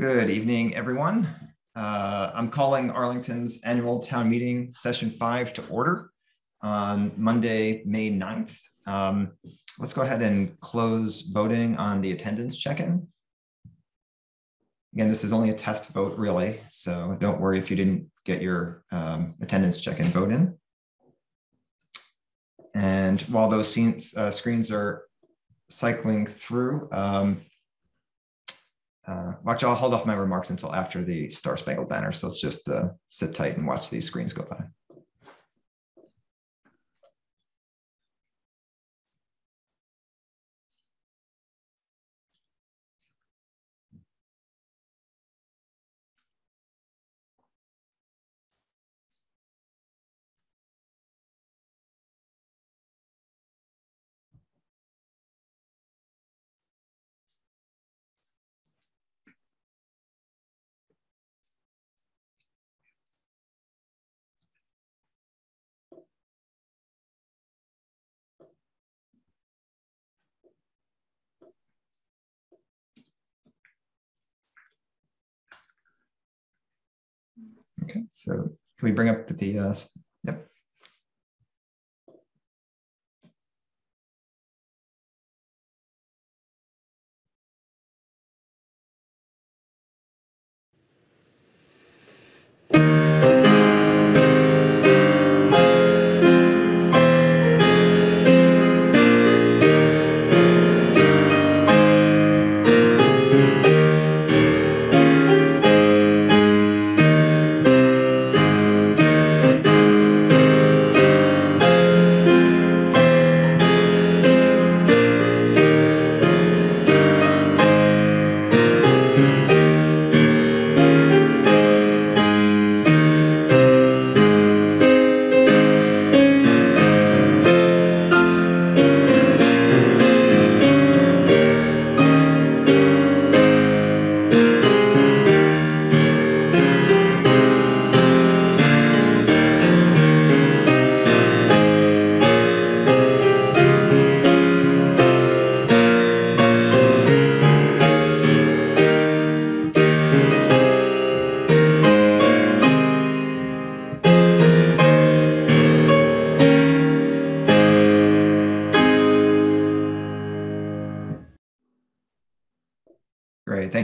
Good evening, everyone. I'm calling Arlington's annual town meeting session 5 to order on Monday, May 9th. Let's go ahead and close voting on the attendance check-in. Again, this is only a test vote, really, so don't worry if you didn't get your attendance check-in vote in. And while those screens are cycling through, actually, I'll hold off my remarks until after the Star Spangled Banner, so let's just sit tight and watch these screens go by. Okay, so can we bring up the, yep.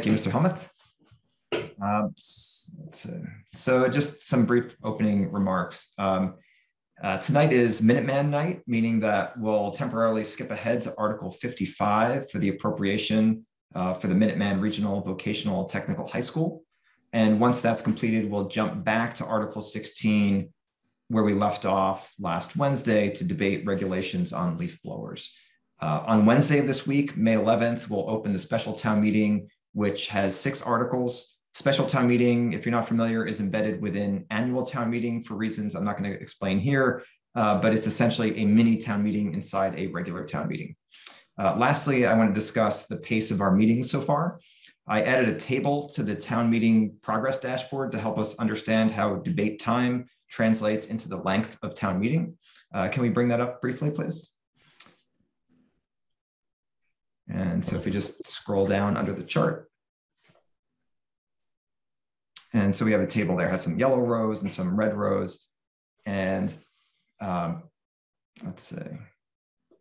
Mr. Helmuth. So just some brief opening remarks. Tonight is Minuteman night, meaning that we'll temporarily skip ahead to Article 55 for the appropriation for the Minuteman Regional Vocational Technical High School. And once that's completed, we'll jump back to Article 16, where we left off last Wednesday to debate regulations on leaf blowers. On Wednesday of this week, May 11th, we'll open the special town meeting, which has 6 articles. Special town meeting, if you're not familiar, is embedded within annual town meeting for reasons I'm not going to explain here, but it's essentially a mini town meeting inside a regular town meeting. Lastly, I want to discuss the pace of our meetings so far. I added a table to the town meeting progress dashboard to help us understand how debate time translates into the length of town meeting. Can we bring that up briefly, please? And so if we just scroll down under the chart. And so we have a table there, has some yellow rows and some red rows. And let's see.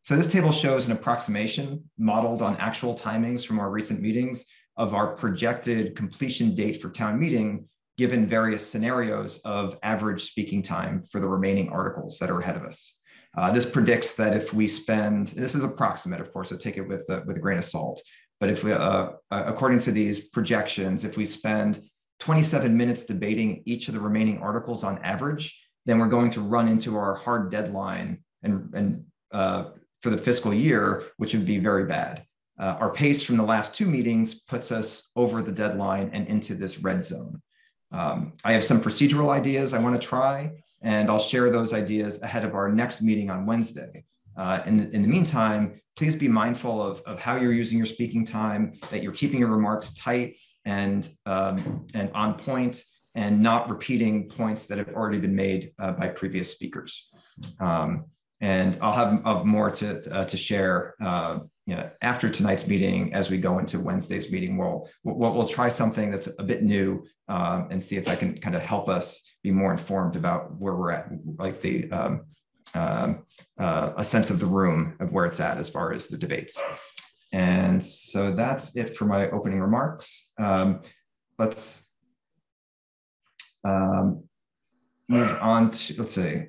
So this table shows an approximation modeled on actual timings from our recent meetings of our projected completion date for town meeting, given various scenarios of average speaking time for the remaining articles that are ahead of us. This predicts that if we spend, this is approximate, of course, so take it with a grain of salt, but if we, according to these projections, if we spend 27 minutes debating each of the remaining articles on average, then we're going to run into our hard deadline and for the fiscal year, which would be very bad. Our pace from the last 2 meetings puts us over the deadline and into this red zone. I have some procedural ideas I want to try, and I'll share those ideas ahead of our next meeting on Wednesday. In the meantime, please be mindful of how you're using your speaking time, that you're keeping your remarks tight and on point, and not repeating points that have already been made by previous speakers. And I'll have more to share after tonight's meeting. As we go into Wednesday's meeting, we'll try something that's a bit new and see if I can kind of help us be more informed about where we're at, like a sense of the room of where it's at as far as the debates. And so that's it for my opening remarks. Let's move on to, let's see.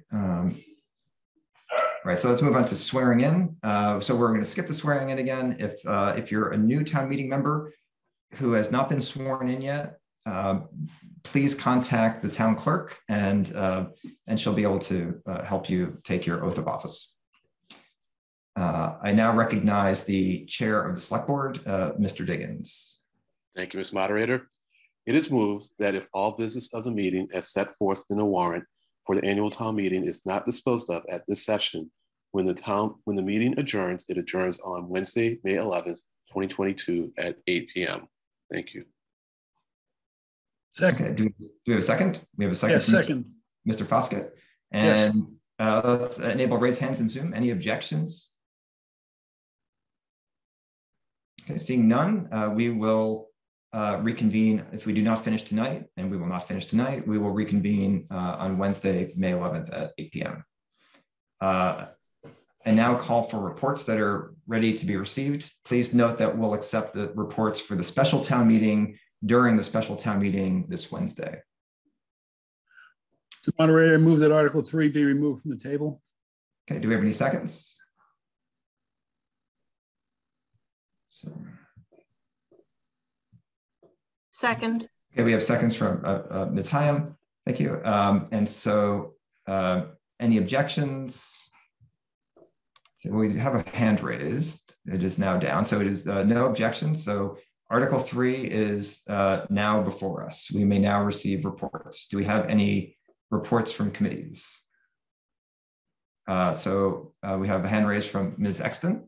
Right, so let's move on to swearing in. So we're going to skip the swearing in again. If you're a new town meeting member who has not been sworn in yet, please contact the town clerk, and she'll be able to help you take your oath of office. I now recognize the chair of the select board, Mr. Diggins. Thank you, Mr. Moderator. It is moved that if all business of the meeting as set forth in the warrant for the annual town meeting is not disposed of at this session, when the meeting adjourns, it adjourns on Wednesday, May 11th, 2022 at 8 p.m. Thank you. Second. Okay. Do we have a second? We have a second. Yes, second. Mr. Foskett. And yes. Let's enable raise hands in Zoom. Any objections? Okay, seeing none, we will reconvene. If we do not finish tonight, and we will not finish tonight, we will reconvene on Wednesday, May 11th at 8 p.m. And now call for reports that are ready to be received. Please note that we'll accept the reports for the special town meeting during the special town meeting this Wednesday. So, moderator, I move that Article 3 be removed from the table. Okay, do we have any seconds? So. Second. Okay, we have seconds from Ms. Hyam. Thank you. And so, any objections? So we have a hand raised. It is now down. So it is no objections. So Article 3 is now before us. We may now receive reports. Do we have any reports from committees? We have a hand raised from Ms. Exton.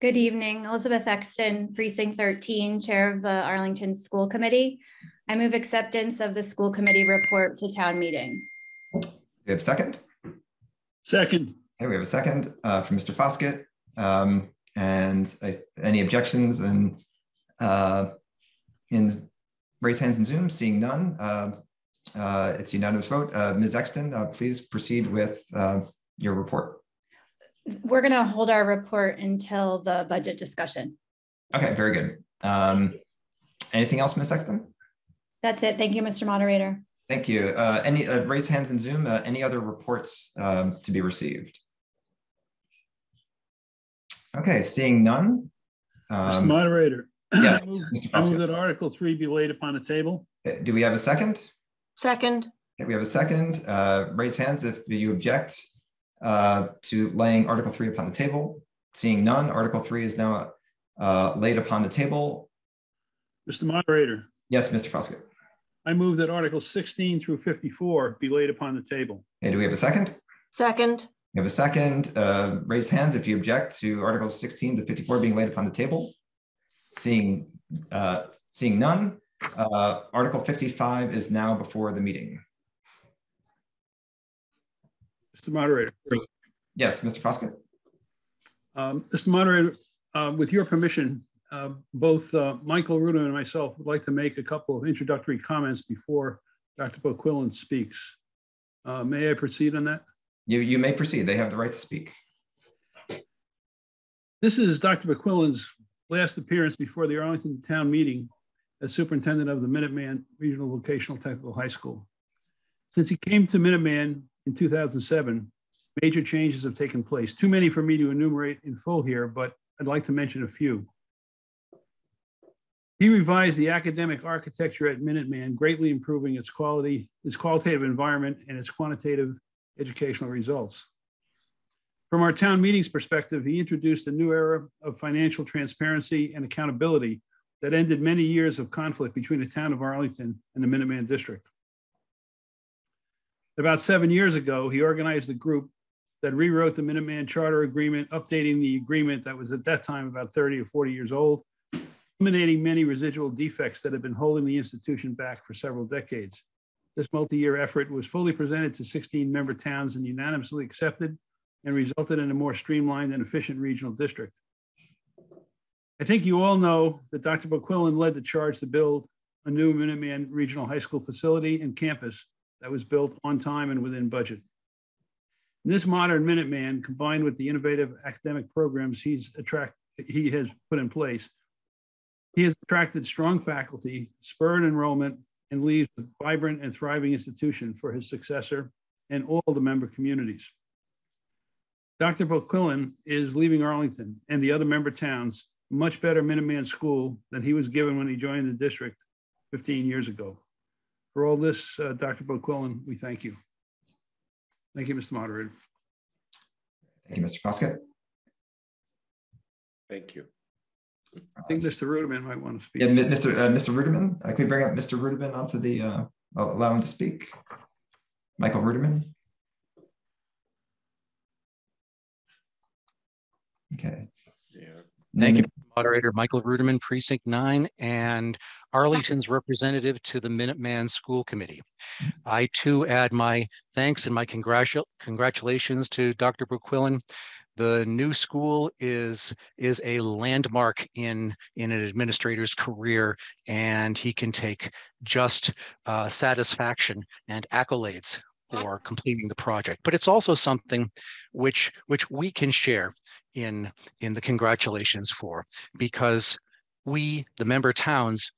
Good evening, Elizabeth Exton, Precinct 13, Chair of the Arlington School Committee. I move acceptance of the school committee report to town meeting. We have a second? Second. Hey, we have a second from Mr. Foskett. Any objections? And in raise hands in Zoom, seeing none, it's unanimous vote. Ms. Exton, please proceed with your report. We're going to hold our report until the budget discussion. Okay, very good. Anything else, Ms. Exton? That's it. Thank you, Mr. Moderator. Thank you. Any raise hands in Zoom? Any other reports to be received? Okay, seeing none. Mr. Moderator, yes, I move that Article 3 be laid upon the table. Do we have a second? Second. Okay, we have a second. Raise hands if you object to laying Article 3 upon the table. Seeing none, Article 3 is now laid upon the table. Mr. Moderator. Yes, Mr. Foskett. I move that Article 16 through 54 be laid upon the table. Okay, do we have a second? Second. We have a second. Raised hands if you object to Articles 16 to 54 being laid upon the table. Seeing none, Article 55 is now before the meeting. Mr. Moderator. Yes, Mr. Foskett. Mr. Moderator, with your permission, both Michael Ruderman and myself would like to make a couple of introductory comments before Dr. Bouquillon speaks. May I proceed on that? You may proceed. They have the right to speak. This is Dr. Bouquillon's last appearance before the Arlington Town Meeting as superintendent of the Minuteman Regional Vocational Technical High School. Since he came to Minuteman in 2007, major changes have taken place. Too many for me to enumerate in full here, but I'd like to mention a few. He revised the academic architecture at Minuteman, greatly improving its quality, its qualitative environment, and its quantitative educational results. From our town meetings perspective, he introduced a new era of financial transparency and accountability that ended many years of conflict between the town of Arlington and the Minuteman district. About 7 years ago, he organized a group that rewrote the Minuteman Charter Agreement, updating the agreement that was at that time about 30 or 40 years old, eliminating many residual defects that had been holding the institution back for several decades. This multi-year effort was fully presented to 16 member towns and unanimously accepted and resulted in a more streamlined and efficient regional district. I think you all know that Dr. Bouquillon led the charge to build a new Minuteman Regional High School facility and campus that was built on time and within budget. And this modern Minuteman, combined with the innovative academic programs he has put in place, he has attracted strong faculty, spurred enrollment, and leaves a vibrant and thriving institution for his successor and all the member communities. Dr. Bouquillon is leaving Arlington and the other member towns a much better Minuteman school than he was given when he joined the district 15 years ago. For all this, Dr. Bouquillon, we thank you. Thank you, Mr. Moderator. Thank you, Mr. Foskett. Thank you. I think Mr. Ruderman might want to speak. Yeah, Mr. Ruderman, can we bring up Mr. Ruderman onto the, allow him to speak? Michael Ruderman. Okay. Yeah. Thank you, Moderator. Michael Ruderman, Precinct 9, and Arlington's representative to the Minuteman School Committee. I too add my thanks and my congratulations to Dr. Bouquillon. The new school is a landmark in an administrator's career, and he can take just satisfaction and accolades for completing the project. But it's also something which we can share in the congratulations for, because we, the member towns,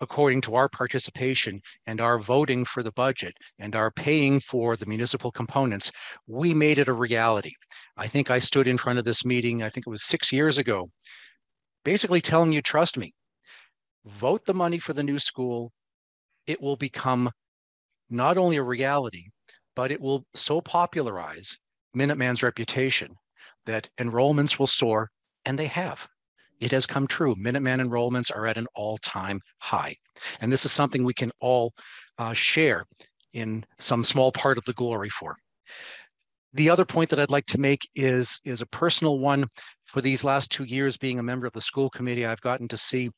according to our participation and our voting for the budget and our paying for the municipal components, we made it a reality. I think I stood in front of this meeting, I think it was 6 years ago, basically telling you, trust me, vote the money for the new school. It will become not only a reality, but it will so popularize Minuteman's reputation that enrollments will soar, and they have. It has come true. Minuteman enrollments are at an all-time high. And this is something we can all share in some small part of the glory for. The other point that I'd like to make is a personal one. For these last 2 years being a member of the school committee, I've gotten to see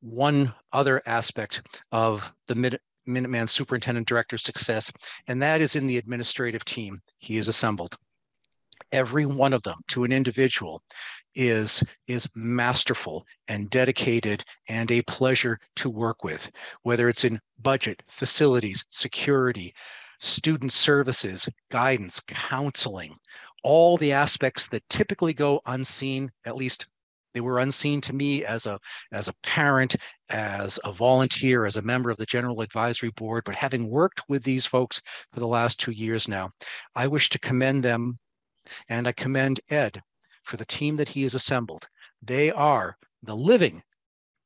one other aspect of the Minuteman Superintendent Director's success, and that is in the administrative team he has assembled. Every one of them, to an individual, is masterful and dedicated and a pleasure to work with, whether it's in budget, facilities, security, student services, guidance, counseling, all the aspects that typically go unseen, at least they were unseen to me as a parent, as a volunteer, as a member of the General Advisory Board. But having worked with these folks for the last 2 years now, I wish to commend them. And I commend Ed for the team that he has assembled. They are the living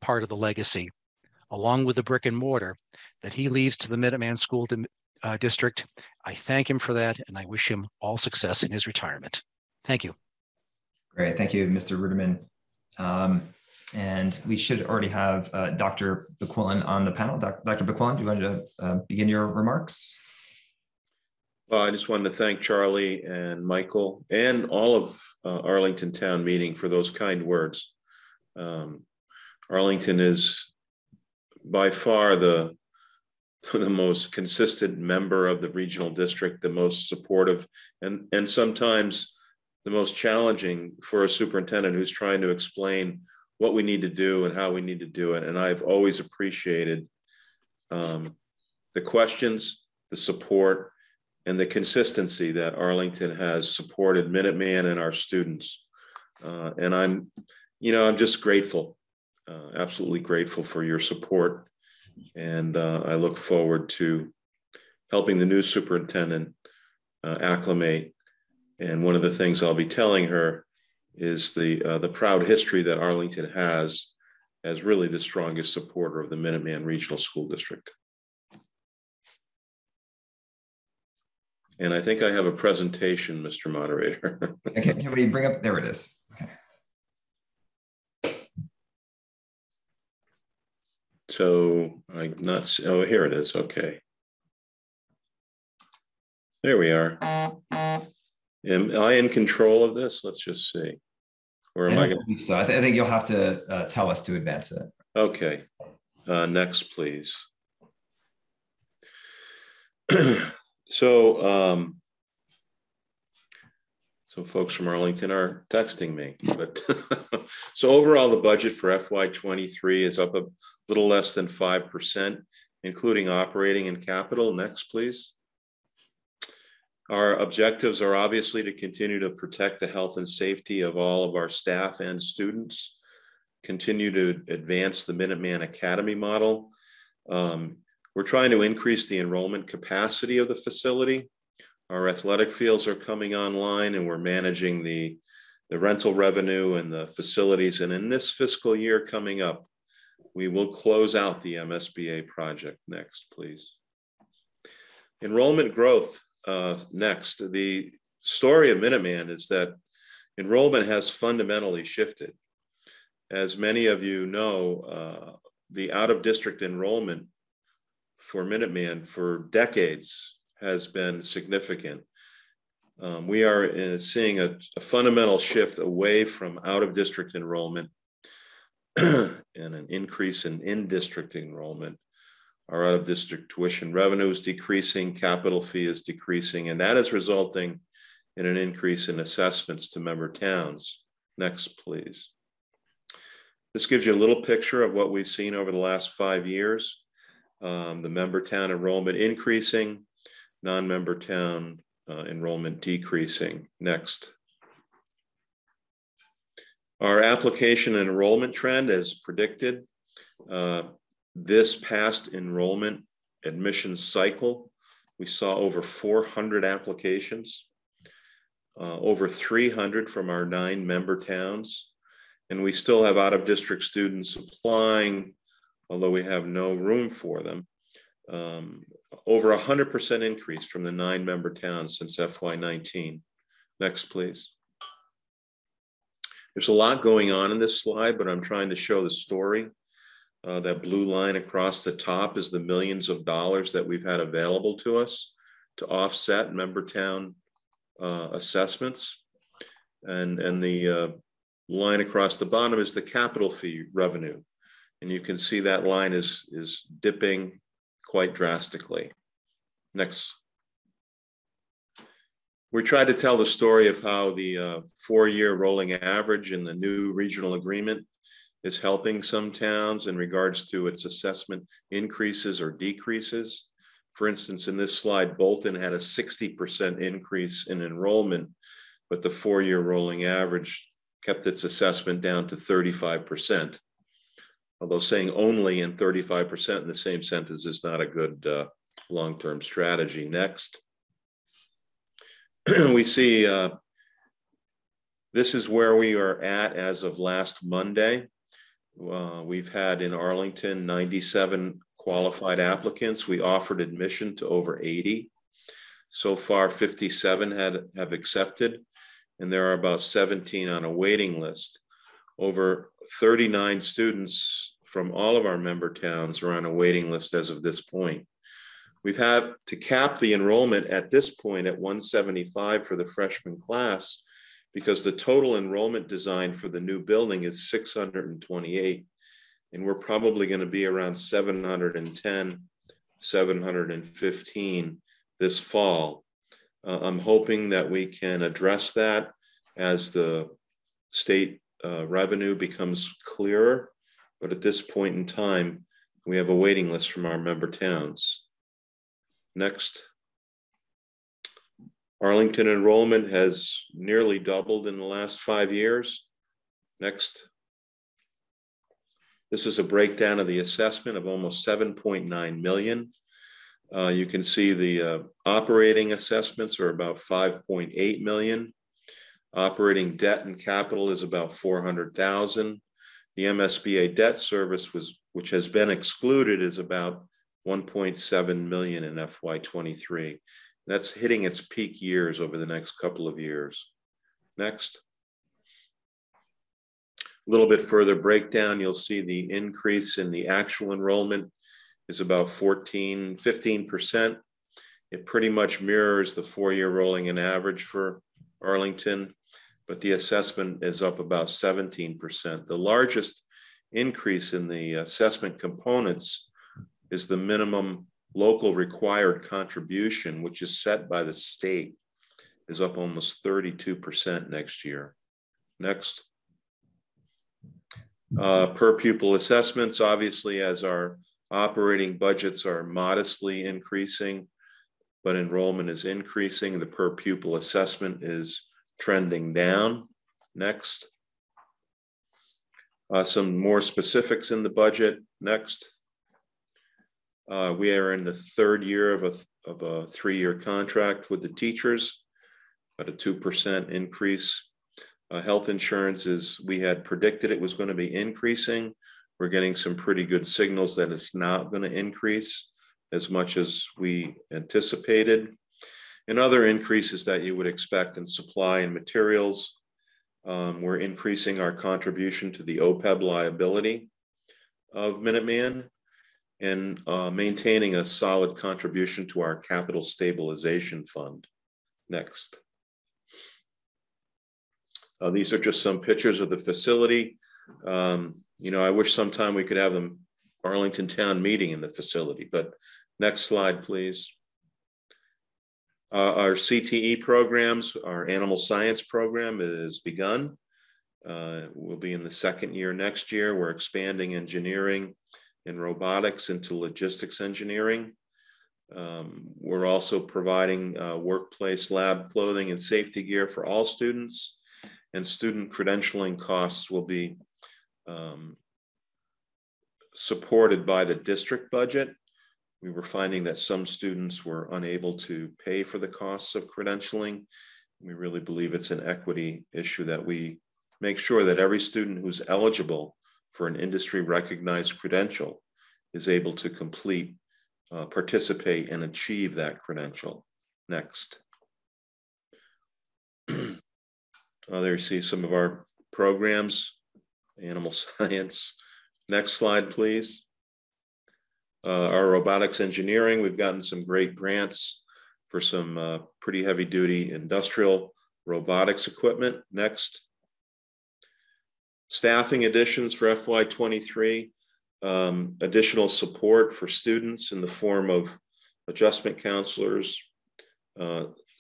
part of the legacy, along with the brick and mortar that he leaves to the Minuteman School District. I thank him for that, and I wish him all success in his retirement. Thank you. Great. Thank you, Mr. Ruderman. And we should already have Dr. Bouquillon on the panel. Dr. Bouquillon, do you want to begin your remarks? I just wanted to thank Charlie and Michael and all of Arlington Town Meeting for those kind words. Arlington is by far the most consistent member of the regional district, the most supportive, and sometimes the most challenging for a superintendent who's trying to explain what we need to do and how we need to do it. And I've always appreciated the questions, the support, and the consistency that Arlington has supported Minuteman and our students. And I'm just grateful, absolutely grateful for your support. And I look forward to helping the new superintendent acclimate. And one of the things I'll be telling her is the proud history that Arlington has as really the strongest supporter of the Minuteman Regional School District. And I think I have a presentation, Mr. Moderator. Okay, can we bring up, there it is. Okay. So oh, here it is, okay. There we are. Am I in control of this? Let's just see. Or am I gonna? So I think you'll have to tell us to advance it. Okay, next please. So folks from Arlington are texting me, but so overall the budget for FY23 is up a little less than 5%, including operating and capital. Next, please. Our objectives are obviously to continue to protect the health and safety of all of our staff and students, continue to advance the Minuteman Academy model. We're trying to increase the enrollment capacity of the facility. Our athletic fields are coming online and we're managing the rental revenue and the facilities. And in this fiscal year coming up, we will close out the MSBA project. Next, please. Enrollment growth. Next, the story of Minuteman is that enrollment has fundamentally shifted. As many of you know, the out-of-district enrollment for Minuteman for decades has been significant. We are seeing a fundamental shift away from out-of-district enrollment and an increase in in-district enrollment. Our out-of-district tuition revenue is decreasing, capital fee is decreasing, and that is resulting in an increase in assessments to member towns. Next, please. This gives you a little picture of what we've seen over the last 5 years. The member town enrollment increasing, non-member town enrollment decreasing. Next. Our application and enrollment trend as predicted. This past enrollment admissions cycle, we saw over 400 applications, over 300 from our 9 member towns. And we still have out-of-district students applying, although we have no room for them. Over 100% increase from the 9 member towns since FY19. Next, please. There's a lot going on in this slide, but I'm trying to show the story. That blue line across the top is the millions of dollars that we've had available to us to offset member town assessments. And the line across the bottom is the capital fee revenue. And you can see that line is dipping quite drastically. Next. We tried to tell the story of how the 4-year rolling average in the new regional agreement is helping some towns in regards to its assessment increases or decreases. For instance, in this slide, Bolton had a 60% increase in enrollment, but the 4-year rolling average kept its assessment down to 35%. Although saying only in 35% in the same sentence is not a good long-term strategy. Next. We see this is where we are at as of last Monday. We've had in Arlington 97 qualified applicants. We offered admission to over 80. So far, 57 have accepted, and there are about 17 on a waiting list. Over 39 students from all of our member towns are on a waiting list as of this point. We've had to cap the enrollment at this point at 175 for the freshman class, because the total enrollment design for the new building is 628. And we're probably going to be around 710, 715 this fall. I'm hoping that we can address that as the state revenue becomes clearer. But at this point in time, we have a waiting list from our member towns. Next. Arlington enrollment has nearly doubled in the last 5 years. Next. This is a breakdown of the assessment of almost 7.9 million. You can see the operating assessments are about 5.8 million. Operating debt and capital is about 400,000. The MSBA debt service, which has been excluded, is about 1.7 million in FY23. That's hitting its peak years over the next couple of years. Next. A little bit further breakdown, you'll see the increase in the actual enrollment is about 15%. It pretty much mirrors the 4-year rolling and average for Arlington, but the assessment is up about 17%. The largest increase in the assessment components is the minimum local required contribution, which is set by the state, is up almost 32% next year. Next. Per pupil assessments, obviously, as our operating budgets are modestly increasing, but enrollment is increasing, the per pupil assessment is trending down. Next. Some more specifics in the budget. Next. We are in the third year of a three-year contract with the teachers, at a 2% increase. Health insurance is, we had predicted it was going to be increasing. We're getting some pretty good signals that it's not going to increase as much as we anticipated. And other increases that you would expect in supply and materials. We're increasing our contribution to the OPEB liability of Minuteman and maintaining a solid contribution to our capital stabilization fund. Next. These are just some pictures of the facility. You know, I wish sometime we could have them Arlington Town meeting in the facility, but next slide, please. Our CTE programs, our animal science program is begun. We'll be in the second year next year. We're expanding engineering and robotics into logistics engineering. We're also providing workplace lab clothing and safety gear for all students, and student credentialing costs will be supported by the district budget. We were finding that some students were unable to pay for the costs of credentialing. We really believe it's an equity issue that we make sure that every student who's eligible for an industry recognized credential is able to complete, participate and achieve that credential. Next. There you see some of our programs, animal science. Next slide, please. Our robotics engineering, we've gotten some great grants for some pretty heavy duty industrial robotics equipment. Next. Staffing additions for FY23, additional support for students in the form of adjustment counselors,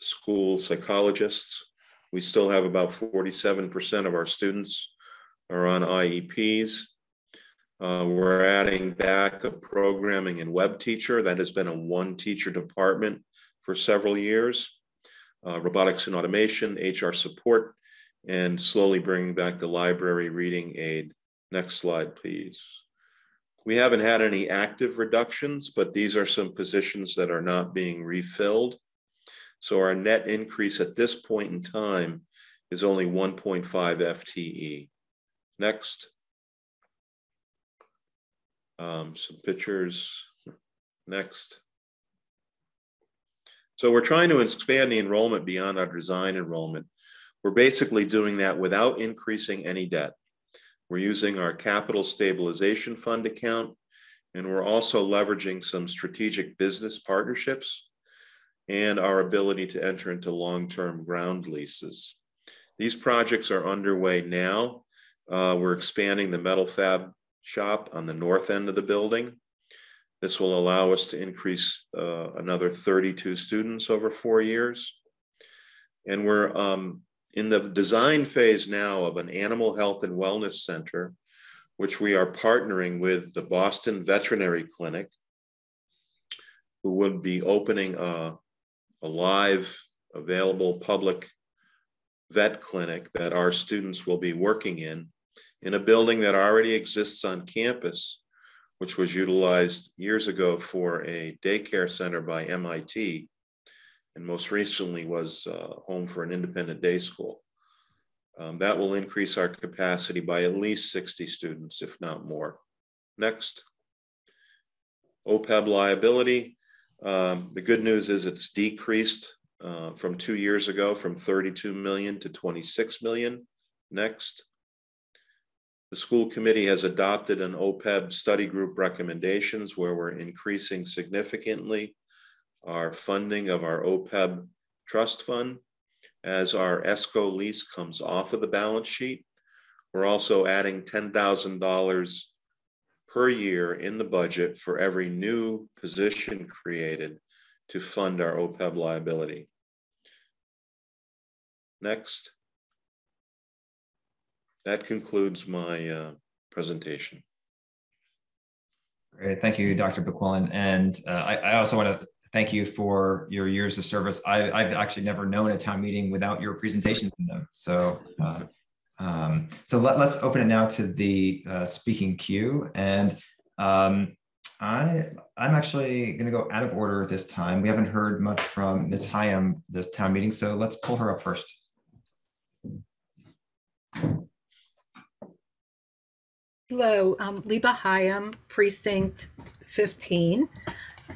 school psychologists. We still have about 47% of our students are on IEPs. We're adding back a programming and web teacher that has been a one teacher department for several years, robotics and automation, HR support, and slowly bringing back the library reading aid. Next slide, please. We haven't had any active reductions, but these are some positions that are not being refilled. So our net increase at this point in time is only 1.5 FTE. Next. Some pictures. Next. So we're trying to expand the enrollment beyond our design enrollment. We're basically doing that without increasing any debt. We're using our capital stabilization fund account, and we're also leveraging some strategic business partnerships and our ability to enter into long-term ground leases. These projects are underway now. We're expanding the metal fab shop on the north end of the building. This will allow us to increase another 32 students over 4 years. And we're in the design phase now of an animal health and wellness center, which we are partnering with the Boston Veterinary Clinic, who would be opening a live, available public vet clinic that our students will be working in a building that already exists on campus, which was utilized years ago for a daycare center by MIT, and most recently was home for an independent day school. That will increase our capacity by at least 60 students, if not more. Next. OPEB liability. The good news is it's decreased from 2 years ago, from 32 million to 26 million. Next. The school committee has adopted an OPEB study group recommendations where we're increasing significantly our funding of our OPEB trust fund as our ESCO lease comes off of the balance sheet. We're also adding $10,000 per year in the budget for every new position created to fund our OPEB liability. Next. That concludes my presentation. Great, thank you, Dr. Bouquillon. And I also want to thank you for your years of service. I've actually never known a town meeting without your presentations in them. So, so let's open it now to the speaking queue. And I'm actually going to go out of order this time. We haven't heard much from Ms. Hyam this town meeting, so let's pull her up first. Hello, Liba Hyam, Precinct 15.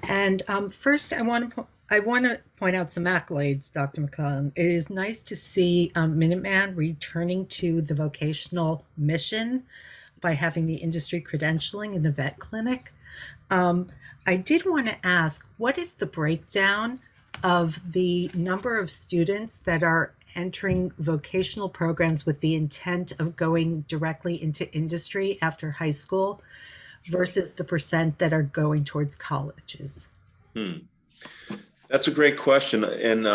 And first, I want to point out some accolades, Dr. McClellan. It is nice to see Minuteman returning to the vocational mission by having the industry credentialing in the vet clinic. I did want to ask, what is the breakdown of the number of students that are entering vocational programs with the intent of going directly into industry after high school versus the percent that are going towards colleges? That's a great question. And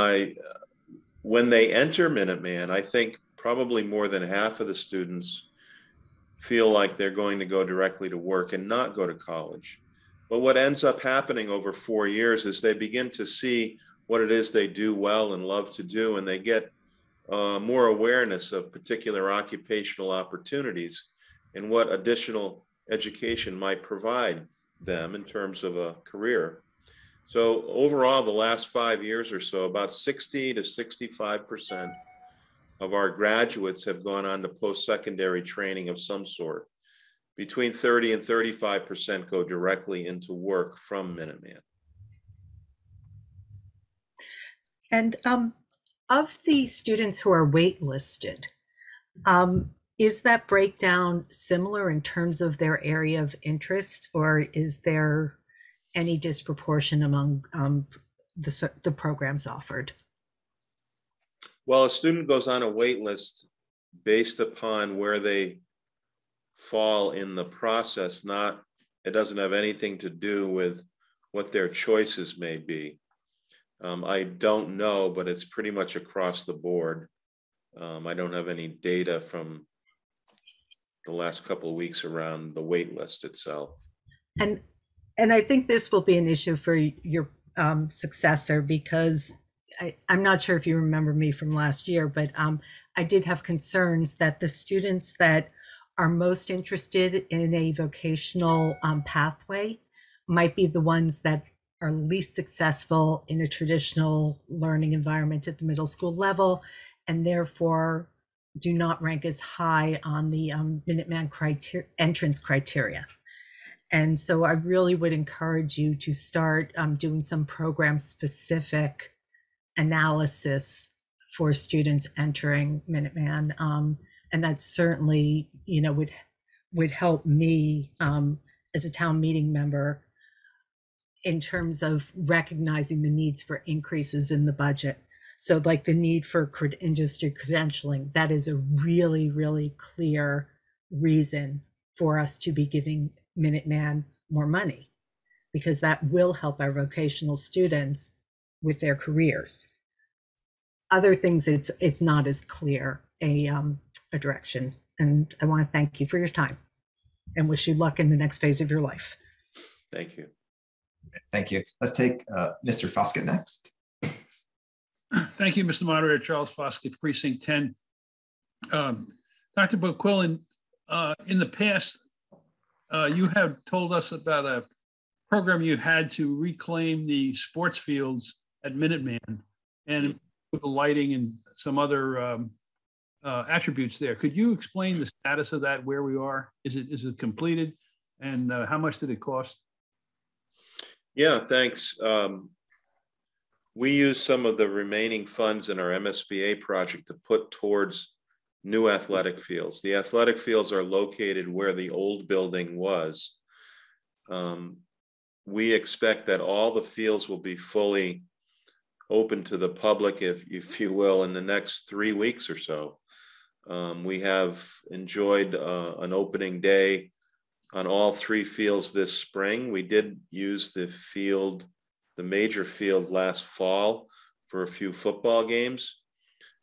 when they enter Minuteman, I think probably more than half of the students feel like they're going to go directly to work and not go to college. But what ends up happening over 4 years is they begin to see what it is they do well and love to do, and they get more awareness of particular occupational opportunities and what additional education might provide them in terms of a career. So overall, the last 5 years or so, about 60 to 65% of our graduates have gone on to post-secondary training of some sort. Between 30 and 35% go directly into work from Minuteman. And of the students who are waitlisted, is that breakdown similar in terms of their area of interest, or is there any disproportion among the programs offered? Well, a student goes on a waitlist based upon where they fall in the process. It doesn't have anything to do with what their choices may be. I don't know, but it's pretty much across the board. I don't have any data from the last couple of weeks around the wait list itself. And I think this will be an issue for your successor, because I'm not sure if you remember me from last year, but I did have concerns that the students that are most interested in a vocational pathway might be the ones that are least successful in a traditional learning environment at the middle school level, and therefore do not rank as high on the Minuteman entrance criteria. And so I really would encourage you to start doing some program specific analysis for students entering Minuteman. And that certainly, you know, would help me as a town meeting member in terms of recognizing the needs for increases in the budget. So like the need for industry credentialing, that is a really, really clear reason for us to be giving Minuteman more money, because that will help our vocational students with their careers. Other things, it's not as clear a direction. And I want to thank you for your time and wish you luck in the next phase of your life. Thank you. Thank you. Let's take Mr. Foskett next. Thank you, Mr. Moderator. Charles Foskett, Precinct 10. Dr. Bouquillon, in the past, you have told us about a program you had to reclaim the sports fields at Minuteman and the lighting and some other attributes there. Could you explain the status of that, where we are? Is it completed? And how much did it cost? Yeah, thanks. We used some of the remaining funds in our MSBA project to put towards new athletic fields. The athletic fields are located where the old building was. We expect that all the fields will be fully open to the public, if you will, in the next 3 weeks or so. We have enjoyed an opening day on all three fields this spring. We did use the field, the major field last fall for a few football games.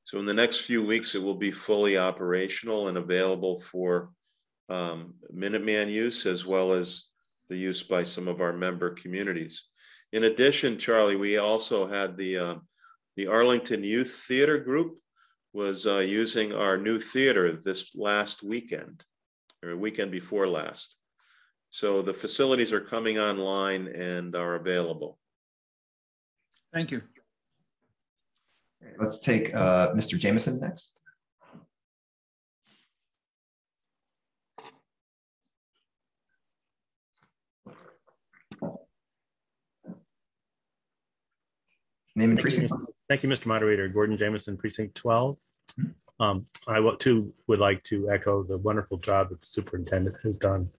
So in the next few weeks, it will be fully operational and available for Minuteman use, as well as the use by some of our member communities. In addition, Charlie, we also had the Arlington Youth Theater Group was using our new theater this last weekend, or weekend before last. So the facilities are coming online and are available. Thank you. Let's take Mr. Jameson next. Name and precinct. Thank you, Mr. Moderator. Gordon Jameson, Precinct 12. I too would like to echo the wonderful job that the superintendent has done.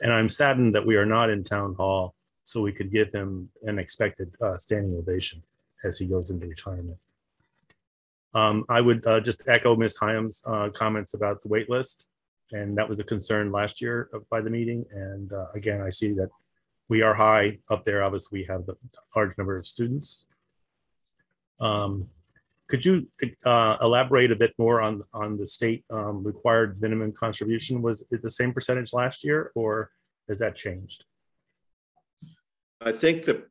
And I'm saddened that we are not in town hall so we could give him an expected standing ovation as he goes into retirement. I would just echo Ms. Hyam's comments about the wait list. And that was a concern last year by the meeting. And again, I see that we are high up there. Obviously, we have a large number of students. Could you elaborate a bit more on the state required minimum contribution? Was it the same percentage last year, or has that changed? I think the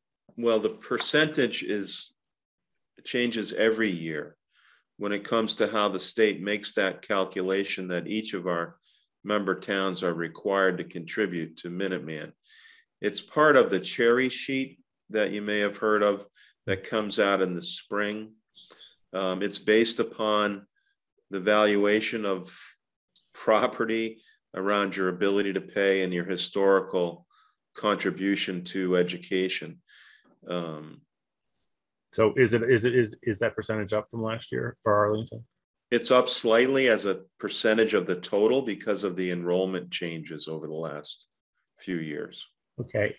percentage changes every year when it comes to how the state makes that calculation that each of our member towns are required to contribute to Minuteman. It's part of the cherry sheet that you may have heard of that comes out in the spring. It's based upon the valuation of property around your ability to pay and your historical contribution to education. So is that percentage up from last year for Arlington? It's up slightly as a percentage of the total because of the enrollment changes over the last few years. Okay,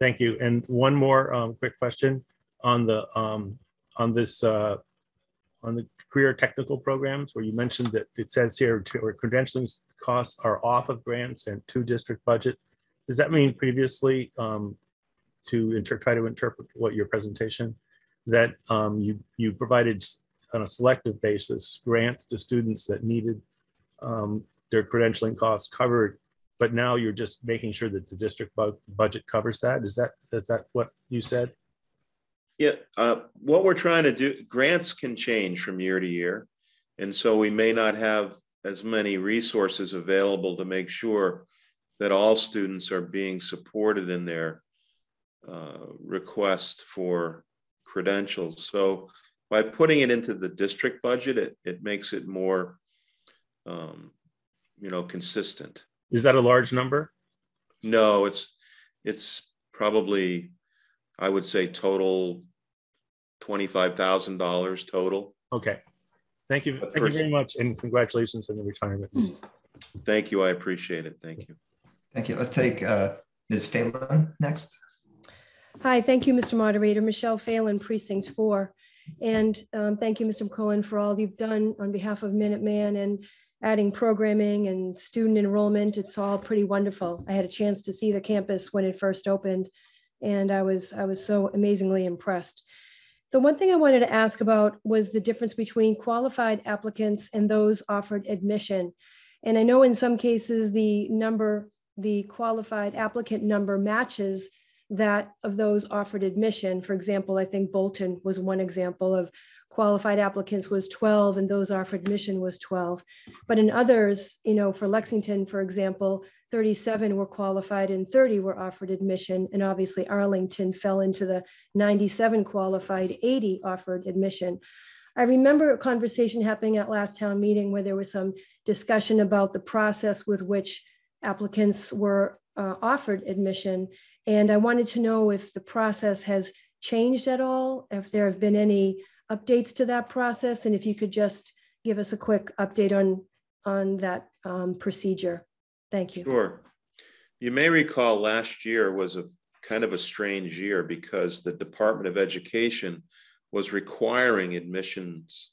thank you. And one more quick question. On the on the career technical programs, where you mentioned that it says here credentialing costs are off of grants and to district budget. Does that mean previously, to try to interpret what your presentation, that you provided on a selective basis grants to students that needed their credentialing costs covered, but now you're just making sure that the district budget covers that? Is that what you said? Yeah, what we're trying to do, grants can change from year to year. And so we may not have as many resources available to make sure that all students are being supported in their request for credentials. So by putting it into the district budget, it makes it more, consistent. Is that a large number? No, it's probably, I would say total $25,000 total. Okay. Thank you. Thank you very much. And congratulations on your retirement. Thank you. I appreciate it. Thank you. Thank you. Let's take Ms. Phelan next. Hi. Thank you, Mr. Moderator. Michelle Phelan, Precinct 4. And thank you, Mr. McCullen, for all you've done on behalf of Minuteman and adding programming and student enrollment. It's all pretty wonderful. I had a chance to see the campus when it first opened, and I was so amazingly impressed. The one thing I wanted to ask about was the difference between qualified applicants and those offered admission. And I know in some cases the qualified applicant number matches that of those offered admission. For example, I think Bolton was one example of qualified applicants was 12 and those offered admission was 12. But in others, for Lexington, for example, 37 were qualified and 30 were offered admission. And obviously Arlington fell into the 97 qualified, 80 offered admission. I remember a conversation happening at last town meeting where there was some discussion about the process with which applicants were offered admission. And I wanted to know if the process has changed at all, if there have been any updates to that process, and if you could just give us a quick update on that procedure. Thank you. Sure. You may recall last year was a kind of a strange year because the Department of Education was requiring admissions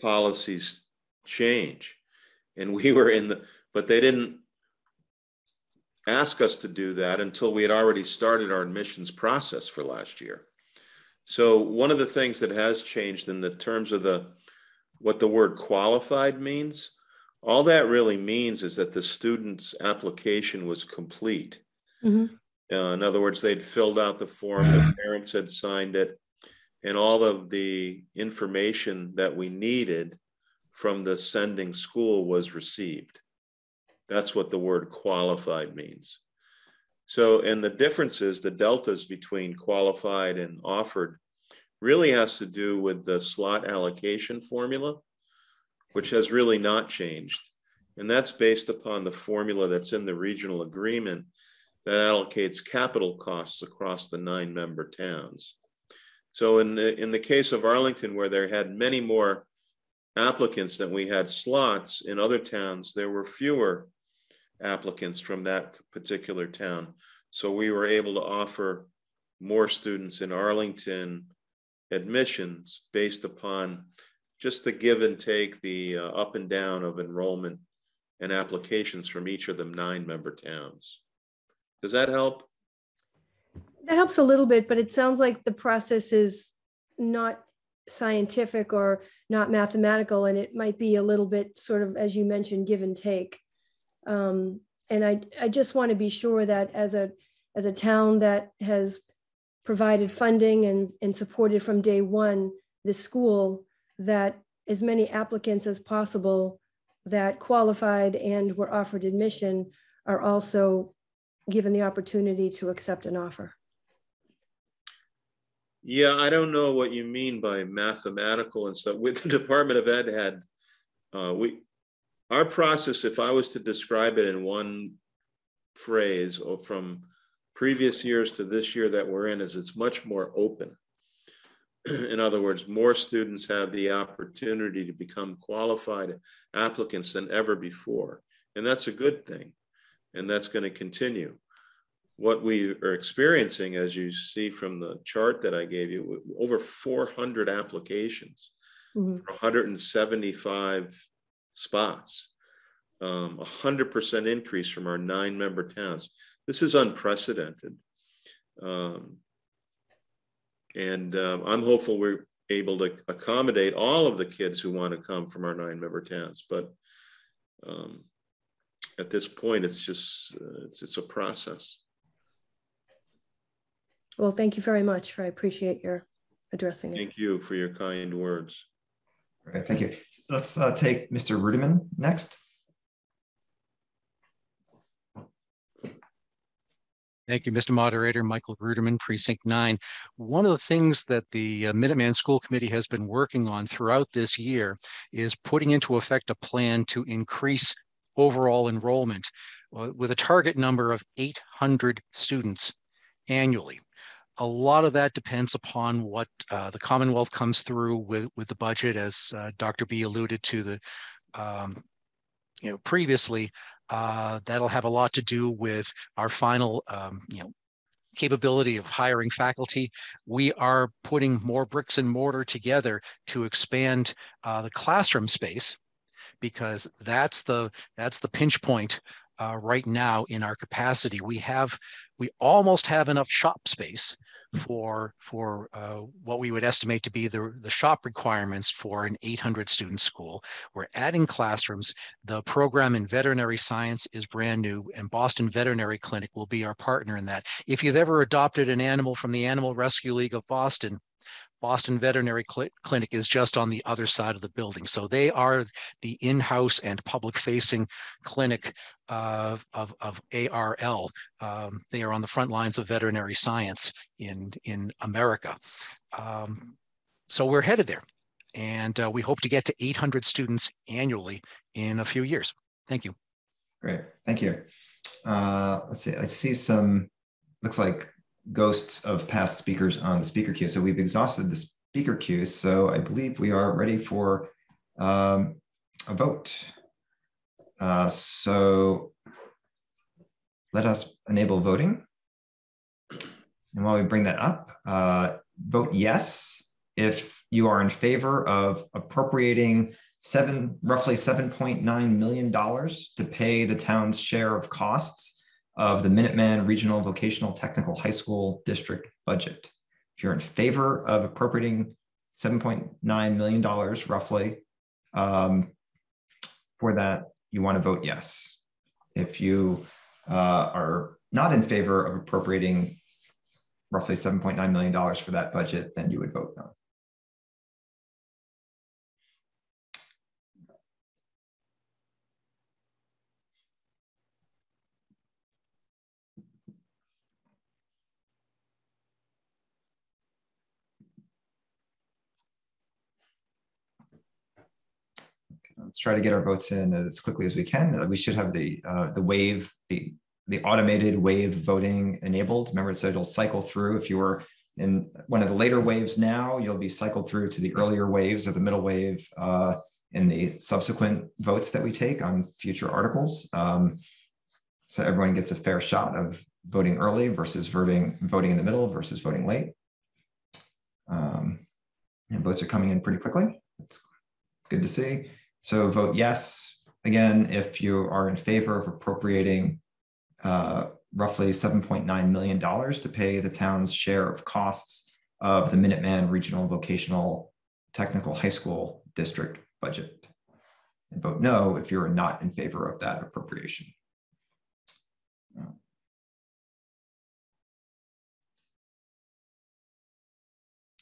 policies change. And we were but they didn't ask us to do that until we had already started our admissions process for last year. So one of the things that has changed in the terms of the what the word qualified means, all that really means is that the student's application was complete. Mm-hmm. In other words, they'd filled out the form, the parents had signed it, and all of the information that we needed from the sending school was received. That's what the word qualified means. So, and the differences, the deltas between qualified and offered really has to do with the slot allocation formula, which has really not changed. And that's based upon the formula that's in the regional agreement that allocates capital costs across the 9-member towns. So in the case of Arlington, where there had many more applicants than we had slots, in other towns, there were fewer applicants from that particular town. So we were able to offer more students in Arlington admissions based upon just the give and take, the up and down of enrollment and applications from each of them 9-member towns. Does that help? That helps a little bit, but it sounds like the process is not scientific or not mathematical, and it might be a little bit sort of, as you mentioned, give and take. And I just want to be sure that as a town that has provided funding and supported from day one the school, that as many applicants as possible that qualified and were offered admission are also given the opportunity to accept an offer. Yeah, I don't know what you mean by mathematical and stuff. With the Department of Ed had, our process, if I was to describe it in one phrase or from previous years to this year that we're in, is it's much more open. In other words, more students have the opportunity to become qualified applicants than ever before. And that's a good thing. And that's going to continue. What we are experiencing, as you see from the chart that I gave you, over 400 applications, mm-hmm. for 175 spots, 100% increase from our 9-member towns. This is unprecedented. I'm hopeful we're able to accommodate all of the kids who want to come from our 9-member towns. But at this point, it's just, it's a process. Well, thank you very much. I appreciate your addressing it. Thank you for your kind words. All right, thank you. Let's take Mr. Ruderman next. Thank you, Mr. Moderator. Michael Ruderman, Precinct 9. One of the things that the Minuteman School Committee has been working on throughout this year is putting into effect a plan to increase overall enrollment with a target number of 800 students annually. A lot of that depends upon what the Commonwealth comes through with the budget, as Dr. B alluded to the previously. That'll have a lot to do with our final capability of hiring faculty. We are putting more bricks and mortar together to expand the classroom space, because that's the pinch point right now in our capacity. We almost have enough shop space for what we would estimate to be the shop requirements for an 800-student school. We're adding classrooms. The program in veterinary science is brand new, and Boston Veterinary Clinic will be our partner in that. If you've ever adopted an animal from the Animal Rescue League of Boston, Boston Veterinary Clinic is just on the other side of the building. So they are the in-house and public-facing clinic of ARL. They are on the front lines of veterinary science in America. So we're headed there. And we hope to get to 800 students annually in a few years. Thank you. Great, thank you. Let's see, I see some, looks like ghosts of past speakers on the speaker queue. So we've exhausted the speaker queue. So I believe we are ready for a vote. So let us enable voting. And while we bring that up, vote yes if you are in favor of appropriating roughly $7.9 million to pay the town's share of costs of the Minuteman Regional Vocational Technical High School district budget. If you're in favor of appropriating $7.9 million roughly for that, you want to vote yes. If you are not in favor of appropriating roughly $7.9 million for that budget, then you would vote no. Let's try to get our votes in as quickly as we can. We should have the automated wave voting enabled. Remember, so it'll cycle through. If you were in one of the later waves now, you'll be cycled through to the earlier waves or the middle wave in the subsequent votes that we take on future articles. So everyone gets a fair shot of voting early versus voting in the middle versus voting late. And votes are coming in pretty quickly. It's good to see. So vote yes, again, if you are in favor of appropriating roughly $7.9 million to pay the town's share of costs of the Minuteman Regional Vocational Technical High School district budget. And vote no if you're not in favor of that appropriation.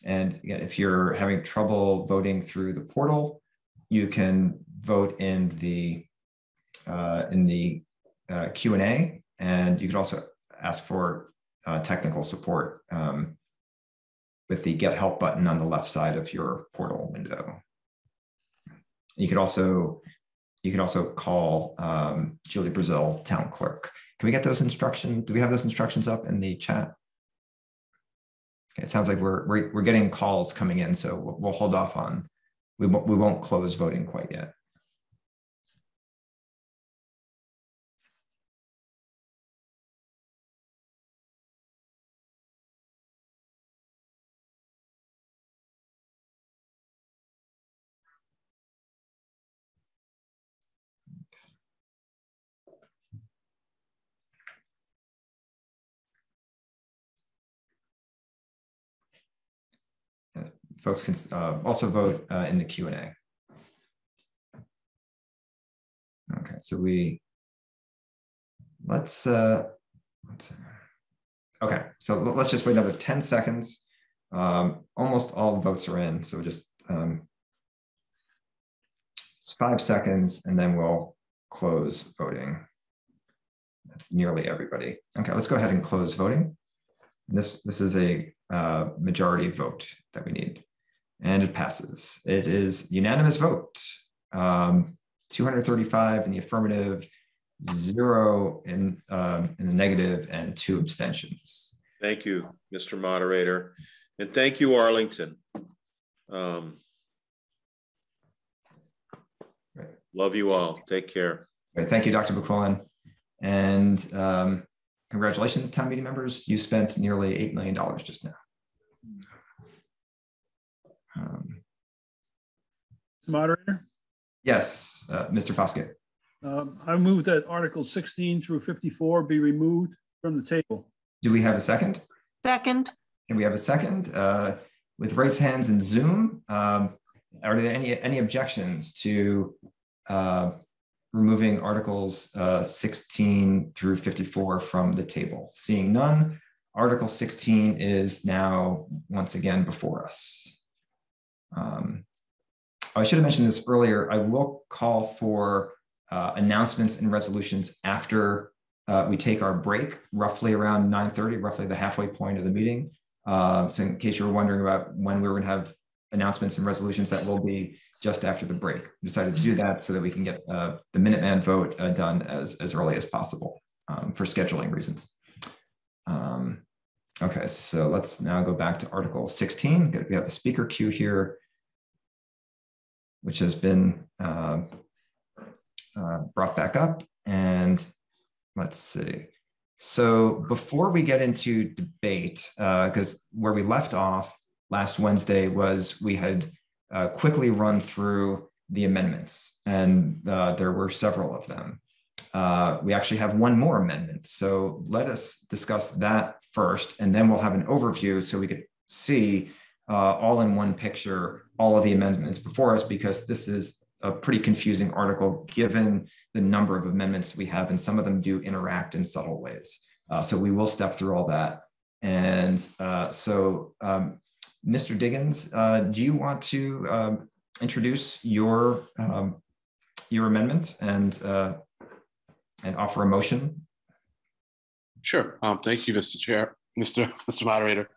And again, if you're having trouble voting through the portal, you can vote in the Q&A, and you can also ask for technical support with the Get Help button on the left side of your portal window. You can also call Julie Brazil, town clerk. Can we get those instructions? Do we have those instructions up in the chat? Okay, it sounds like we're getting calls coming in, so we'll hold off on. We won't close voting quite yet. Folks can also vote in the Q&A. Okay, so let's just wait another 10 seconds. Almost all votes are in, so just it's 5 seconds, and then we'll close voting. That's nearly everybody. Okay, let's go ahead and close voting. This is a majority vote that we need. And it passes. It is unanimous vote. 235 in the affirmative, 0 in the negative, and 2 abstentions. Thank you, Mr. Moderator. And thank you, Arlington. Love you all. Take care. Right. Thank you, Dr. Bouquillon. And congratulations, town meeting members. You spent nearly $8 million just now. Moderator? Yes, Mr. Foskett. I move that Articles 16 through 54 be removed from the table. Do we have a second? Second. Can we have a second? With raised hands and Zoom, are there any objections to removing Articles 16 through 54 from the table? Seeing none, Article 16 is now once again before us. I should have mentioned this earlier. I will call for announcements and resolutions after we take our break, roughly around 9:30, roughly the halfway point of the meeting. So in case you were wondering about when we were going to have announcements and resolutions, that will be just after the break. We decided to do that so that we can get the Minuteman vote done as early as possible for scheduling reasons. Okay, so let's now go back to Article 16. We have the speaker queue here, which has been brought back up. And let's see. So before we get into debate, because where we left off last Wednesday was we had quickly run through the amendments, and there were several of them. we actually have one more amendment. So let us discuss that first, and then we'll have an overview so we could see all in one picture all of the amendments before us, because this is a pretty confusing article given the number of amendments we have, and some of them do interact in subtle ways. So we will step through all that. And Mr. Diggins, do you want to introduce your amendment and offer a motion? Sure. Thank you, Mr. Chair, Mr. Moderator.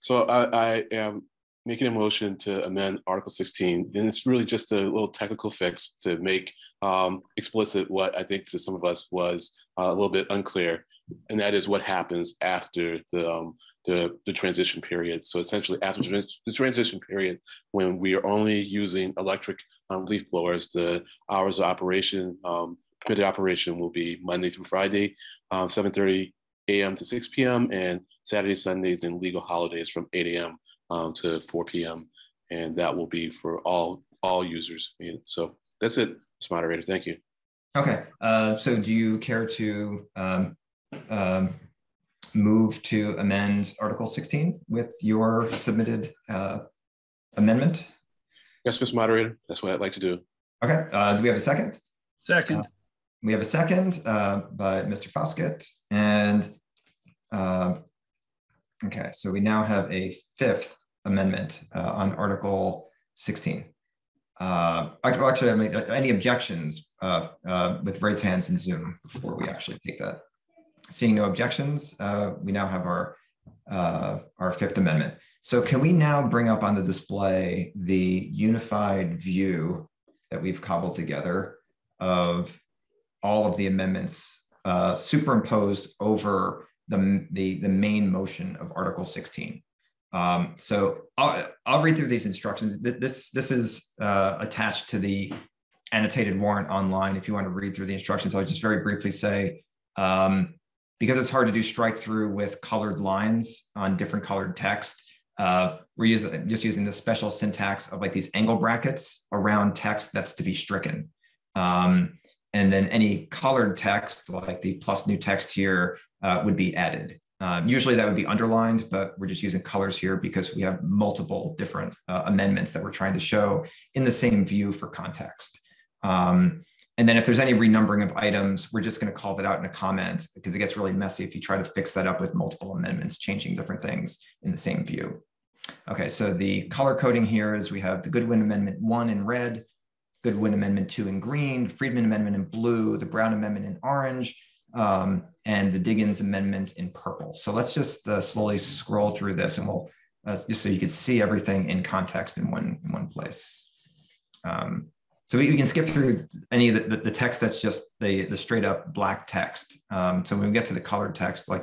So I am making a motion to amend Article 16, and it's really just a little technical fix to make explicit what I think to some of us was a little bit unclear, and that is what happens after the transition period. So essentially, after the transition period, when we are only using electric leaf blowers, the hours of operation, permitted operation, will be Monday through Friday, 7:30 a.m. to 6 p.m. and Saturdays, Sundays, and legal holidays from 8 a.m. To 4 p.m. And that will be for all users. So that's it, Mr. Moderator. Thank you. Okay. So do you care to move to amend Article 16 with your submitted amendment? Yes, Mr. Moderator. That's what I'd like to do. Okay. Do we have a second? Second. We have a second by Mr. Foskett. And okay, so we now have a fifth amendment on Article 16. Actually, I mean, any objections with raised hands in Zoom before we actually take that? Seeing no objections, we now have our fifth amendment. So can we now bring up on the display the unified view that we've cobbled together of all of the amendments superimposed over the main motion of Article 16. So I'll read through these instructions. This is attached to the annotated warrant online. If you want to read through the instructions, I'll just very briefly say, because it's hard to do strike through with colored lines on different colored text, we're just using the special syntax of like these angle brackets around text that's to be stricken. And then any colored text, like the plus new text here, would be added. Usually that would be underlined, but we're just using colors here because we have multiple different amendments that we're trying to show in the same view for context. And then if there's any renumbering of items, we're just going to call that out in a comment, because it gets really messy if you try to fix that up with multiple amendments, changing different things in the same view. Okay, so the color coding here is we have the Goodwin Amendment 1 in red, Goodwin Amendment 2 in green, Friedman Amendment in blue, the Brown Amendment in orange, and the Diggins Amendment in purple. So let's just slowly scroll through this, and we'll just so you can see everything in context in one place. So we can skip through any of the text that's just the straight up black text. So when we get to the colored text, like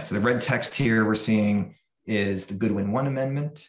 so the red text here we're seeing is the Goodwin 1 Amendment.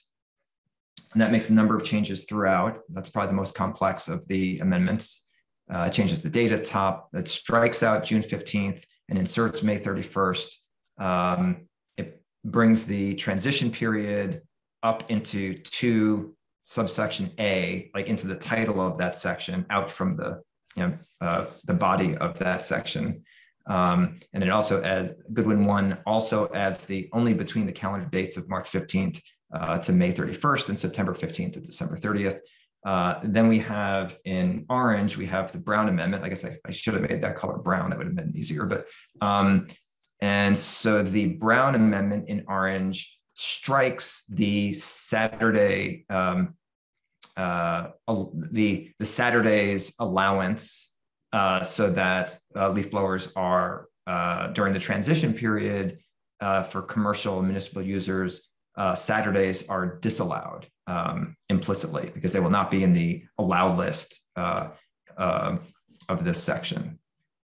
And that makes a number of changes throughout. That's probably the most complex of the amendments. It changes the date at top. It strikes out June 15th and inserts May 31st. It brings the transition period up into 2 subsection A, like into the title of that section, out from the body of that section. And it also adds, Goodwin 1 also adds the only between the calendar dates of March 15th to May 31st and September 15th to December 30th. Then we have in orange, we have the Brown Amendment. I guess I should have made that color brown. That would have been easier. But and so the Brown Amendment in orange strikes the Saturday, the Saturday's allowance, so that leaf blowers are during the transition period for commercial and municipal users. Saturdays are disallowed implicitly because they will not be in the allow list of this section.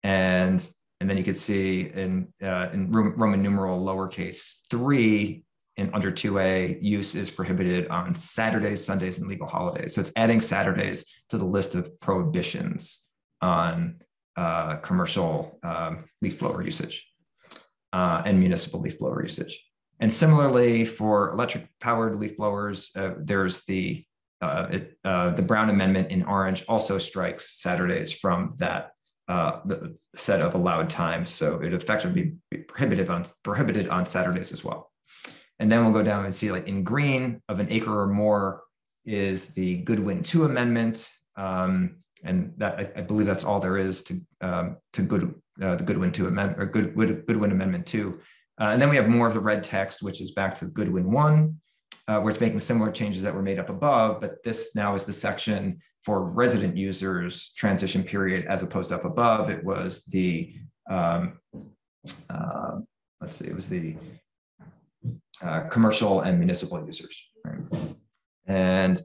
And then you can see in Roman numeral lowercase 3 and under 2A, use is prohibited on Saturdays, Sundays, and legal holidays. So it's adding Saturdays to the list of prohibitions on commercial leaf blower usage and municipal leaf blower usage. And similarly, for electric-powered leaf blowers, there's the Brown Amendment in orange also strikes Saturdays from that the set of allowed times. So it effectively be prohibited on Saturdays as well. And then we'll go down and see, like, in green, of an acre or more is the Goodwin 2 amendment. And that, I believe that's all there is to the Goodwin 2 amendment, or Goodwin Amendment 2. And then we have more of the red text, which is back to Goodwin 1, where it's making similar changes that were made up above, but this now is the section for resident users transition period, as opposed to up above. It was the, let's see, it was the commercial and municipal users. Right? And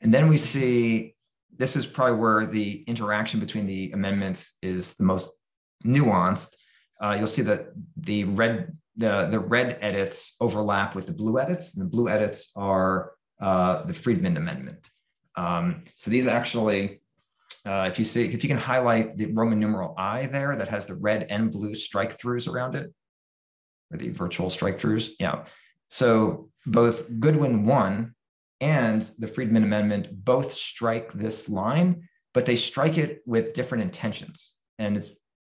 then we see, this is probably where the interaction between the amendments is the most nuanced. You'll see that the red edits overlap with the blue edits, and the blue edits are the Friedman Amendment. So these actually, if you can highlight the Roman numeral I there, that has the red and blue strike throughs around it, or the virtual strike throughs. Yeah. So both Goodwin 1 and the Friedman Amendment both strike this line, but they strike it with different intentions. And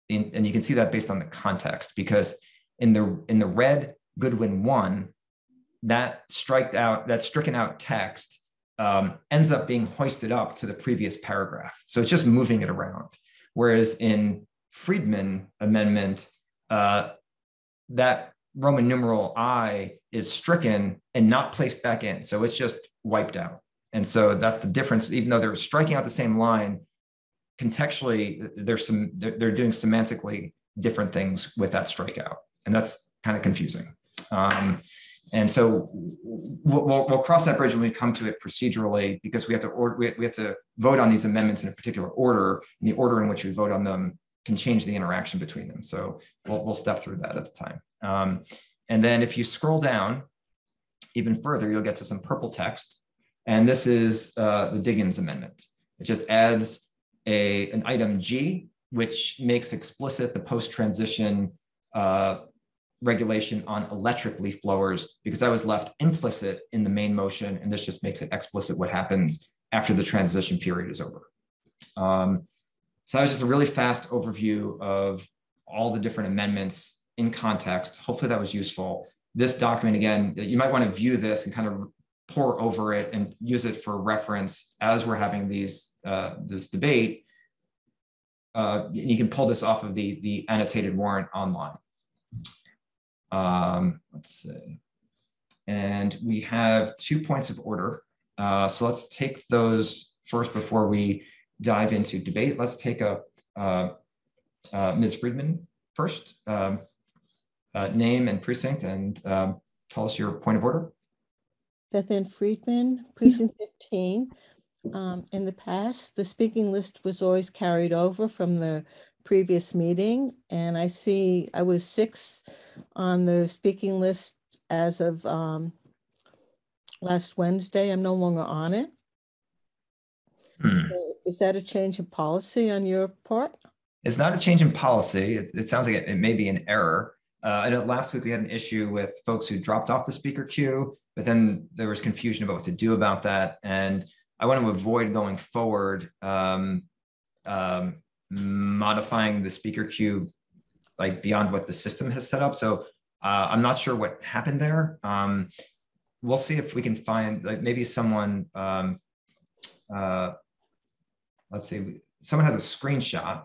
and you can see that based on the context, because in the red Goodwin 1, that stricken out text ends up being hoisted up to the previous paragraph. So it's just moving it around. Whereas in Friedman Amendment, that Roman numeral I is stricken and not placed back in. So it's just wiped out. And so that's the difference. Even though they're striking out the same line, contextually, they're doing semantically different things with that strikeout. And that's kind of confusing. And so we'll cross that bridge when we come to it procedurally, because we have to vote on these amendments in a particular order, and the order in which we vote on them can change the interaction between them. So we'll step through that at the time. And then if you scroll down even further, you'll get to some purple text. And this is the Diggins Amendment. It just adds an item G, which makes explicit the post-transition regulation on electric leaf blowers, because that was left implicit in the main motion, and this just makes it explicit what happens after the transition period is over. So that was just a really fast overview of all the different amendments in context. Hopefully that was useful. This document, again, you might want to view this and kind of pore over it and use it for reference as we're having these this debate. And you can pull this off of the annotated warrant online. Let's see. And we have 2 points of order. So let's take those first before we dive into debate. Let's take Ms. Friedman first, name and precinct, and tell us your point of order. Beth Ann Friedman, precinct 15. In the past, the speaking list was always carried over from the previous meeting, and I see I was 6th on the speaking list as of last Wednesday. I'm no longer on it. So is that a change in policy on your part? It's not a change in policy. It sounds like it may be an error. I know last week we had an issue with folks who dropped off the speaker queue, but then there was confusion about what to do about that, and I want to avoid going forward modifying the speaker queue like beyond what the system has set up. So I'm not sure what happened there. We'll see if we can find, like, maybe someone, let's see, someone has a screenshot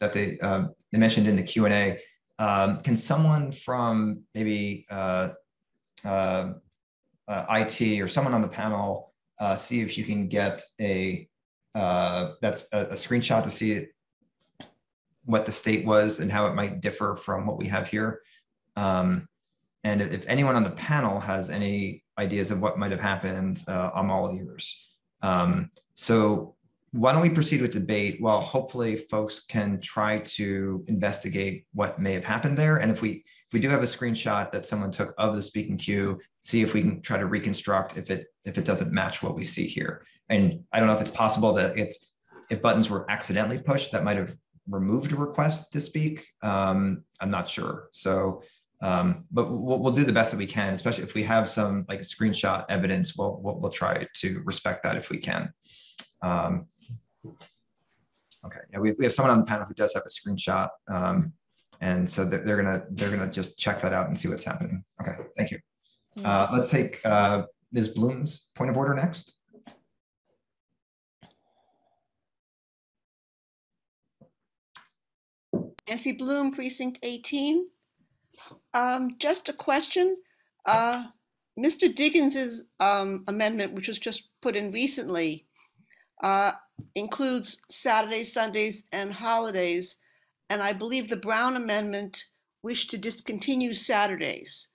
that they mentioned in the Q&A. Can someone from maybe IT or someone on the panel see if you can get a screenshot to see what the state was and how it might differ from what we have here. And if anyone on the panel has any ideas of what might have happened, I'm all ears. So why don't we proceed with debate while hopefully folks can try to investigate what may have happened there. And if we do have a screenshot that someone took of the speaking queue, see if we can try to reconstruct if it doesn't match what we see here. And I don't know if it's possible that if buttons were accidentally pushed, that might have removed a request to speak. I'm not sure. So, but we'll do the best that we can, especially if we have some like screenshot evidence, we'll try to respect that if we can. Okay. Yeah, we have someone on the panel who does have a screenshot, and so they're gonna just check that out and see what's happening. Okay, thank you. Let's take Ms. Bloom's point of order next. Nancy Bloom, Precinct 18. Just a question. Mr. Diggins's amendment, which was just put in recently, includes Saturdays, Sundays, and holidays. And I believe the Brown amendment wished to discontinue Saturdays.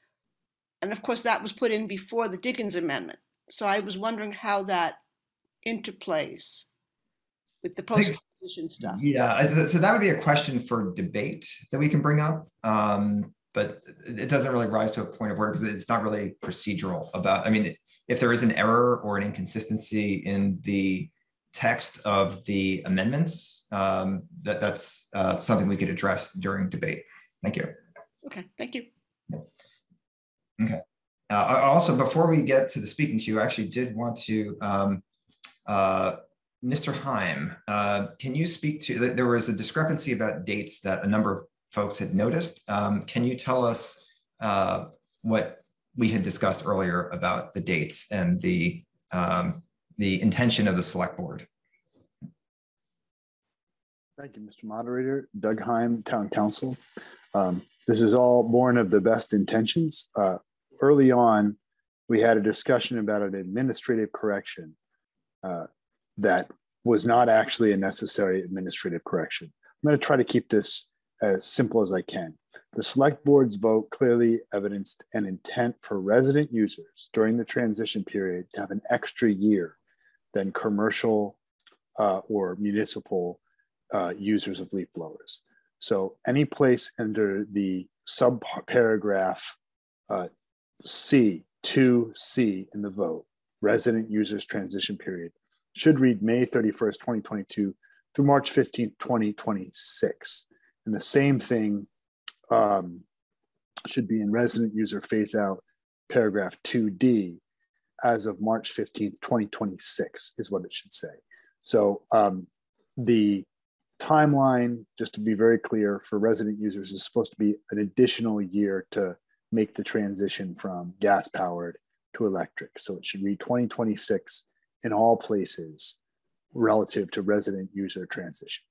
And of course, that was put in before the Diggins amendment. So I was wondering how that interplays with the post-transition stuff. Yeah, so that would be a question for debate that we can bring up. But it doesn't really rise to a point of order because it's not really procedural about, I mean, if there is an error or an inconsistency in the text of the amendments, that's something we could address during debate. Thank you. Okay, thank you. Yeah. Okay. Also, before we get to the speaking queue, I actually did want to, Mr. Heim, can you speak to, there was a discrepancy about dates that a number of folks had noticed. Can you tell us what we had discussed earlier about the dates and the intention of the select board? Thank you, Mr. Moderator. Doug Heim, Town Council. This is all born of the best intentions. Early on, we had a discussion about an administrative correction that was not actually a necessary administrative correction. I'm going to try to keep this as simple as I can. The select board's vote clearly evidenced an intent for resident users during the transition period to have an extra year than commercial or municipal users of leaf blowers. So any place under the subparagraph C, 2C in the vote, resident users transition period, should read May 31st, 2022 through March 15th, 2026. And the same thing should be in resident user phase out paragraph 2D as of March 15th, 2026 is what it should say. So the timeline, just to be very clear, for resident users is supposed to be an additional year to make the transition from gas powered to electric. So it should read 2026 in all places relative to resident user transition.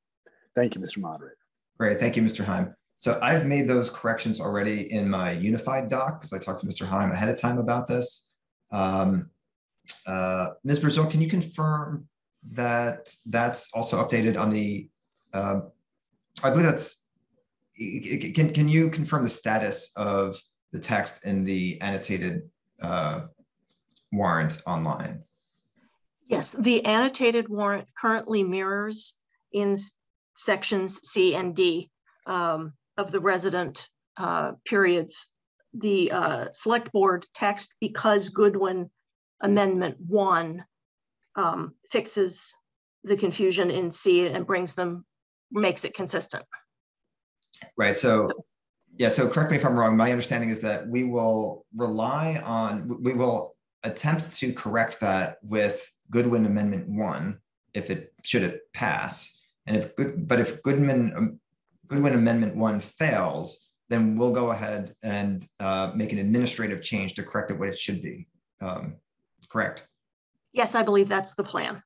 Thank you, Mr. Moderator. Great, thank you, Mr. Heim. So I've made those corrections already in my unified doc because I talked to Mr. Heim ahead of time about this. Ms. Brazil, can you confirm that that's also updated on the, I believe that's, can you confirm the status of the text in the annotated warrant online? Yes, the annotated warrant currently mirrors in sections C and D of the resident periods. The select board text, because Goodwin Amendment 1 fixes the confusion in C and brings them, makes it consistent. Right, so yeah, so correct me if I'm wrong, my understanding is that we will rely on, we will attempt to correct that with Goodwin Amendment 1, if it should it pass. And if Goodwin Amendment 1 fails, then we'll go ahead and make an administrative change to correct it what it should be. Correct? Yes, I believe that's the plan.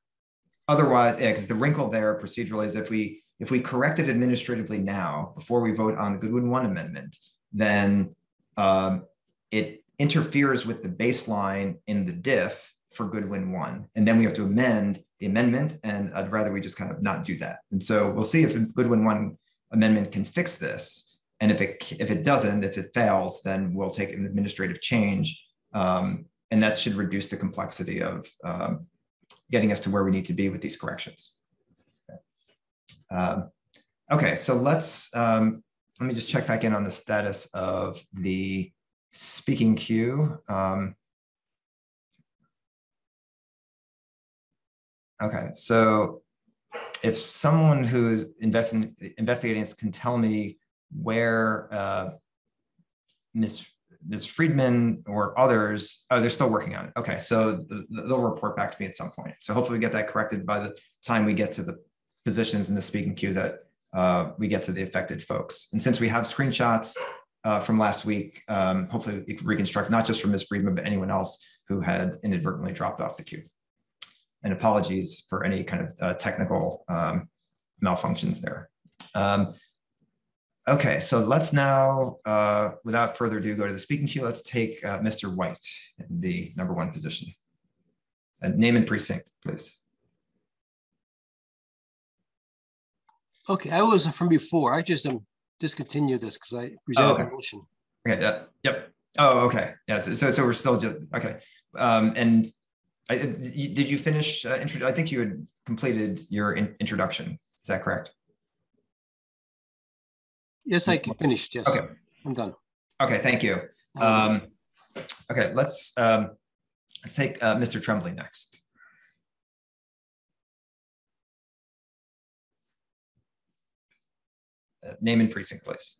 Otherwise, yeah, because the wrinkle there procedurally is if we correct it administratively now before we vote on the Goodwin 1 amendment, then it interferes with the baseline in the diff for Goodwin 1, and then we have to amend the amendment, and I'd rather we just kind of not do that. And so we'll see if Goodwin 1 amendment can fix this, and if it doesn't, if it fails, then we'll take an administrative change, and that should reduce the complexity of getting us to where we need to be with these corrections. Okay, okay, so let's let me just check back in on the status of the speaking queue. Okay, so if someone who's investigating this can tell me where Ms. Friedman or others, oh, they're still working on it. Okay, so they'll report back to me at some point. So hopefully we get that corrected by the time we get to the physicians in the speaking queue that we get to the affected folks. And since we have screenshots from last week, hopefully we can reconstruct not just from Ms. Friedman, but anyone else who had inadvertently dropped off the queue. And apologies for any kind of technical malfunctions there. Okay, so let's now, without further ado, go to the speaking queue. Let's take Mr. White in the #1 position. Name and precinct, please. Okay, I was from before. I just discontinue this because I presented the motion. Okay, yep. Oh, okay. Yeah, so we're still just, okay. And did you finish? I think you had completed your introduction. Is that correct? Yes, I finished. Yes. Okay. I'm done. Okay, thank you. Okay, let's take Mr. Trembley next. Name and precinct, please.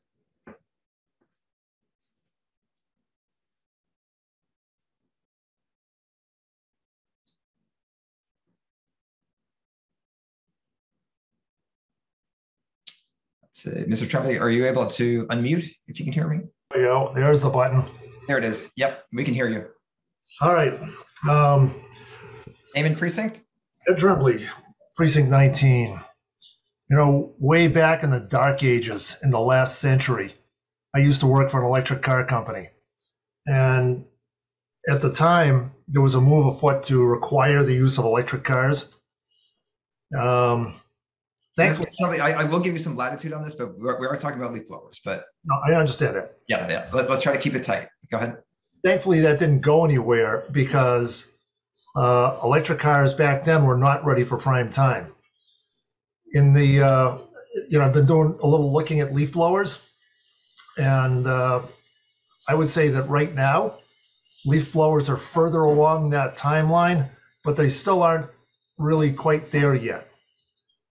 Mr. Trembley, are you able to unmute if you can hear me? There you go. There's the button. There it is. Yep, we can hear you. All right. Name and precinct? Ed Trembley, precinct 19. You know, way back in the dark ages, in the last century, I used to work for an electric car company. And at the time, there was a move afoot to require the use of electric cars. Thankfully, I will give you some latitude on this, but we are talking about leaf blowers. But no, I understand that. Yeah, yeah. Let's try to keep it tight. Go ahead. Thankfully, that didn't go anywhere because electric cars back then were not ready for prime time. In the you know, I've been doing a little looking at leaf blowers, and I would say that right now, leaf blowers are further along that timeline, but they still aren't really quite there yet.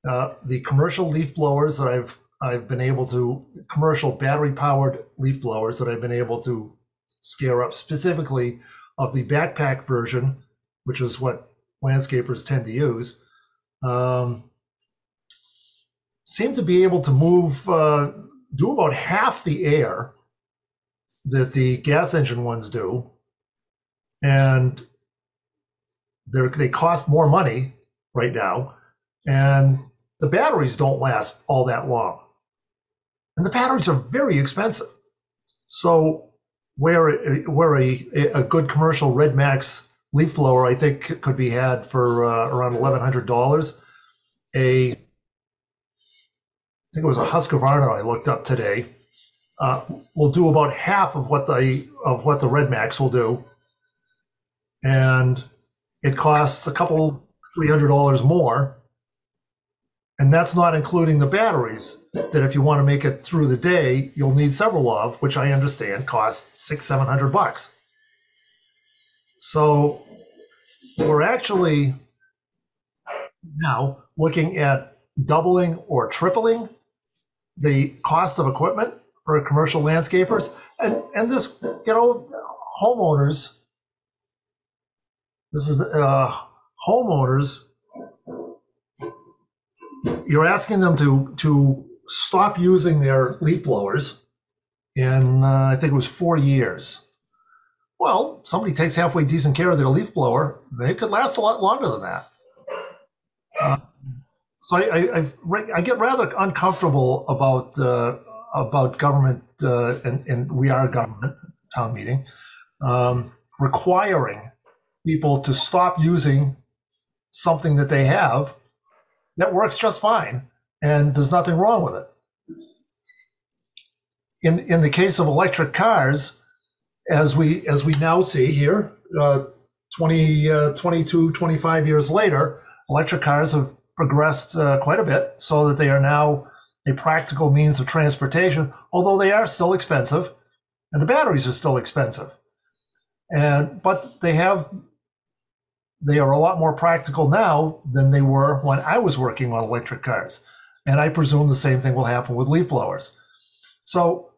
The commercial leaf blowers that I've been able to, commercial battery powered leaf blowers that I've been able to scare up, specifically of the backpack version, which is what landscapers tend to use, seem to be able to move, do about half the air that the gas engine ones do, and they cost more money right now. And the batteries don't last all that long. And the batteries are very expensive. So where a good commercial Red Max leaf blower, I think, could be had for around $1,100, I think it was a Husqvarna I looked up today, will do about half of what the Red Max will do. And it costs a couple, $300 more. And that's not including the batteries that if you want to make it through the day, you'll need several of, which I understand cost $600-700. So we're actually now looking at doubling or tripling the cost of equipment for commercial landscapers. And this, you know, homeowners, this is homeowners, you're asking them to stop using their leaf blowers in, I think it was 4 years. Well, somebody takes halfway decent care of their leaf blower, they could last a lot longer than that. So I get rather uncomfortable about government, and we are government, town meeting, requiring people to stop using something that they have that works just fine, and there's nothing wrong with it. In the case of electric cars, as we now see here, 22, 25 years later, electric cars have progressed quite a bit, so that they are now a practical means of transportation, although they are still expensive, and the batteries are still expensive. But they are a lot more practical now than they were when I was working on electric cars. And I presume the same thing will happen with leaf blowers. So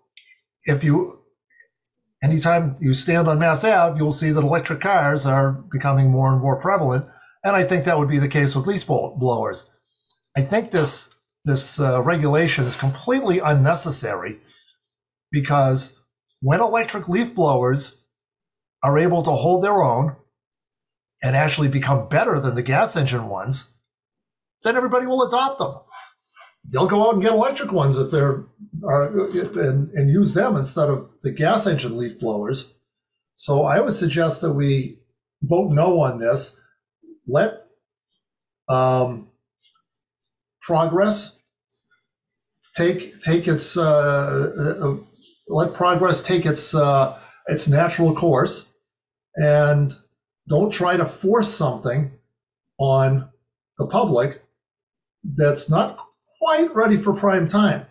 anytime you stand on Mass Ave, you'll see that electric cars are becoming more and more prevalent. And I think that would be the case with leaf blowers. I think this regulation is completely unnecessary, because when electric leaf blowers are able to hold their own and actually become better than the gas engine ones, then everybody will adopt them. They'll go out and get electric ones if they're and use them instead of the gas engine leaf blowers. So I would suggest that we vote no on this. Let progress take its let progress take its natural course, and don't try to force something on the public that's not quite ready for prime time.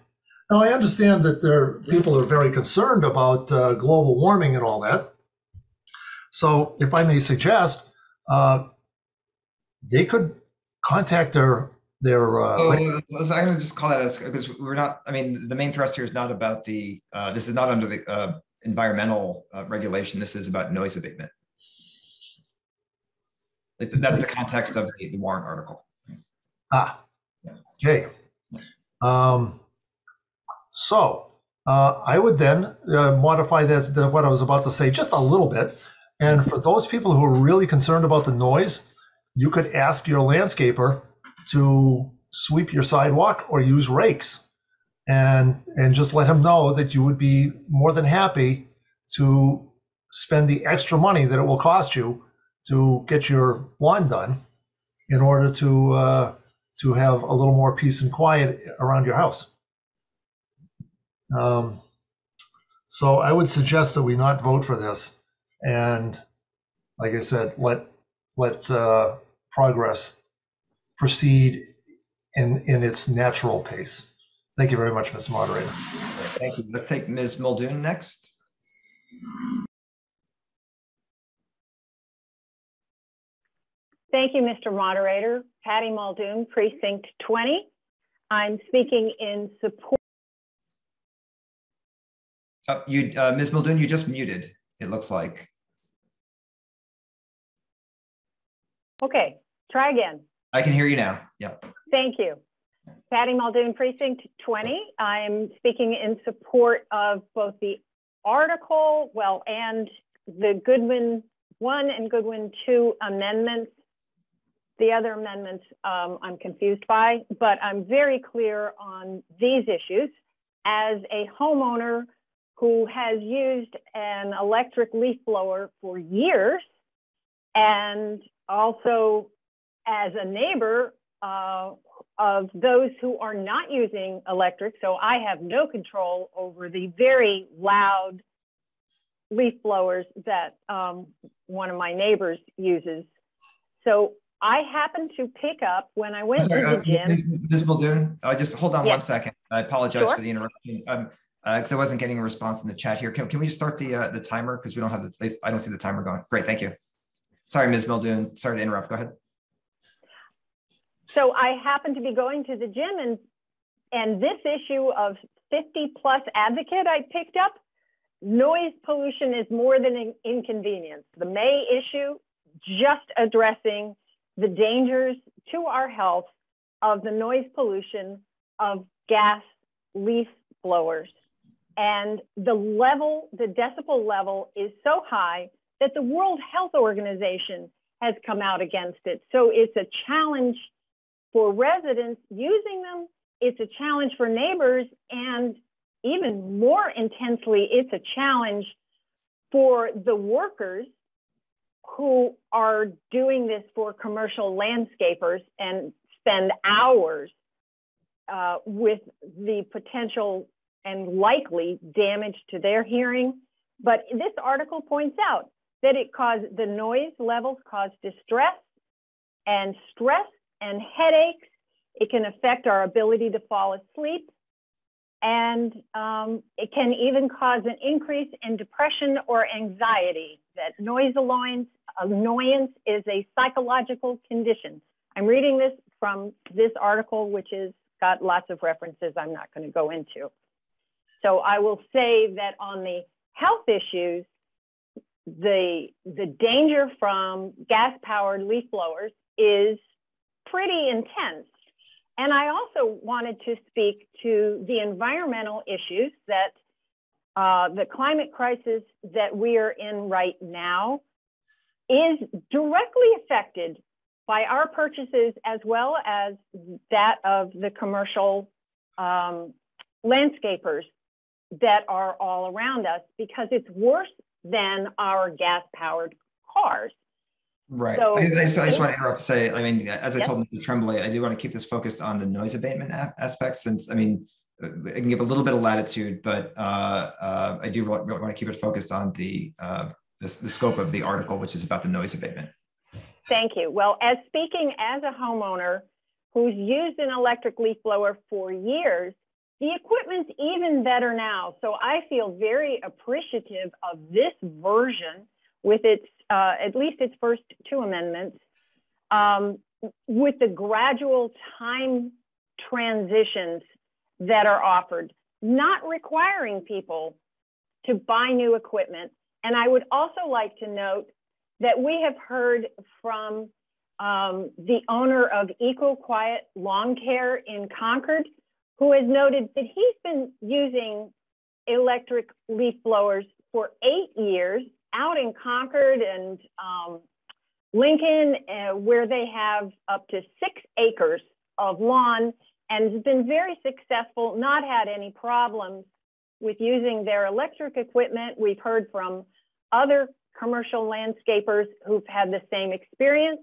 Now, I understand that people are very concerned about global warming and all that. So if I may suggest, they could contact their I'm going to just call that, because we're not, I mean, the main thrust here is not about the, this is not under the environmental regulation. This is about noise abatement. That's the context of the Warren article. Ah, okay. So I would then modify that, what I was about to say, just a little bit. And for those people who are really concerned about the noise, you could ask your landscaper to sweep your sidewalk or use rakes, and just let him know that you would be more than happy to spend the extra money that it will cost you to get your lawn done in order to have a little more peace and quiet around your house. So I would suggest that we not vote for this. And like I said, let progress proceed in its natural pace. Thank you very much, Ms. Moderator. Thank you. Let's take Ms. Muldoon next. Thank you, Mr. Moderator. Patty Muldoon, Precinct 20. I'm speaking in support. Ms. Muldoon, you just muted, it looks like. Okay, try again. I can hear you now, yeah. Thank you. Patty Muldoon, Precinct 20. I'm speaking in support of both the article, well, and the Goodwin 1 and Goodwin 2 amendments. The other amendments I'm confused by, but I'm very clear on these issues. As a homeowner who has used an electric leaf blower for years, and also as a neighbor of those who are not using electric, so I have no control over the very loud leaf blowers that one of my neighbors uses. So I happened to pick up when I went to the gym. Ms. Muldoon, just hold on, yes, 1 second. I apologize for the interruption, because I wasn't getting a response in the chat here. Can we just start the timer, because we don't have the place? I don't see the timer going. Great, thank you. Sorry, Ms. Muldoon. Sorry to interrupt. Go ahead. So I happened to be going to the gym, and this issue of 50+ advocate I picked up. Noise pollution is more than an inconvenience. The May issue just addressing the dangers to our health of the noise pollution of gas leaf blowers. And the level, the decibel level is so high that the World Health Organization has come out against it. So it's a challenge for residents using them. It's a challenge for neighbors. And even more intensely, it's a challenge for the workers who are doing this for commercial landscapers and spend hours with the potential and likely damage to their hearing. But this article points out that it caused, the noise levels cause distress and stress and headaches. It can affect our ability to fall asleep. And it can even cause an increase in depression or anxiety. That noise annoyance is a psychological condition. I'm reading this from this article, which has got lots of references I'm not going to go into. So I will say that on the health issues, the danger from gas-powered leaf blowers is pretty intense. And I also wanted to speak to the environmental issues that the climate crisis that we are in right now is directly affected by our purchases as well as that of the commercial landscapers that are all around us, because it's worse than our gas-powered cars. Right. So, I just want to interrupt to say, I mean, as I told Mr. Trembley, I do want to keep this focused on the noise abatement aspects, since, I mean, I can give a little bit of latitude, but I do want to keep it focused on the scope of the article, which is about the noise abatement. Thank you. Well, as speaking as a homeowner who's used an electric leaf blower for years, the equipment's even better now. So I feel very appreciative of this version with its, at least its first two amendments, with the gradual time transitions that are offered, not requiring people to buy new equipment. And I would also like to note that we have heard from the owner of Eco Quiet Lawn Care in Concord, who has noted that he's been using electric leaf blowers for 8 years out in Concord and Lincoln, where they have up to 6 acres of lawn, and has been very successful, not had any problems with using their electric equipment. We've heard from other commercial landscapers who've had the same experience.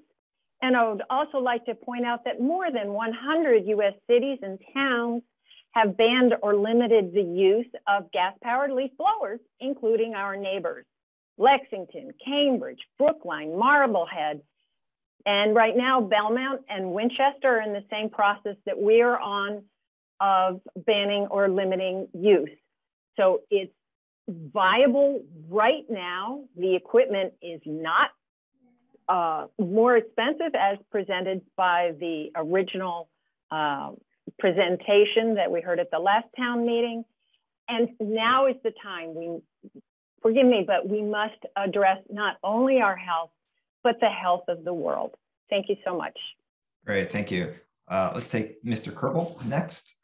And I would also like to point out that more than 100 US cities and towns have banned or limited the use of gas-powered leaf blowers, including our neighbors, Lexington, Cambridge, Brookline, Marblehead, and right now Belmont and Winchester are in the same process that we are on of banning or limiting use. So it's viable right now. The equipment is not more expensive as presented by the original presentation that we heard at the last town meeting. And now is the time. Forgive me, but we must address not only our health, but the health of the world. Thank you so much. Great, thank you. Let's take Mr. Kerbel next.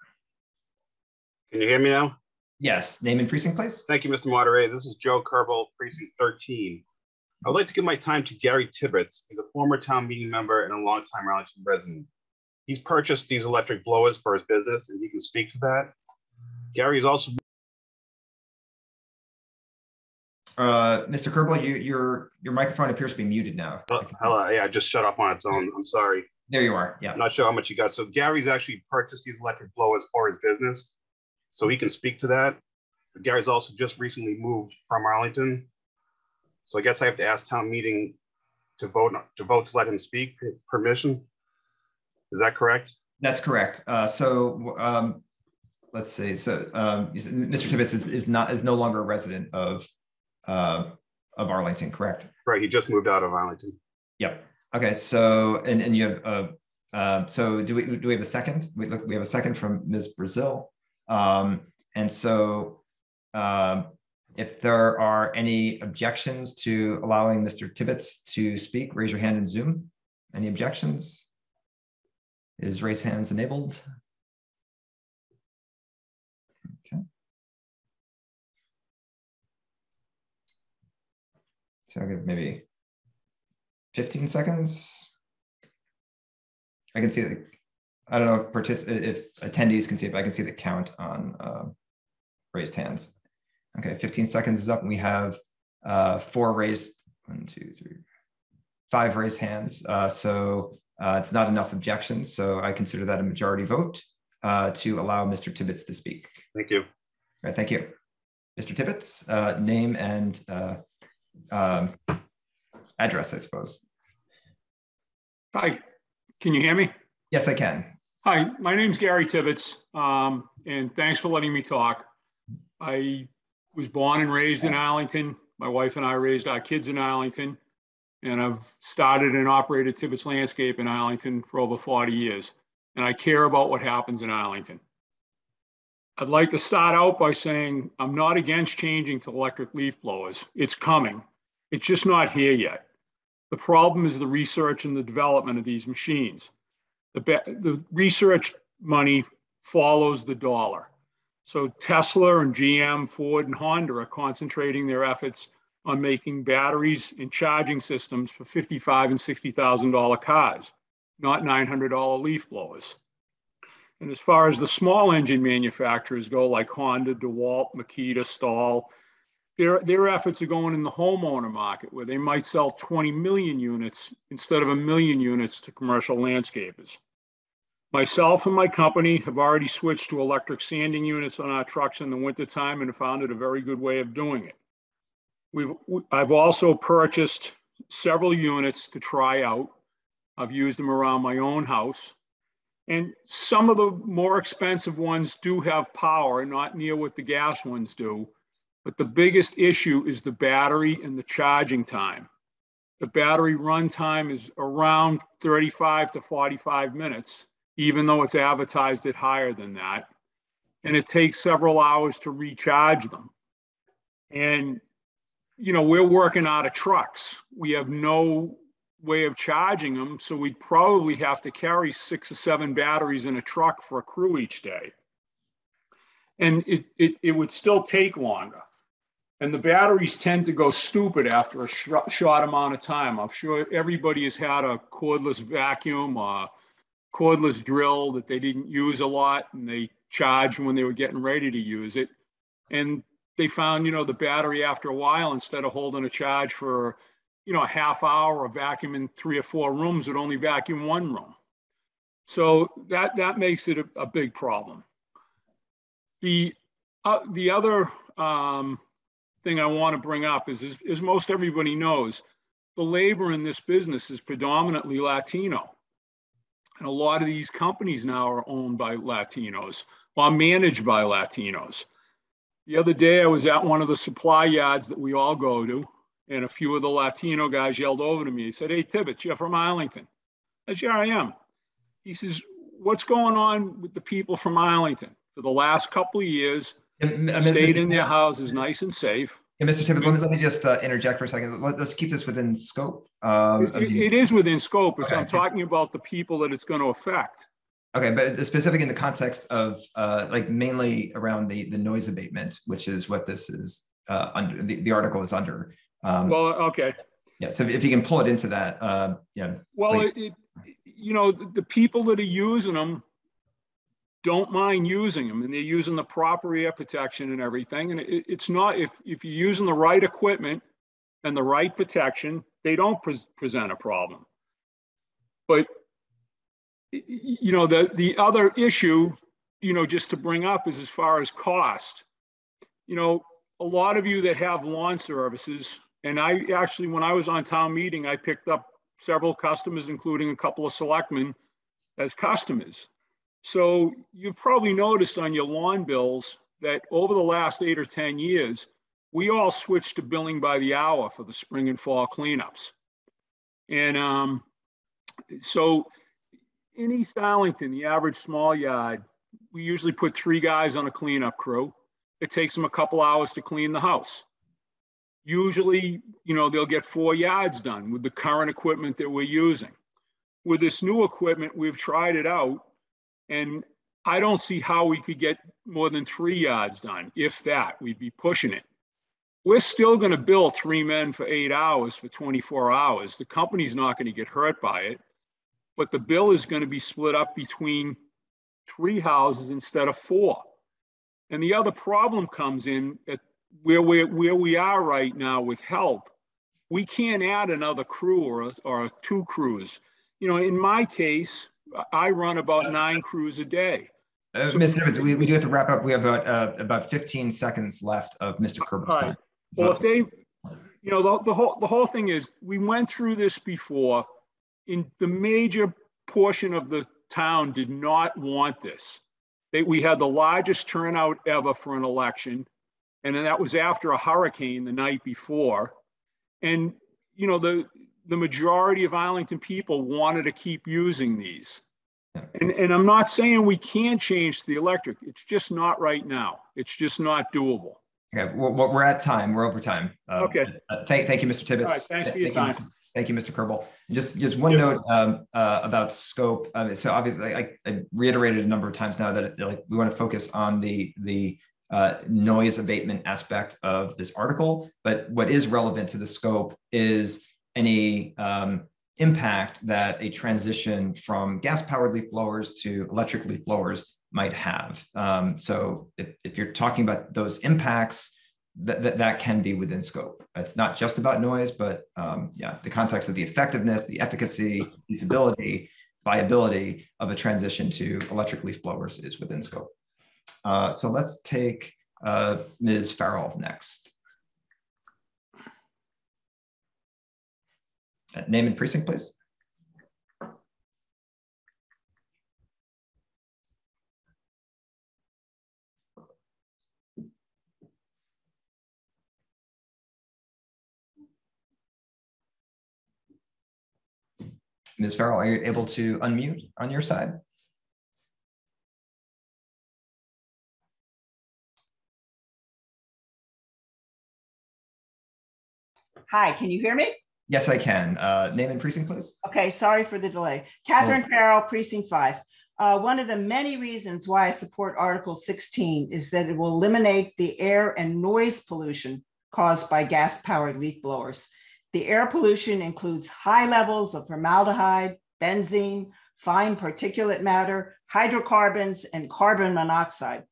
Can you hear me now? Yes, name and precinct, please. Thank you, Mr. Moderator. This is Joe Kerbel, precinct 13. I would like to give my time to Gary Tibbetts. He's a former town meeting member and a longtime Arlington resident. He's purchased these electric blowers for his business, and he can speak to that. Gary is also... Mr. Kerbel, your microphone appears to be muted now. Hello, yeah, I just shut off on its own. I'm sorry. There you are. Yeah. I'm not sure how much you got. So Gary's actually purchased these electric blowers for his business, so he can speak to that. But Gary's also just recently moved from Arlington, so I guess I have to ask town meeting to vote to let him speak. Permission? Is that correct? That's correct. Let's see. So Mr. Tibbetts is no longer a resident of Arlington, correct? Right, he just moved out of Arlington. Yep. Okay. So and you have so do we have a second? We have a second from Ms. Brazil. And so if there are any objections to allowing Mr. Tibbetts to speak, raise your hand in Zoom. Any objections? Is raise hands enabled? Okay. So I'll give maybe 15 seconds. I can see the, I don't know if attendees can see it, but I can see the count on raised hands. Okay, 15 seconds is up, and we have 5 raised hands. So it's not enough objections. So I consider that a majority vote to allow Mr. Tibbetts to speak. Thank you. All right, thank you. Mr. Tibbetts, name and address, I suppose. Hi, can you hear me? Yes, I can. Hi, my name's Gary Tibbetts, and thanks for letting me talk. I was born and raised in Arlington. My wife and I raised our kids in Arlington, and I've started and operated Tibbetts Landscape in Arlington for over 40 years, and I care about what happens in Arlington. I'd like to start out by saying I'm not against changing to electric leaf blowers. It's coming. It's just not here yet. The problem is the research and the development of these machines. The research money follows the dollar. So Tesla and GM, Ford and Honda are concentrating their efforts on making batteries and charging systems for $55,000 and $60,000 cars, not $900 leaf blowers. And as far as the small engine manufacturers go, like Honda, DeWalt, Makita, Stahl, their efforts are going in the homeowner market, where they might sell 20 million units instead of 1 million units to commercial landscapers. Myself and my company have already switched to electric sanding units on our trucks in the wintertime and found it a very good way of doing it. I've also purchased several units to try out. I've used them around my own house. And some of the more expensive ones do have power, not near what the gas ones do. But the biggest issue is the battery and the charging time. The battery run time is around 35 to 45 minutes, even though it's advertised at higher than that. And it takes several hours to recharge them. And, you know, we're working out of trucks. We have no way of charging them. So we'd probably have to carry 6 or 7 batteries in a truck for a crew each day. And it would still take longer. And the batteries tend to go stupid after a short amount of time. I'm sure everybody has had a cordless vacuum or cordless drill that they didn't use a lot, and they charged when they were getting ready to use it. And they found, you know, the battery after a while, instead of holding a charge for, you know, a half hour of vacuuming 3 or 4 rooms, would only vacuum 1 room. So that makes it a big problem. The other thing I want to bring up is, as most everybody knows, the labor in this business is predominantly Latino. And a lot of these companies now are owned by Latinos or managed by Latinos. The other day, I was at one of the supply yards that we all go to, and a few of the Latino guys yelled over to me. He said, "Hey, Tibbetts, you're from Arlington." I said, "Yeah, I am." He says, "What's going on with the people from Arlington? For the last couple of years, stayed in their houses nice and safe." Yeah, Mr. Tibbetts, let me just interject for a second. Let's keep this within scope. It is within scope. Okay. I'm talking about the people that it's going to affect. Okay, but specific in the context of like mainly around the noise abatement, which is what this is under. The article is under. Well, okay. Yeah, so if you can pull it into that, yeah. Well, you know, the people that are using them don't mind using them, and they're using the proper air protection and everything. And it's not, if you're using the right equipment and the right protection, they don't present a problem. But, you know, the other issue, you know, just to bring up is as far as cost. You know, a lot of you that have lawn services, and I actually, when I was on town meeting, I picked up several customers, including a couple of selectmen as customers. So you've probably noticed on your lawn bills that over the last 8 or 10 years, we all switched to billing by the hour for the spring and fall cleanups. And so in East Arlington, the average small yard, we usually put 3 guys on a cleanup crew. It takes them a couple hours to clean the house. Usually, you know, they'll get 4 yards done with the current equipment that we're using. With this new equipment, we've tried it out, and I don't see how we could get more than 3 yards done. If that, we'd be pushing it. We're still going to bill 3 men for 8 hours for 24 hours. The company's not going to get hurt by it, but the bill is going to be split up between 3 houses instead of 4. And the other problem comes in at where we are right now with help. We can't add another crew or 2 crews. You know, in my case, I run about 9 crews a day. So Mr. Tibbetts, we do have to wrap up. We have about 15 seconds left of Mr. Kerbel's time. Well, if they, you know, the whole thing is, we went through this before. In the major portion of the town did not want this. We had the largest turnout ever for an election, and then that was after a hurricane the night before. And you know, the majority of Arlington people wanted to keep using these. And I'm not saying we can't change the electric. It's just not right now. It's just not doable. Okay, we're at time. We're over time. Okay. Thank you, Mr. Tibbetts. All right, thanks for your time. Thank you, Mr. Kerbel. And just one note about scope. So obviously, I reiterated a number of times now that we want to focus on the noise abatement aspect of this article, but what is relevant to the scope is any impact that a transition from gas-powered leaf blowers to electric leaf blowers might have. So if you're talking about those impacts, that can be within scope. It's not just about noise, but yeah, the context of the effectiveness, the efficacy, feasibility, viability of a transition to electric leaf blowers is within scope. So let's take Ms. Farrell next. Name and precinct, please. Ms. Farrell, are you able to unmute on your side? Hi, can you hear me? Yes, I can. Name and precinct, please. Okay, sorry for the delay. Catherine Farrell, Precinct 5. One of the many reasons why I support Article 16 is that it will eliminate the air and noise pollution caused by gas-powered leaf blowers. The air pollution includes high levels of formaldehyde, benzene, fine particulate matter, hydrocarbons, and carbon monoxide.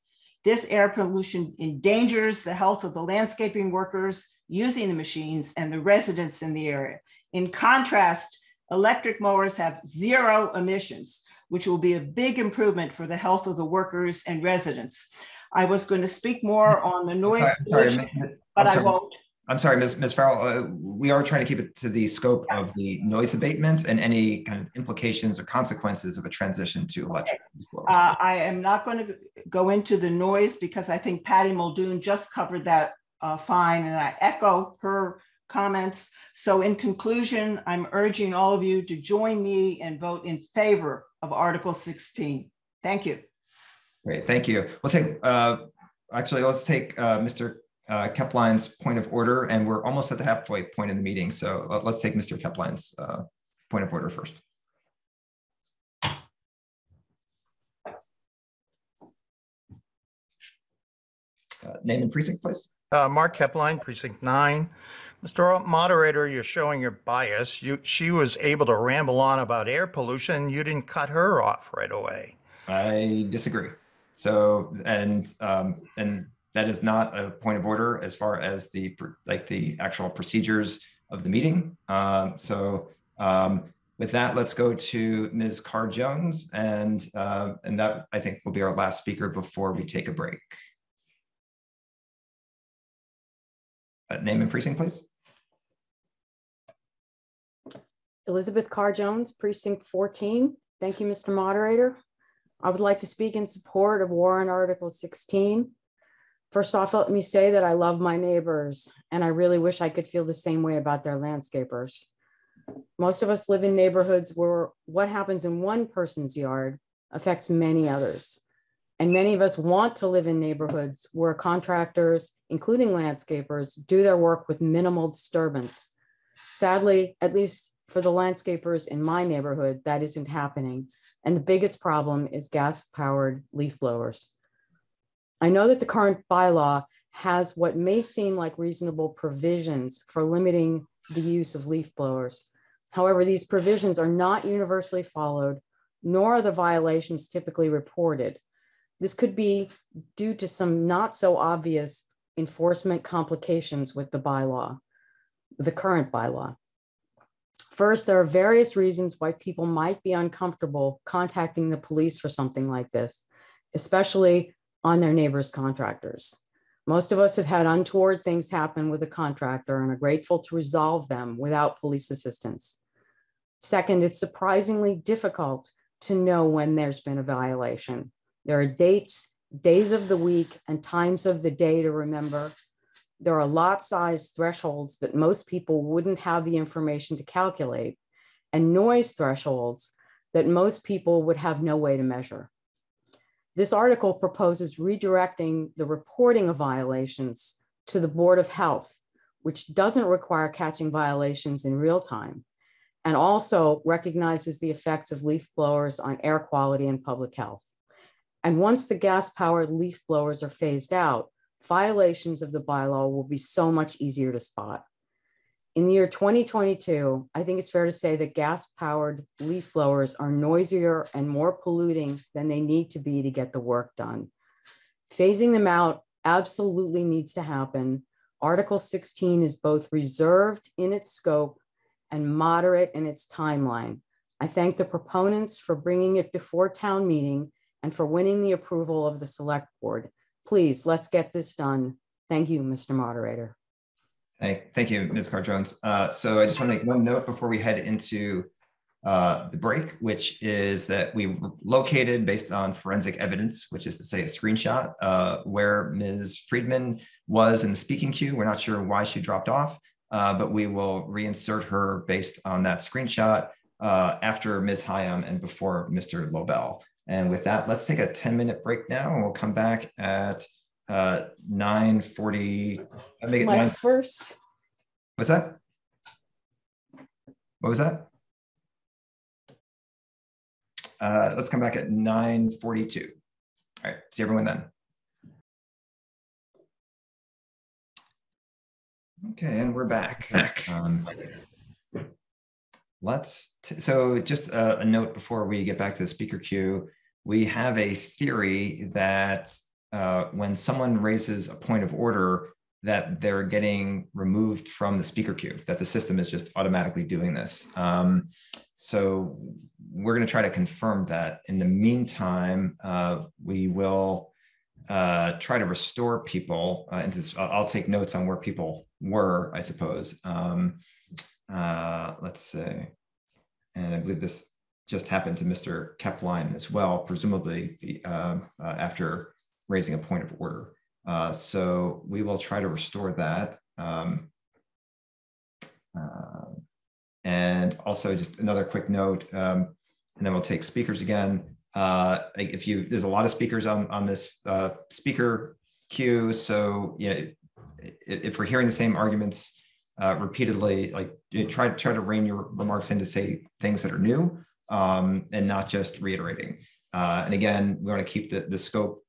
This air pollution endangers the health of the landscaping workers using the machines and the residents in the area. In contrast, electric mowers have zero emissions, which will be a big improvement for the health of the workers and residents. I was going to speak more on the noise pollution, but I won't. I'm sorry, Ms. Farrell, we are trying to keep it to the scope of the noise abatement and any kind of implications or consequences of a transition to electric. Okay. I am not going to go into the noise because I think Patty Muldoon just covered that fine, and I echo her comments. So in conclusion, I'm urging all of you to join me and vote in favor of Article 16. Thank you. Great, thank you. We'll take, actually, let's take Mr. Kepline's point of order, and we're almost at the halfway point in the meeting. So let's take Mr. Kepline's point of order first. Name and precinct, please. Mark Kepline, Precinct 9. Mr. Moderator, you're showing your bias. She was able to ramble on about air pollution. You didn't cut her off right away. I disagree. So, and that is not a point of order as far as the actual procedures of the meeting. With that, let's go to Ms. Carr-Jones, and that I think will be our last speaker before we take a break. Name and precinct, please. Elizabeth Carr-Jones, Precinct 14. Thank you, Mr. Moderator. I would like to speak in support of Warrant Article 16. First off, let me say that I love my neighbors, and I really wish I could feel the same way about their landscapers. Most of us live in neighborhoods where what happens in one person's yard affects many others. And many of us want to live in neighborhoods where contractors, including landscapers, do their work with minimal disturbance. Sadly, at least for the landscapers in my neighborhood, that isn't happening. And the biggest problem is gas-powered leaf blowers. I know that the current bylaw has what may seem like reasonable provisions for limiting the use of leaf blowers. However, these provisions are not universally followed, nor are the violations typically reported. This could be due to some not so obvious enforcement complications with the bylaw, the current bylaw. First, there are various reasons why people might be uncomfortable contacting the police for something like this, especially on their neighbors' contractors. Most of us have had untoward things happen with a contractor and are grateful to resolve them without police assistance. Second, it's surprisingly difficult to know when there's been a violation. There are dates, days of the week, and times of the day to remember. There are lot size thresholds that most people wouldn't have the information to calculate, and noise thresholds that most people would have no way to measure. This article proposes redirecting the reporting of violations to the Board of Health, which doesn't require catching violations in real time, and also recognizes the effects of leaf blowers on air quality and public health. And once the gas-powered leaf blowers are phased out, violations of the bylaw will be so much easier to spot. In the year 2022, I think it's fair to say that gas-powered leaf blowers are noisier and more polluting than they need to be to get the work done. Phasing them out absolutely needs to happen. Article 16 is both reserved in its scope and moderate in its timeline. I thank the proponents for bringing it before town meeting and for winning the approval of the select board. Please, let's get this done. Thank you, Mr. Moderator. Thank you, Ms. Carr-Jones. So I just want to make one note before we head into the break, which is that we located, based on forensic evidence, which is to say a screenshot, where Ms. Friedman was in the speaking queue. We're not sure why she dropped off, but we will reinsert her based on that screenshot after Ms. Hyam and before Mr. Lobel. And with that, let's take a 10-minute break now, and we'll come back at 9:40. What's that? What was that? Let's come back at 9:42. All right, see everyone then. Okay, and we're back. So just a note before we get back to the speaker queue. We have a theory that when someone raises a point of order, that they're getting removed from the speaker queue, that the system is just automatically doing this. So we're going to try to confirm that. In the meantime, we will try to restore people into this. I'll take notes on where people were, I suppose. Let's see. And I believe this just happened to Mr. Kepline as well, presumably after raising a point of order. So we will try to restore that. And also just another quick note, and then we'll take speakers again. There's a lot of speakers on this speaker queue. So yeah, if we're hearing the same arguments repeatedly, like try to rein your remarks in to say things that are new and not just reiterating. And again, we want to keep the scope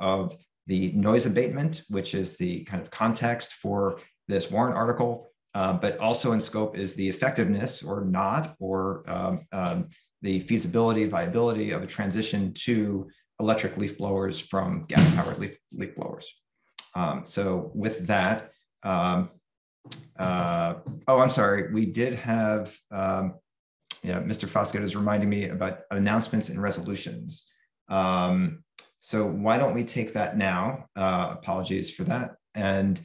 of the noise abatement, which is the kind of context for this warrant article, but also in scope is the effectiveness or not, or the feasibility, viability of a transition to electric leaf blowers from gas-powered leaf blowers. So with that, oh, I'm sorry, we did have, yeah, Mr. Foskett is reminding me about announcements and resolutions. So why don't we take that now? Apologies for that. And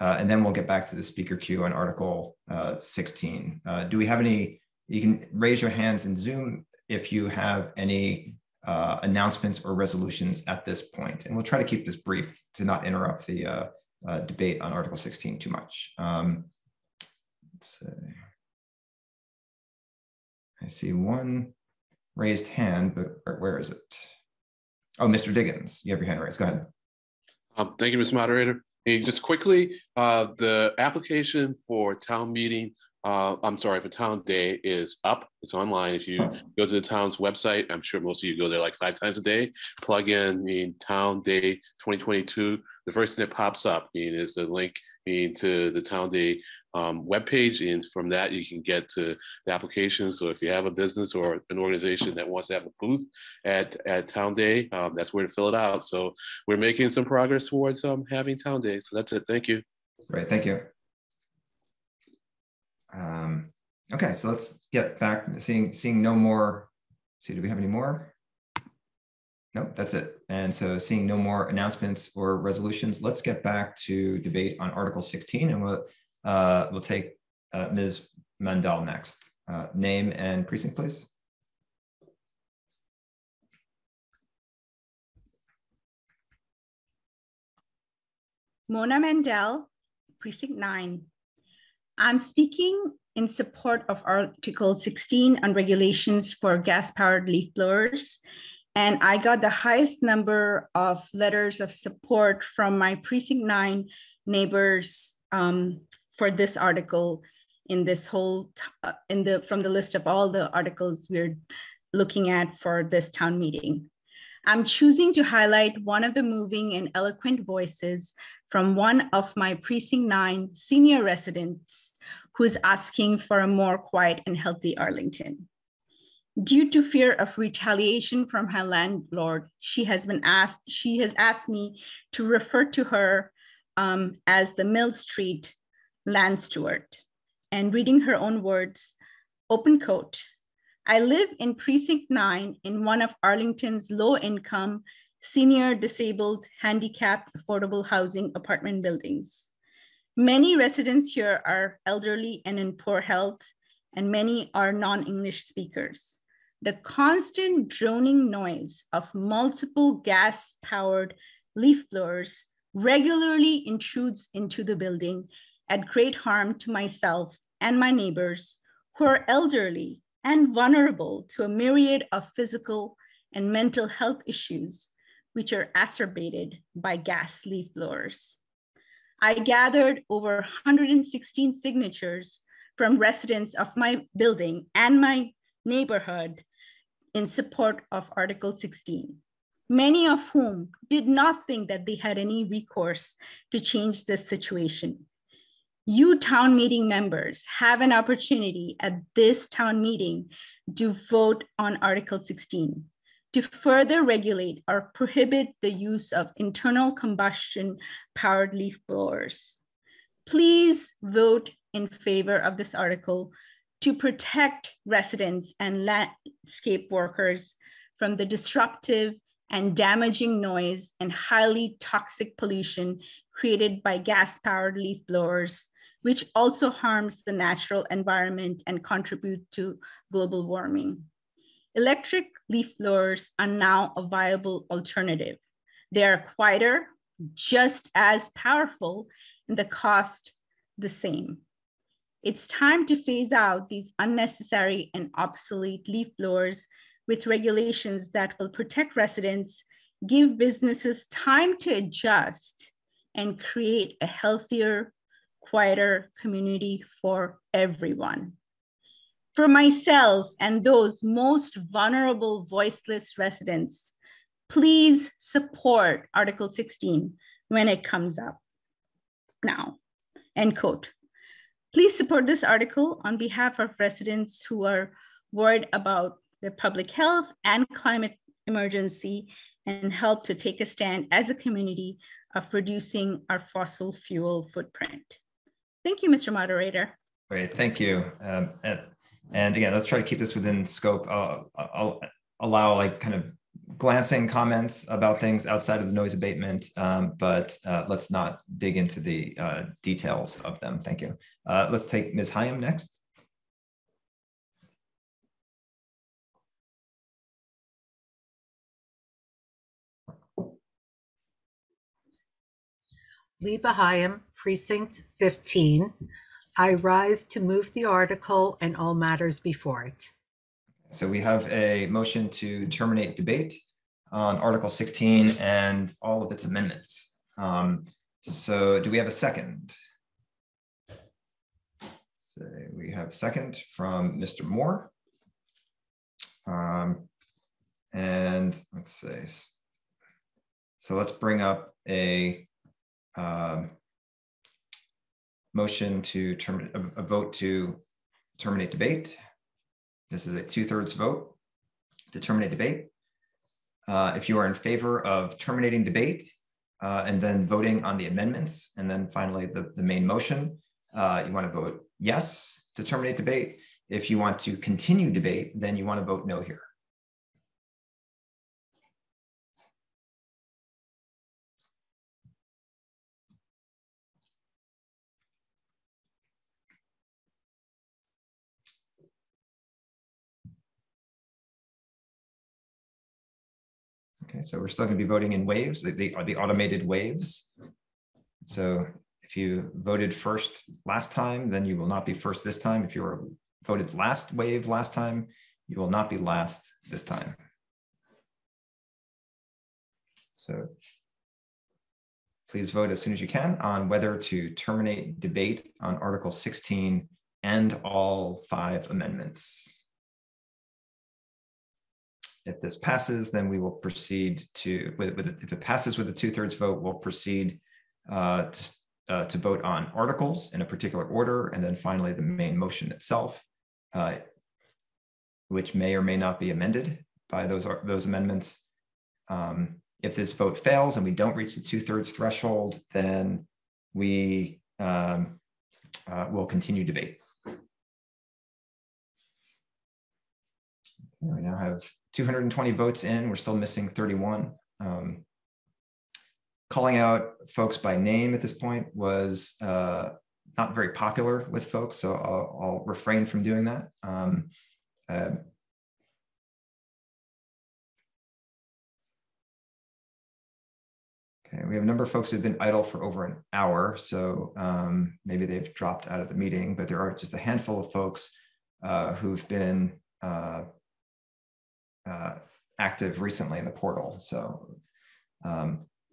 then we'll get back to the speaker queue on Article 16. Do we have any, you can raise your hands in Zoom if you have any announcements or resolutions at this point. And we'll try to keep this brief to not interrupt the debate on Article 16 too much. Let's see. I see one raised hand, but where is it? Oh, Mr. Diggins, you have your hand raised. Go ahead. Thank you, Mr. Moderator. And just quickly, the application for town meeting, for town day is up. It's online. If you go to the town's website, I'm sure most of you go there like 5 times a day, plug in town day 2022. The first thing that pops up is the link to the town day webpage, and from that you can get to the application. So if you have a business or an organization that wants to have a booth at Town Day, that's where to fill it out. So we're making some progress towards having Town Day. So that's it. Thank you. Great. Thank you. Okay, so let's get back. Seeing no more. See, do we have any more? Nope, that's it. And so seeing no more announcements or resolutions, let's get back to debate on Article 16, and we'll take Ms. Mandel next. Name and precinct, please. Mona Mandel, Precinct 9. I'm speaking in support of Article 16 on regulations for gas-powered leaf blowers. And I got the highest number of letters of support from my Precinct 9 neighbors for this article. in this whole, from the list of all the articles we're looking at for this town meeting. I'm choosing to highlight one of the moving and eloquent voices from one of my Precinct 9 senior residents who's asking for a more quiet and healthy Arlington. Due to fear of retaliation from her landlord, she has asked me to refer to her as the Mill Street land steward. And reading her own words, open quote, I live in Precinct 9 in one of Arlington's low-income, senior, disabled, handicapped, affordable housing apartment buildings. Many residents here are elderly and in poor health, and many are non-English speakers. The constant droning noise of multiple gas-powered leaf blowers regularly intrudes into the building at great harm to myself and my neighbors, who are elderly and vulnerable to a myriad of physical and mental health issues, which are exacerbated by gas leaf blowers. I gathered over 116 signatures from residents of my building and my neighborhood in support of Article 16, many of whom did not think that they had any recourse to change this situation. You town meeting members have an opportunity at this town meeting to vote on Article 16 to further regulate or prohibit the use of internal combustion powered leaf blowers. Please vote in favor of this article to protect residents and landscape workers from the disruptive and damaging noise and highly toxic pollution created by gas-powered leaf blowers, which also harms the natural environment and contribute to global warming. Electric leaf blowers are now a viable alternative. They are quieter, just as powerful, and the cost the same. It's time to phase out these unnecessary and obsolete leaf blowers with regulations that will protect residents, give businesses time to adjust, and create a healthier, quieter community for everyone. For myself and those most vulnerable, voiceless residents, please support Article 16 when it comes up now, end quote. Please support this article on behalf of residents who are worried about their public health and climate emergency, and help to take a stand as a community of reducing our fossil fuel footprint. Thank you, Mr. Moderator. Great, thank you. And again, let's try to keep this within scope. I'll allow like kind of glancing comments about things outside of the noise abatement, but let's not dig into the details of them. Thank you. Let's take Ms. Hyam next. Liba Hyam, Precinct 15. I rise to move the article and all matters before it. So we have a motion to terminate debate on Article 16 and all of its amendments. So do we have a second? So we have a second from Mr. Moore. And let's see. So let's bring up a motion to terminate, a vote to terminate debate. This is a 2/3 vote to terminate debate. If you are in favor of terminating debate and then voting on the amendments, and then finally the main motion, you want to vote yes to terminate debate. If you want to continue debate, then you want to vote no here. Okay, so we're still going to be voting in waves. They are the automated waves. So if you voted first last time, then you will not be first this time. If you were voted last wave last time, you will not be last this time. So please vote as soon as you can on whether to terminate debate on Article 16 and all five amendments. If this passes, then we will proceed to, if it passes with a 2/3 vote, we'll proceed to vote on articles in a particular order, and then finally the main motion itself, which may or may not be amended by those amendments. If this vote fails and we don't reach the 2/3 threshold, then we will continue debate. We now have 220 votes in. We're still missing 31. Calling out folks by name at this point was not very popular with folks, so I'll refrain from doing that. Okay, we have a number of folks who've been idle for over an hour, so maybe they've dropped out of the meeting, but there are just a handful of folks who've been active recently in the portal. So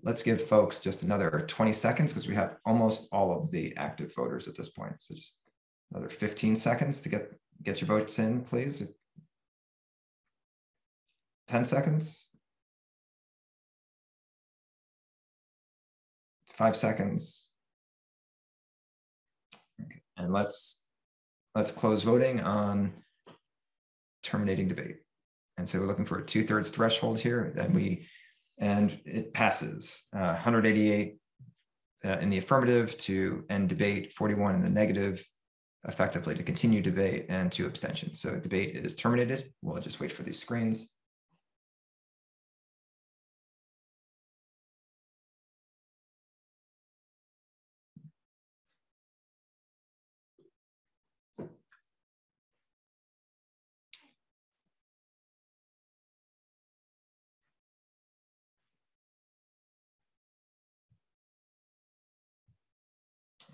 let's give folks just another 20 seconds because we have almost all of the active voters at this point. So just another 15 seconds to get your votes in, please. 10 seconds. 5 seconds. Okay. And let's close voting on terminating debate. And so we're looking for a 2/3 threshold here, and it passes 188 in the affirmative to end debate, 41 in the negative, effectively to continue debate, and 2 abstentions. So debate is terminated. We'll just wait for these screens.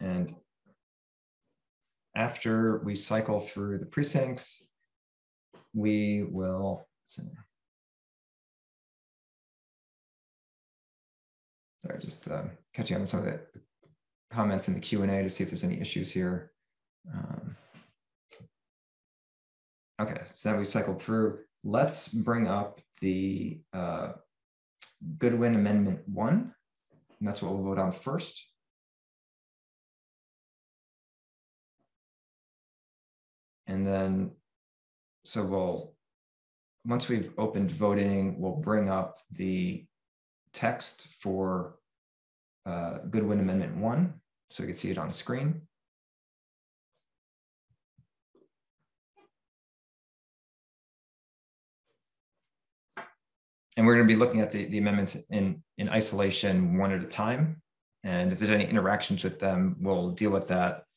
And after we cycle through the precincts, we will, sorry, just catching up on some of the comments in the Q&A to see if there's any issues here. Okay, so now we cycled through. Let's bring up the Goodwin Amendment 1, and that's what we'll vote on first. And then, so we'll, once we've opened voting, we'll bring up the text for Goodwin Amendment 1, so you can see it on screen. And we're gonna be looking at the amendments in isolation one at a time. And if there's any interactions with them, we'll deal with that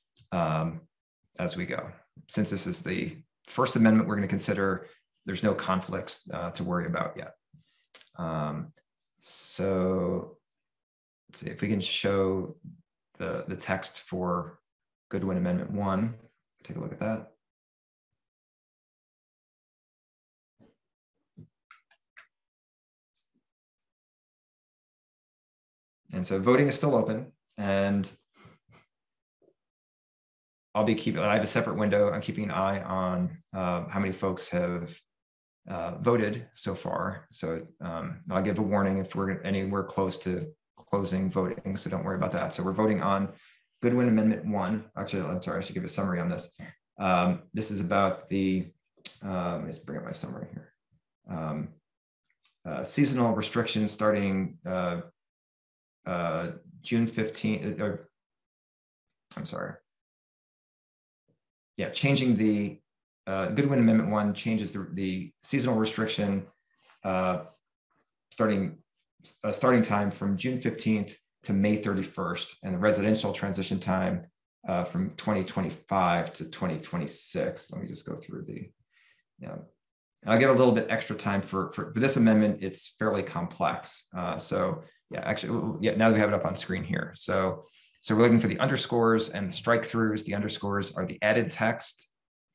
as we go. Since this is the first amendment we're going to consider, there's no conflicts to worry about yet. So let's see if we can show the text for Goodwin Amendment 1. Take a look at that. And so voting is still open, and I'll be keeping, I have a separate window. I'm keeping an eye on how many folks have voted so far. So I'll give a warning if we're anywhere close to closing voting, so don't worry about that. So we're voting on Goodwin Amendment 1. Actually, I'm sorry, I should give a summary on this. This is about the, let's bring up my summary here. Seasonal restrictions starting June 15th, or I'm sorry. Yeah, changing the Goodwin Amendment 1 changes the seasonal restriction starting time from June 15th to May 31st, and the residential transition time from 2025 to 2026. Let me just go through the, yeah. I'll give a little bit extra time for this amendment. It's fairly complex. So yeah, actually, yeah, now that we have it up on screen here. So we're looking for the underscores and the strike throughs. The underscores are the added text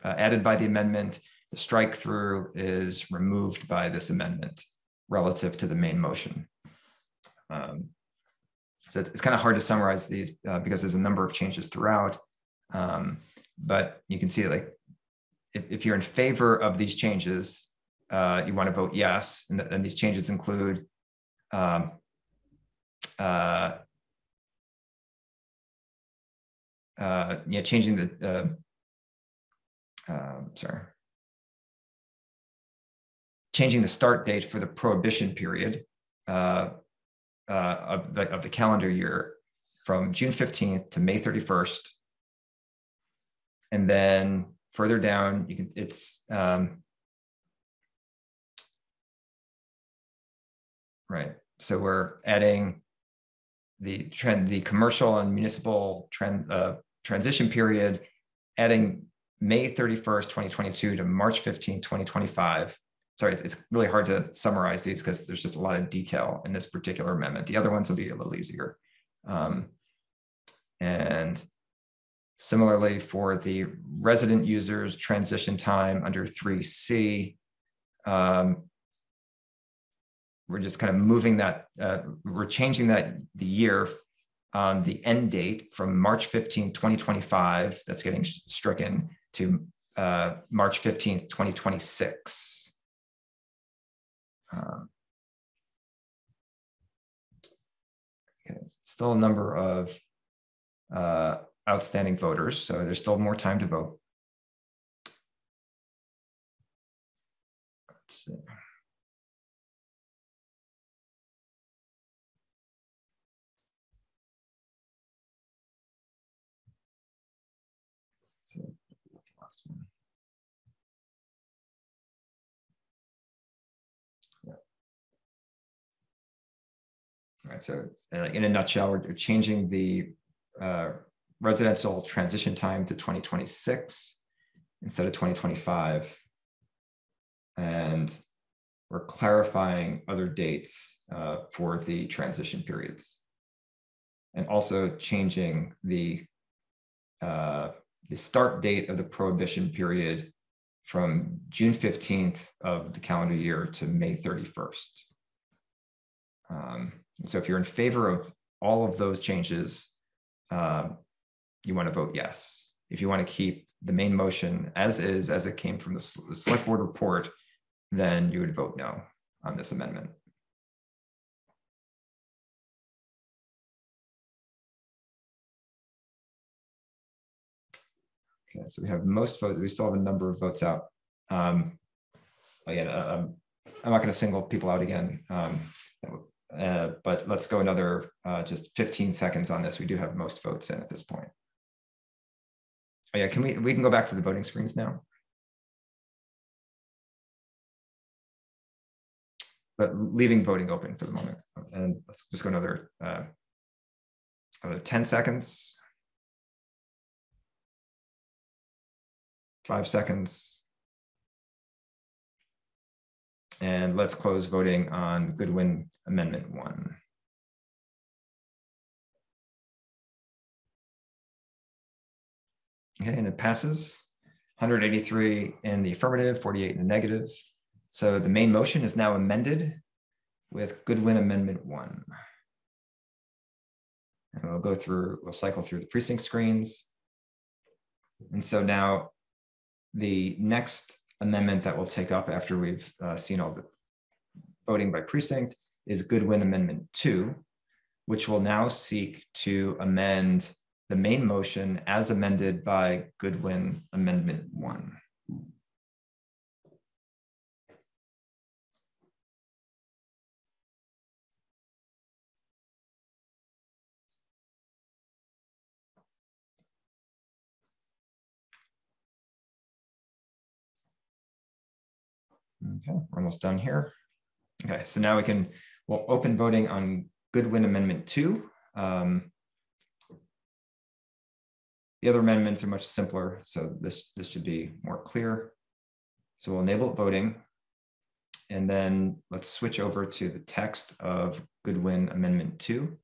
added by the amendment. The strike through is removed by this amendment relative to the main motion. So it's kind of hard to summarize these because there's a number of changes throughout. But you can see, like, if you're in favor of these changes, you want to vote yes. And these changes include you know, changing the changing the start date for the prohibition period of the calendar year from June 15th to May 31st. And then further down, you can, it's right. So we're adding the commercial and municipal transition period, adding May 31st, 2022 to March 15, 2025. Sorry, it's really hard to summarize these because there's just a lot of detail in this particular amendment. The other ones will be a little easier. And similarly, for the resident users transition time under 3C, we're just kind of moving that, we're changing that the year on the end date from March 15, 2025, that's getting stricken, to March 15, 2026. Okay. Still a number of outstanding voters, so there's still more time to vote. Let's see. All right, so in a nutshell, we're changing the residential transition time to 2026 instead of 2025. And we're clarifying other dates for the transition periods. And also changing the start date of the prohibition period from June 15th of the calendar year to May 31st. So if you're in favor of all of those changes, you want to vote yes. If you want to keep the main motion as is, as it came from the select board report, then you would vote no on this amendment. Okay, so we have most votes. We still have a number of votes out. Again, I'm not going to single people out again. But let's go another just 15 seconds on this. We do have most votes in at this point. Oh yeah, we can go back to the voting screens now. But leaving voting open for the moment. And let's just go another 10 seconds. 5 seconds. And let's close voting on Goodwin Amendment 1. Okay, and it passes. 183 in the affirmative, 48 in the negative. So the main motion is now amended with Goodwin Amendment 1. And we'll go through, we'll cycle through the precinct screens. And so now the next amendment that we'll take up after we've seen all the voting by precinct is Goodwin Amendment 2, which will now seek to amend the main motion as amended by Goodwin Amendment 1. Okay, we're almost done here. Okay, so now we'll open voting on Goodwin Amendment 2. The other amendments are much simpler, so this should be more clear. So we'll enable voting, and then let's switch over to the text of Goodwin Amendment 2,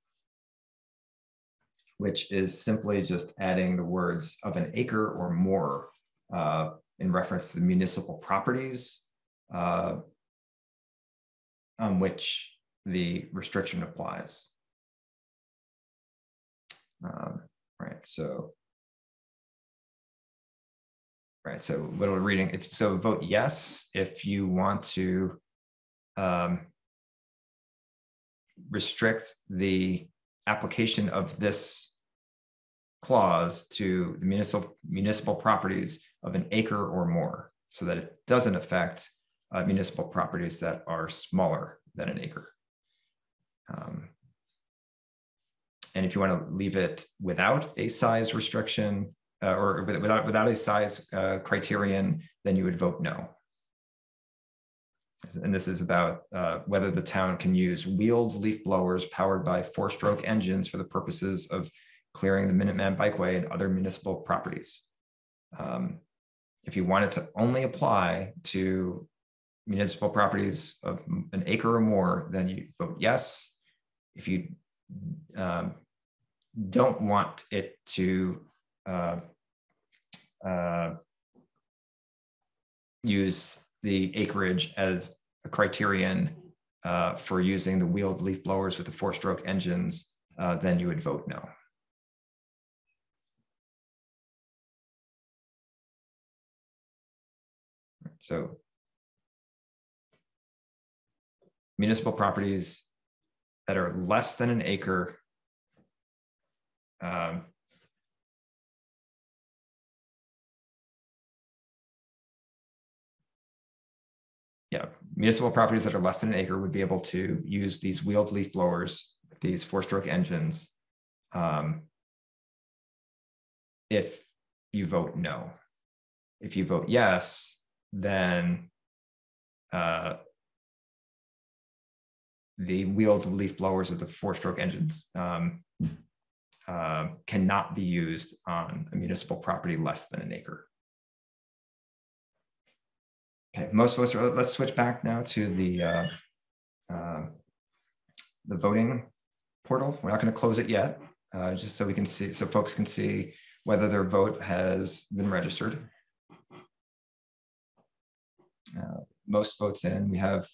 which is simply just adding the words "of an acre or more" in reference to the municipal properties on which the restriction applies. Right, so Right, so what we're reading, if so, vote yes if you want to restrict the application of this clause to the municipal properties of an acre or more, so that it doesn't affect municipal properties that are smaller than an acre. And if you want to leave it without a size restriction, or without a size criterion, then you would vote no. And this is about whether the town can use wheeled leaf blowers powered by 4-stroke engines for the purposes of clearing the Minuteman Bikeway and other municipal properties. If you wanted to only apply to municipal properties of an acre or more, then you vote yes. If you don't want it to use the acreage as a criterion for using the wheeled leaf blowers with the 4-stroke engines, then you would vote no. So municipal properties that are less than an acre, municipal properties that are less than an acre would be able to use these wheeled leaf blowers, these 4-stroke engines, if you vote no. If you vote yes, then the wheeled leaf blowers of the 4-stroke engines cannot be used on a municipal property less than an acre. Okay, most of us are, let's switch back now to the voting portal. We're not going to close it yet, just so we can see, so folks can see whether their vote has been registered. Most votes in. We have,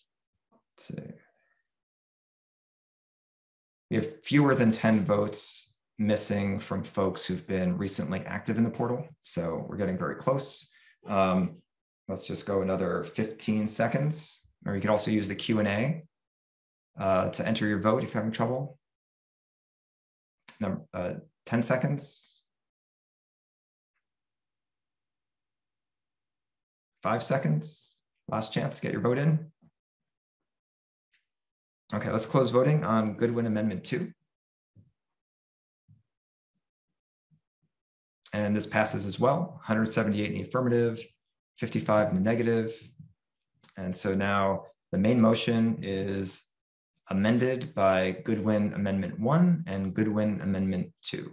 fewer than 10 votes missing from folks who've been recently active in the portal. So we're getting very close. Let's just go another 15 seconds, or you can also use the Q&A to enter your vote if you're having trouble. 10 seconds, 5 seconds, last chance, get your vote in. Okay, let's close voting on Goodwin Amendment 2. And this passes as well, 178 in the affirmative, 55 in the negative. And so now the main motion is amended by Goodwin Amendment 1 and Goodwin Amendment 2.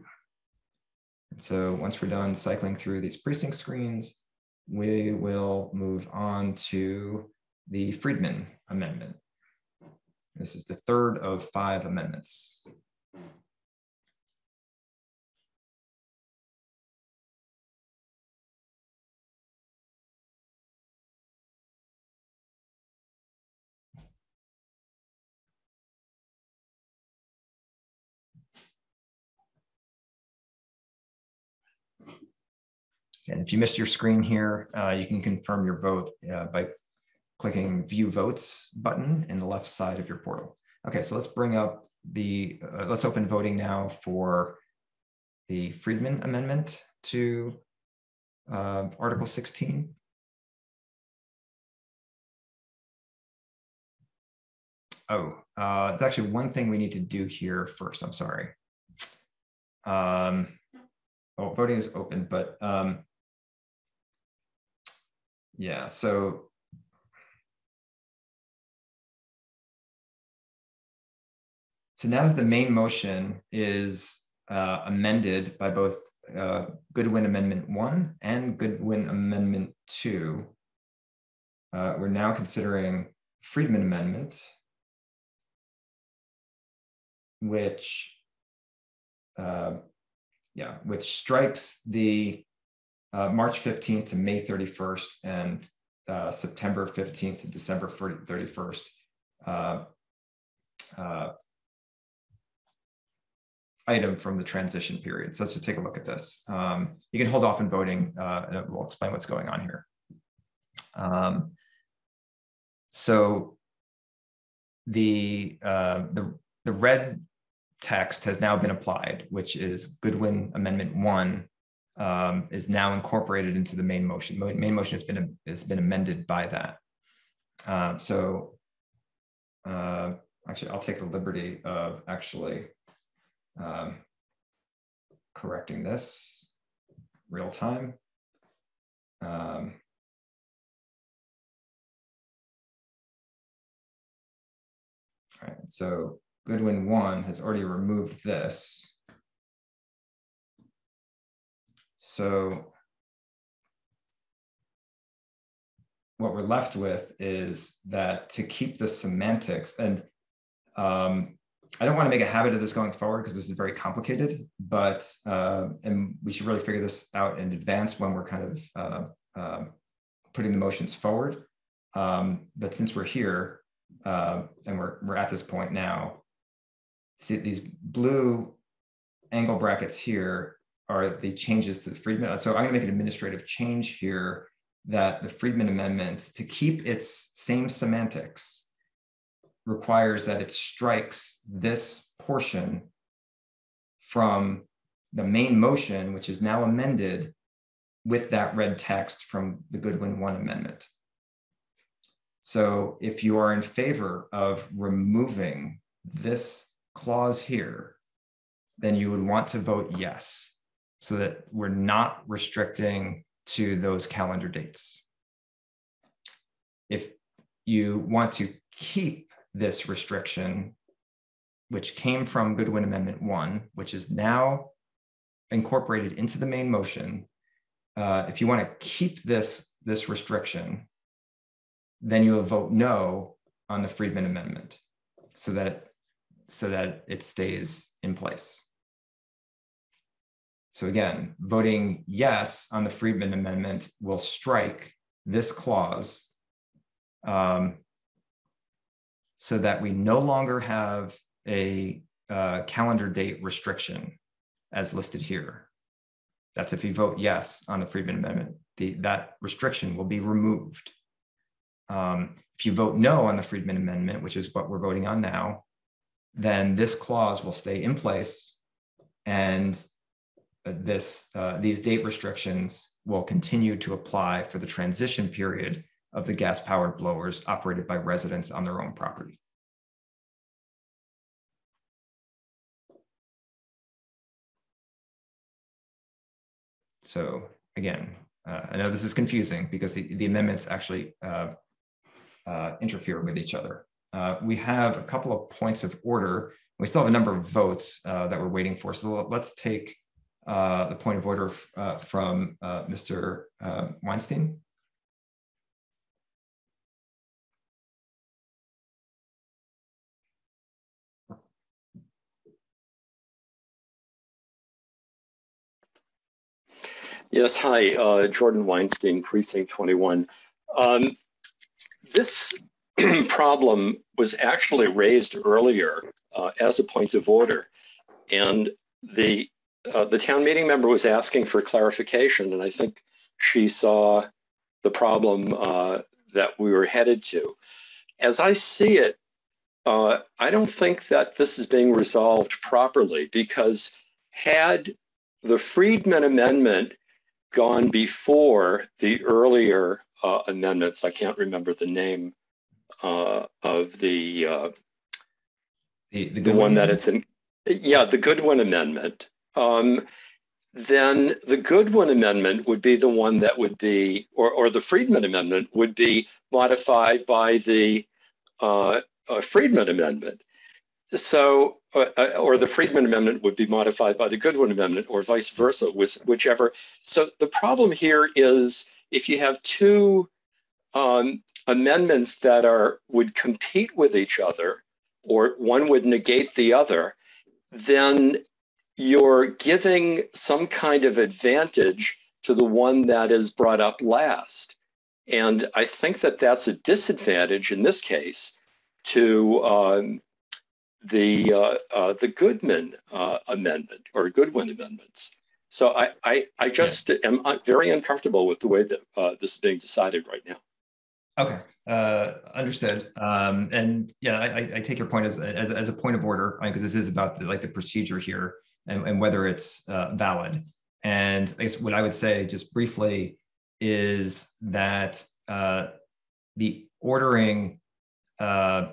And so once we're done cycling through these precinct screens, we will move on to the Friedman Amendment. This is the third of 5 amendments. And if you missed your screen here, you can confirm your vote by clicking View Votes button in the left side of your portal. Okay, so let's bring up the, let's open voting now for the Friedman Amendment to Article 16. Oh, there's actually one thing we need to do here first, I'm sorry. Oh, voting is open, but yeah, so now that the main motion is amended by both Goodwin Amendment 1 and Goodwin Amendment 2, we're now considering Friedman Amendment, which strikes the March 15th to May 31st and September 15th to December 31st item from the transition period. So let's just take a look at this. You can hold off on voting and we'll explain what's going on here. So the red text has now been applied, which is Goodwin Amendment 1 is now incorporated into the main motion. Main motion has been amended by that. Actually, I'll take the liberty of actually correcting this real time. All right, so Goodwin 1 has already removed this. So what we're left with is that to keep the semantics, and I don't want to make a habit of this going forward because this is very complicated, but and we should really figure this out in advance when we're kind of putting the motions forward. But since we're here and we're at this point now, see these blue angle brackets here are the changes to the Friedman. So I'm going to make an administrative change here that the Friedman Amendment, to keep its same semantics, requires that it strikes this portion from the main motion, which is now amended with that red text from the Goodwin 1 amendment. So if you are in favor of removing this clause here, then you would want to vote yes, so that we're not restricting to those calendar dates. If you want to keep this restriction, which came from Goodwin Amendment 1, which is now incorporated into the main motion, if you want to keep this restriction, then you will vote no on the Friedman Amendment, so that it stays in place. So again, voting yes on the Friedman Amendment will strike this clause, so that we no longer have a calendar date restriction as listed here. That's if you vote yes on the Friedman Amendment, that restriction will be removed. If you vote no on the Friedman Amendment, which is what we're voting on now, then this clause will stay in place and these date restrictions will continue to apply for the transition period of the gas-powered blowers operated by residents on their own property. So again, I know this is confusing because the amendments actually interfere with each other. We have a couple of points of order. We still have a number of votes that we're waiting for. So let's take the point of order from Mr. Weinstein. Yes, hi, Jordan Weinstein, Precinct 21. This problem was actually raised earlier as a point of order, and the town meeting member was asking for clarification, and I think she saw the problem that we were headed to. As I see it, I don't think that this is being resolved properly, because had the Friedman Amendment gone before the earlier amendments, I can't remember the name of the one that it's in, yeah, the Goodwin Amendment, then the Goodwin Amendment would be the one that would be, or the Friedman Amendment would be modified by the Friedman Amendment. So, or the Friedman Amendment would be modified by the Goodwin Amendment, or vice versa, whichever. So the problem here is if you have two amendments that would compete with each other, or one would negate the other, then you're giving some kind of advantage to the one that is brought up last. And I think that that's a disadvantage in this case to the Goodman amendment or Goodwin amendments. So I just am very uncomfortable with the way that this is being decided right now. Okay, understood. And yeah, I take your point as a point of order, because this is about the procedure here and whether it's valid. And I guess what I would say just briefly is that the ordering that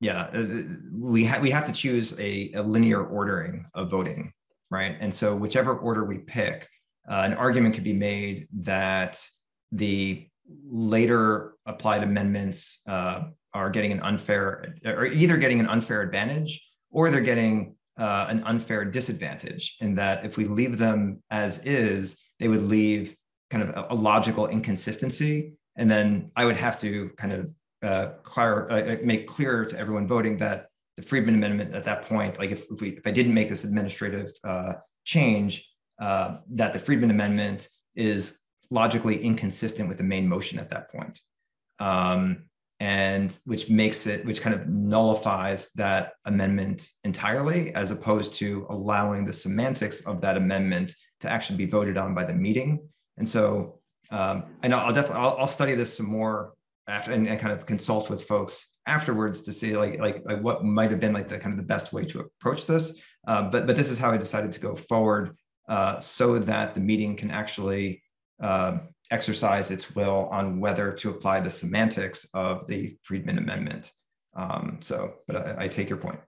we have to choose a linear ordering of voting. Right. And so whichever order we pick, an argument could be made that the later applied amendments are getting an unfair, or either getting an unfair advantage, or they're getting an unfair disadvantage, in that if we leave them as is, they would leave kind of a logical inconsistency. And then I would have to kind of make clear to everyone voting that the Friedman Amendment at that point, if I didn't make this administrative change, that the Friedman Amendment is logically inconsistent with the main motion at that point, and which kind of nullifies that amendment entirely, as opposed to allowing the semantics of that amendment to actually be voted on by the meeting. And so, I know I'll study this some more after and kind of consult with folks afterwards to see like what might have been the best way to approach this. But this is how I decided to go forward, so that the meeting can actually exercise its will on whether to apply the semantics of the Friedman Amendment. But I take your point.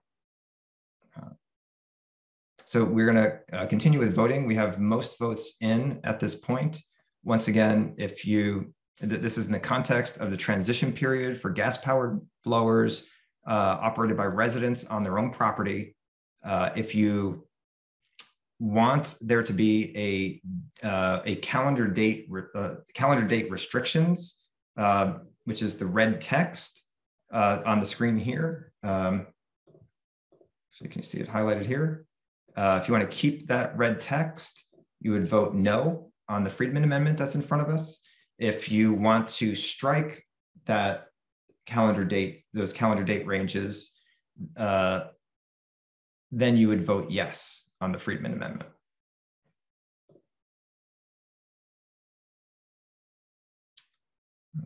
So we're going to continue with voting. We have most votes in at this point. Once again, this is in the context of the transition period for gas-powered blowers operated by residents on their own property. If you want there to be a calendar date restrictions, which is the red text on the screen here, so you can see it highlighted here. If you want to keep that red text, you would vote no on the Friedman Amendment that's in front of us. If you want to strike those calendar date ranges, then you would vote yes on the Friedman Amendment.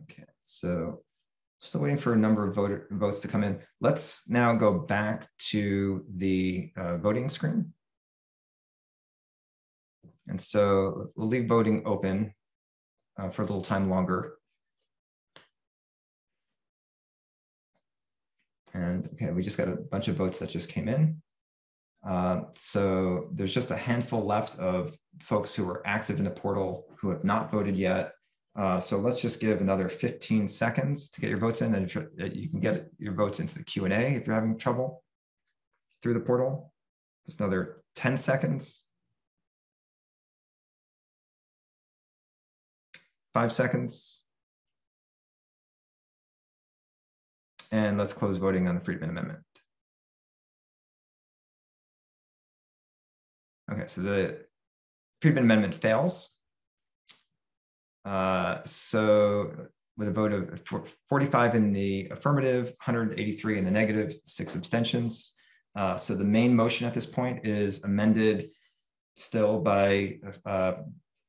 Okay, so still waiting for a number of votes to come in. Let's now go back to the voting screen. And so we'll leave voting open for a little time longer. And okay, we just got a bunch of votes that just came in. So there's just a handful left of folks who are active in the portal who have not voted yet. So let's just give another 15 seconds to get your votes in, and you can get your votes into the Q&A if you're having trouble through the portal. Just another 10 seconds. 5 seconds. And let's close voting on the Friedman Amendment. Okay, so the Friedman Amendment fails. So with a vote of 45 in the affirmative, 183 in the negative, 6 abstentions. So the main motion at this point is amended still by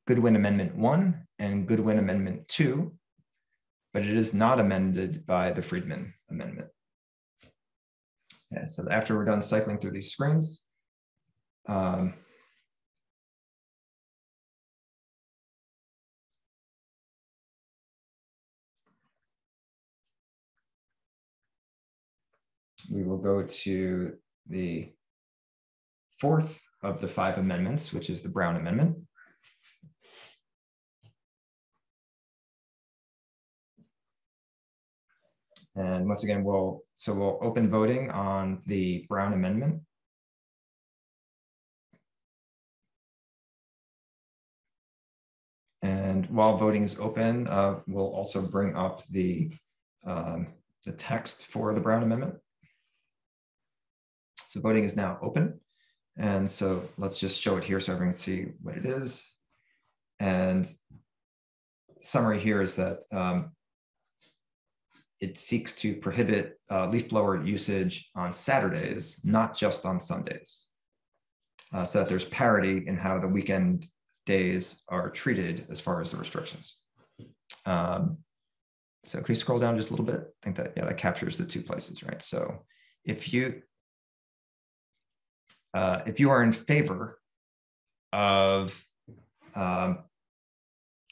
Goodwin Amendment 1 and Goodwin Amendment 2, but it is not amended by the Friedman Amendment. Yeah, so after we're done cycling through these screens, we will go to the fourth of the 5 amendments, which is the Brown Amendment. And once again, we'll open voting on the Brown Amendment. And while voting is open, we'll also bring up the text for the Brown Amendment. So voting is now open. And so let's just show it here so everyone can see what it is. And summary here is that it seeks to prohibit leaf blower usage on Saturdays, not just on Sundays, so that there's parity in how the weekend days are treated as far as the restrictions. So can you scroll down just a little bit? I think that, yeah, that captures the two places, right? So if you are in favor of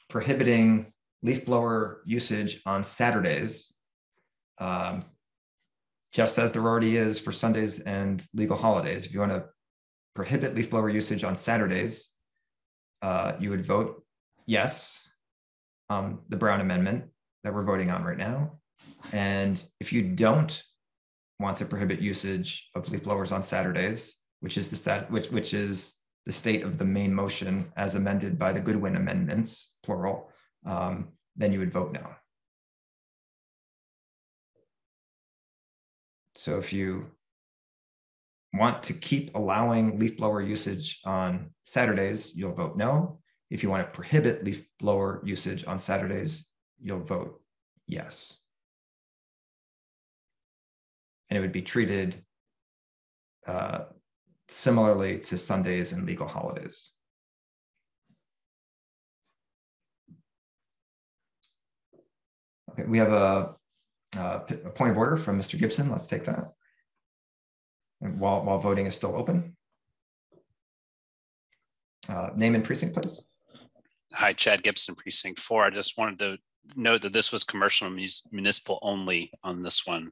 prohibiting leaf blower usage on Saturdays, just as there already is for Sundays and legal holidays, if you want to prohibit leaf blower usage on Saturdays, you would vote yes on the Brown Amendment that we're voting on right now. And if you don't want to prohibit usage of leaf blowers on Saturdays, which is the state of the main motion as amended by the Goodwin amendments, plural, then you would vote no. So if you want to keep allowing leaf blower usage on Saturdays, you'll vote no. If you want to prohibit leaf blower usage on Saturdays, you'll vote yes. And it would be treated similarly to Sundays and legal holidays. Okay, we have a point of order from Mr. Gibson. Let's take that. And while voting is still open. Name and precinct, please. Hi, Chad Gibson, precinct 4. I just wanted to note that this was commercial and municipal only on this one.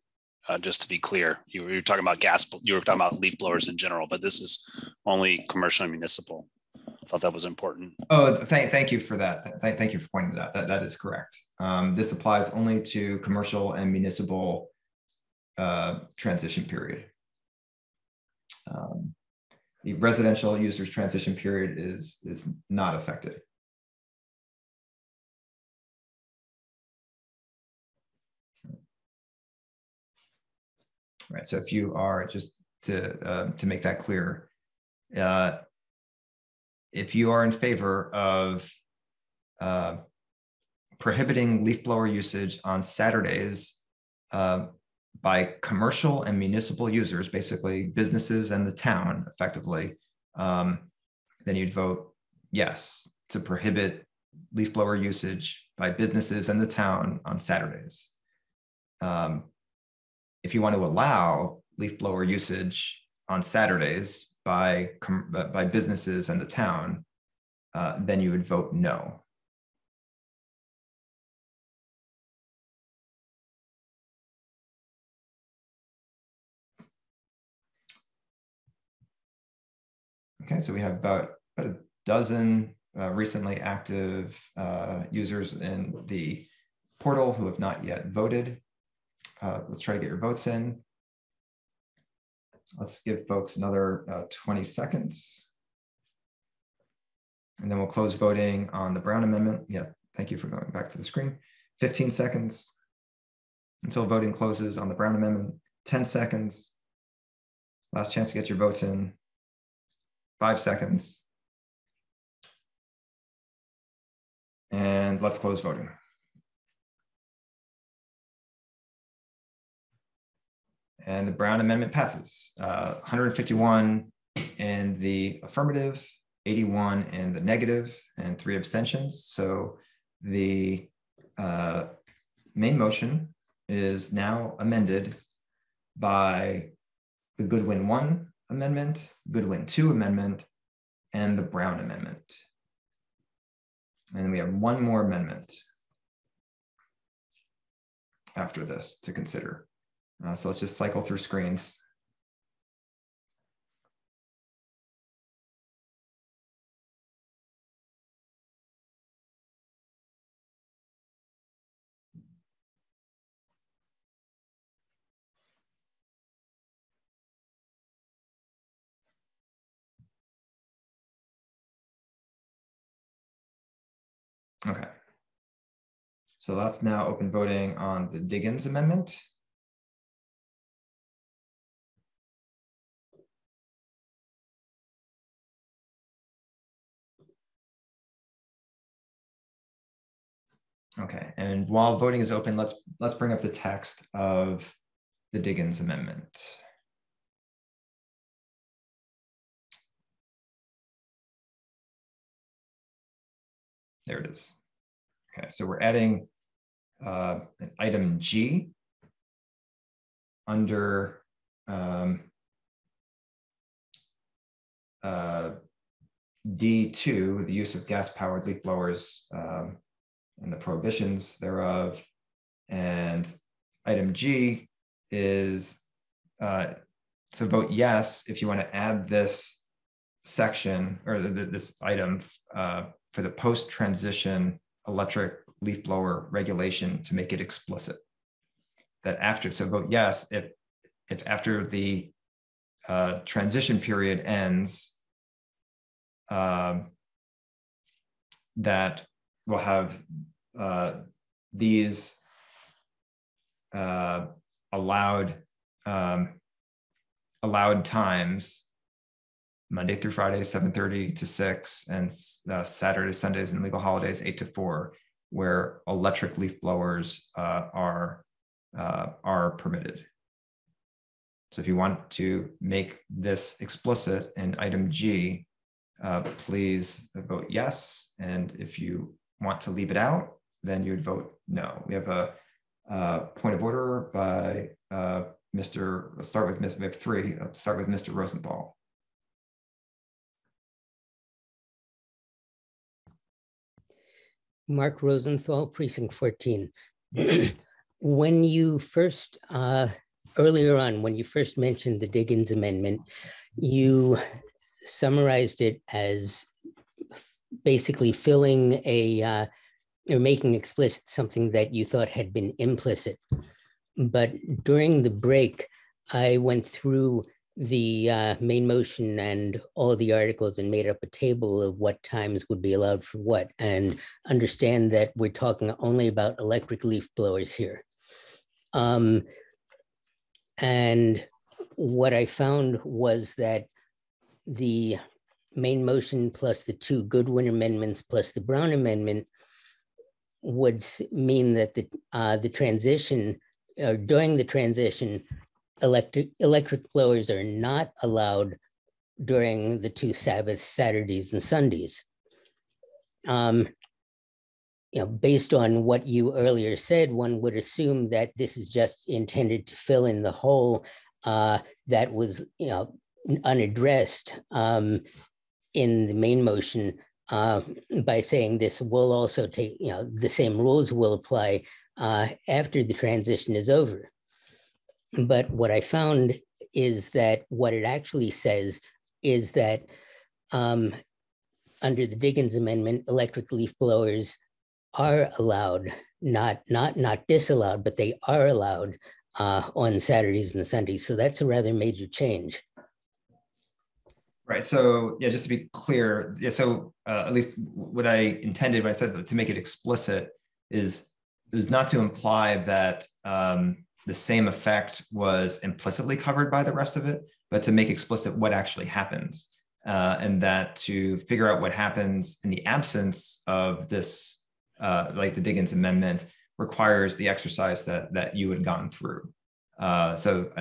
Just to be clear, you were talking about leaf blowers in general, but this is only commercial and municipal. I thought that was important. Oh, thank you for that. Thank you for pointing that out. That is correct. This applies only to commercial and municipal transition period. The residential users transition period is not affected. Right, so if you are, just to make that clear, if you are in favor of prohibiting leaf blower usage on Saturdays by commercial and municipal users, basically businesses and the town effectively, then you'd vote yes to prohibit leaf blower usage by businesses and the town on Saturdays. If you want to allow leaf blower usage on Saturdays by businesses and the town, then you would vote no. Okay, so we have about a dozen recently active users in the portal who have not yet voted. Let's try to get your votes in. Let's give folks another 20 seconds. And then we'll close voting on the Brown Amendment. Yeah, thank you for going back to the screen. 15 seconds until voting closes on the Brown Amendment. 10 seconds. Last chance to get your votes in. 5 seconds. And let's close voting. And the Brown Amendment passes. 151 in the affirmative, 81 in the negative, and 3 abstentions. So the main motion is now amended by the Goodwin 1 Amendment, Goodwin 2 Amendment, and the Brown Amendment. And we have one more amendment after this to consider. So let's just cycle through screens. Okay. So that's now open voting on the Diggins Amendment. Okay, and while voting is open, let's bring up the text of the Diggins Amendment. There it is. Okay, so we're adding an item G under D2, the use of gas-powered leaf blowers and the prohibitions thereof. And item G is to vote yes if you want to add this section or this item for the post-transition electric leaf blower regulation to make it explicit that after, so vote yes if after the transition period ends, that we'll have these allowed times, Monday through Friday, 7:30 to 6, and Saturdays, Sundays, and legal holidays, 8 to 4, where electric leaf blowers are permitted. So if you want to make this explicit in item G, please vote yes. And if you want to leave it out, then you'd vote no. We have a point of order by let's start with Mr. Rosenthal. Mark Rosenthal, Precinct 14. When you first, earlier on, when you first mentioned the Diggins Amendment, you summarized it as basically filling a, or making explicit something that you thought had been implicit. But during the break, I went through the main motion and all the articles and made up a table of what times would be allowed for what, and understand that we're talking only about electric leaf blowers here. And what I found was that the main motion plus the two Goodwin amendments plus the Brown amendment would mean that the transition, or during the transition, electric blowers are not allowed during the two Sabbaths, Saturdays and Sundays. You know, based on what you earlier said, one would assume that this is just intended to fill in the hole that was, you know, unaddressed in the main motion by saying this will also take, you know, the same rules will apply after the transition is over. But what I found is that what it actually says is that under the Diggins Amendment, electric leaf blowers are allowed, not disallowed, but they are allowed on Saturdays and Sundays. So that's a rather major change. Right, so yeah, just to be clear, yeah, so at least what I intended when I said that, to make it explicit is not to imply that the same effect was implicitly covered by the rest of it, but to make explicit what actually happens, and that to figure out what happens in the absence of this, like the Diggins Amendment, requires the exercise that you had gone through. So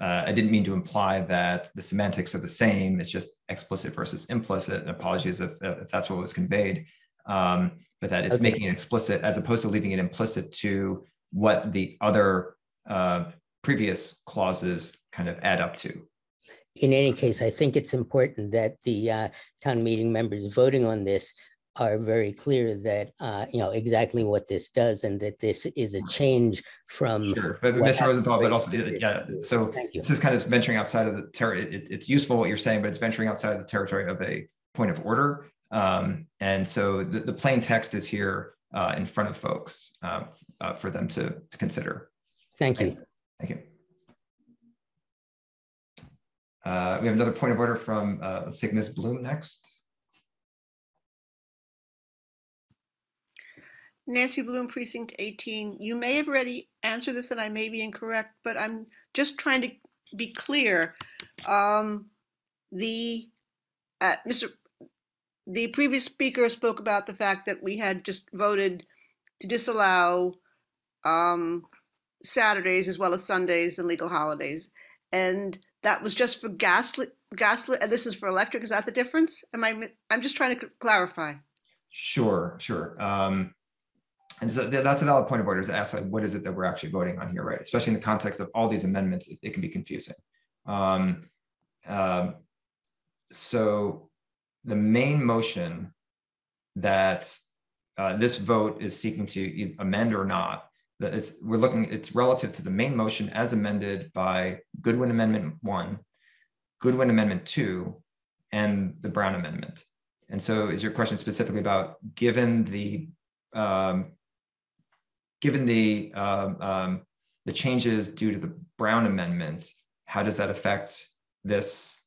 I didn't mean to imply that the semantics are the same, it's just explicit versus implicit, and apologies if that's what was conveyed, but that it's okay, making it explicit as opposed to leaving it implicit to what the other previous clauses kind of add up to. In any case, I think it's important that the town meeting members voting on this are very clear that, you know, exactly what this does and that this is a change from— Sure, but Mr. Rosenthal, but also, yeah, so this is kind of venturing outside of the territory. It's useful what you're saying, but it's venturing outside of the territory of a point of order. And so the plain text is here in front of folks for them to consider. Thank you. Thank you. We have another point of order from let's take Ms. Bloom next. Nancy Bloom, Precinct 18. You may have already answered this and I may be incorrect, but I'm just trying to be clear. The previous speaker spoke about the fact that we had just voted to disallow Saturdays as well as Sundays and legal holidays. And that was just for gaslit, and this is for electric. Is that the difference? I'm just trying to clarify. Sure, sure. And so that's a valid point of order, to ask, like, what is it that we're actually voting on here, right? Especially in the context of all these amendments, it can be confusing. So the main motion that this vote is seeking to amend or not, that it's relative to the main motion as amended by Goodwin Amendment 1, Goodwin Amendment 2, and the Brown Amendment. And so is your question specifically about, given the changes due to the Brown Amendment, how does that affect this?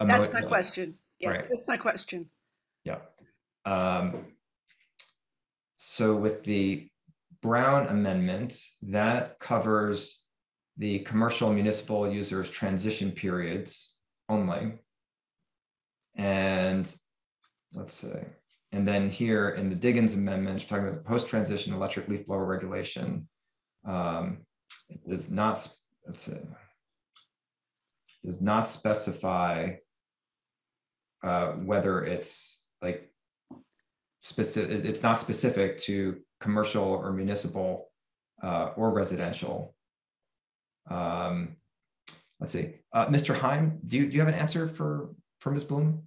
That's my question. Yes, right. That's my question. Yeah. So with the Brown Amendment, that covers the commercial municipal users transition periods only. And let's see. And then here in the Diggins Amendment, talking about the post-transition electric leaf blower regulation, it does not, let's see, does not specify whether it's like specific. It's not specific to commercial or municipal or residential. Let's see, Mr. Heim, do you have an answer for Ms. Bloom?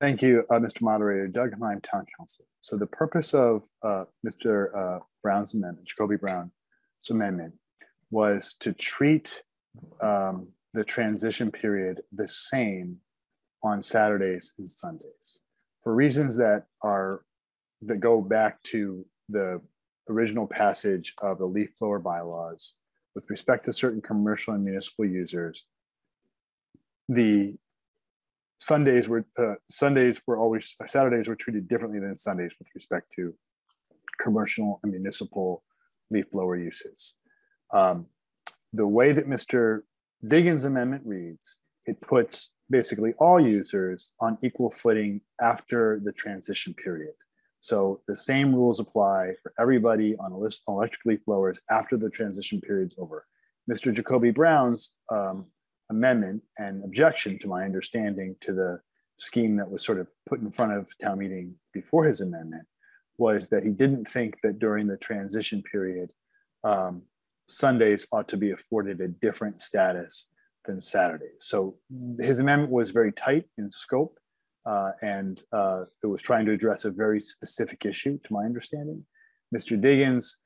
Thank you, Mr. Moderator. Doug Heim, Town Council. So the purpose of Mr. Brown's amendment, Jacoby Brown's amendment, was to treat the transition period the same on Saturdays and Sundays for reasons that go back to the original passage of the leaf blower bylaws with respect to certain commercial and municipal users. Saturdays were treated differently than Sundays with respect to commercial and municipal leaf blower uses. The way that Mr. Diggins' amendment reads, it puts basically all users on equal footing after the transition period. So the same rules apply for everybody on electric leaf blowers after the transition period's over. Mr. Jacoby Brown's amendment and objection, to my understanding, to the scheme that was sort of put in front of town meeting before his amendment was that he didn't think that during the transition period, Sundays ought to be afforded a different status than Saturdays. So his amendment was very tight in scope and it was trying to address a very specific issue, to my understanding. Mr. Diggins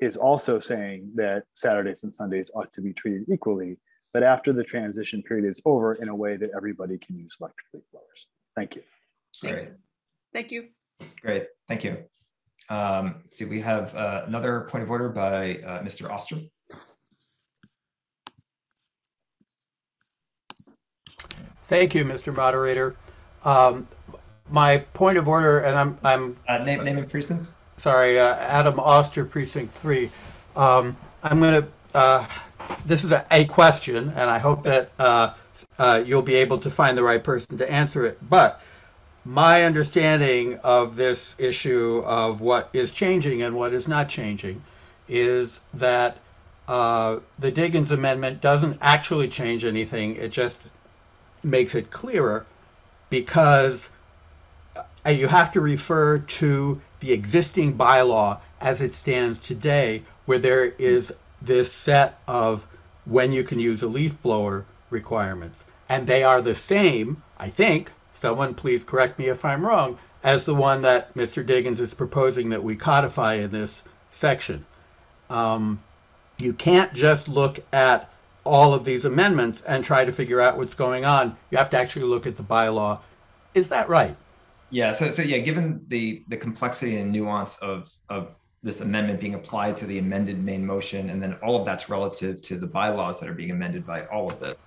is also saying that Saturdays and Sundays ought to be treated equally, but after the transition period is over in a way that everybody can use electric leaf blowers. Thank you. Great. Thank you. Great, thank you. See, we have another point of order by Mr. Auster. Thank you, Mr. Moderator. My point of order, and name and precinct? Sorry, Adam Auster, Precinct 3. I'm gonna, this is a question, and I hope that you'll be able to find the right person to answer it. But my understanding of this issue of what is changing and what is not changing is that the Diggins Amendment doesn't actually change anything. It just makes it clearer because you have to refer to the existing bylaw as it stands today, where there is this set of when you can use a leaf blower requirements. And they are the same, I think, someone please correct me if I'm wrong, as the one that Mr. Diggins is proposing that we codify in this section. You can't just look at all of these amendments and try to figure out what's going on. You have to actually look at the bylaw. Is that right? Yeah, so yeah, given the complexity and nuance of this amendment being applied to the amended main motion, and then all of that's relative to the bylaws that are being amended by all of this,